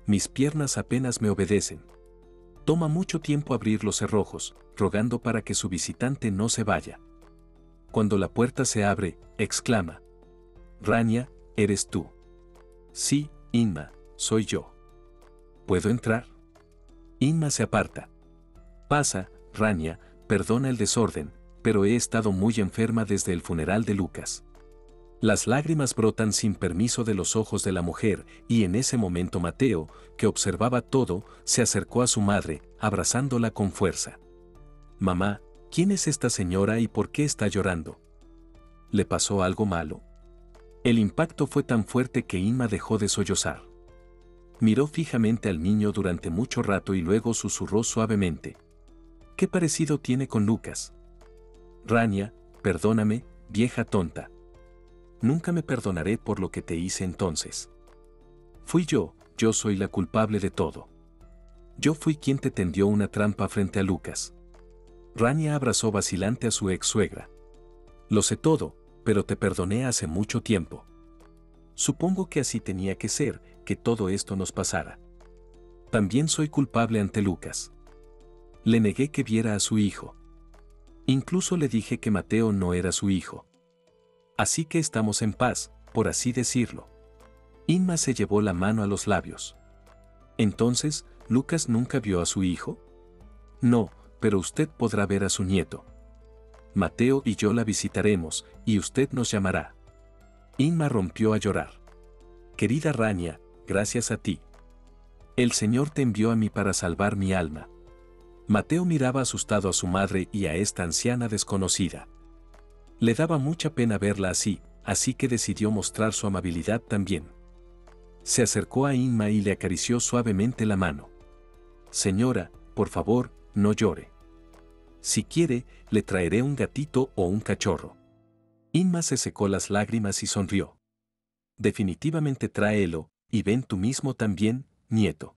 Mis piernas apenas me obedecen. Toma mucho tiempo abrir los cerrojos, rogando para que su visitante no se vaya. Cuando la puerta se abre, exclama. Rania, ¿eres tú? Sí, Inma, soy yo. ¿Puedo entrar? Inma se aparta. Pasa, Rania, perdona el desorden, pero he estado muy enferma desde el funeral de Lucas. Las lágrimas brotan sin permiso de los ojos de la mujer, y en ese momento Mateo, que observaba todo, se acercó a su madre, abrazándola con fuerza. Mamá, ¿quién es esta señora y por qué está llorando? ¿Le pasó algo malo? El impacto fue tan fuerte que Inma dejó de sollozar. Miró fijamente al niño durante mucho rato y luego susurró suavemente. ¿Qué parecido tiene con Lucas? Rania, perdóname, vieja tonta. Nunca me perdonaré por lo que te hice entonces. Fui yo, yo soy la culpable de todo. Yo fui quien te tendió una trampa frente a Lucas. Rania abrazó vacilante a su ex suegra. Lo sé todo, pero te perdoné hace mucho tiempo. Supongo que así tenía que ser, que todo esto nos pasara. También soy culpable ante Lucas. Le negué que viera a su hijo. Incluso le dije que Mateo no era su hijo. Así que estamos en paz, por así decirlo. Inma se llevó la mano a los labios. Entonces, ¿Lucas nunca vio a su hijo? No, pero usted podrá ver a su nieto. Mateo y yo la visitaremos, y usted nos llamará. Inma rompió a llorar. Querida Rania, gracias a ti. El Señor te envió a mí para salvar mi alma. Mateo miraba asustado a su madre y a esta anciana desconocida. Le daba mucha pena verla así, así que decidió mostrar su amabilidad también. Se acercó a Inma y le acarició suavemente la mano. Señora, por favor, no llore. Si quiere, le traeré un gatito o un cachorro. Inma se secó las lágrimas y sonrió. Definitivamente tráelo, y ven tú mismo también, nieto.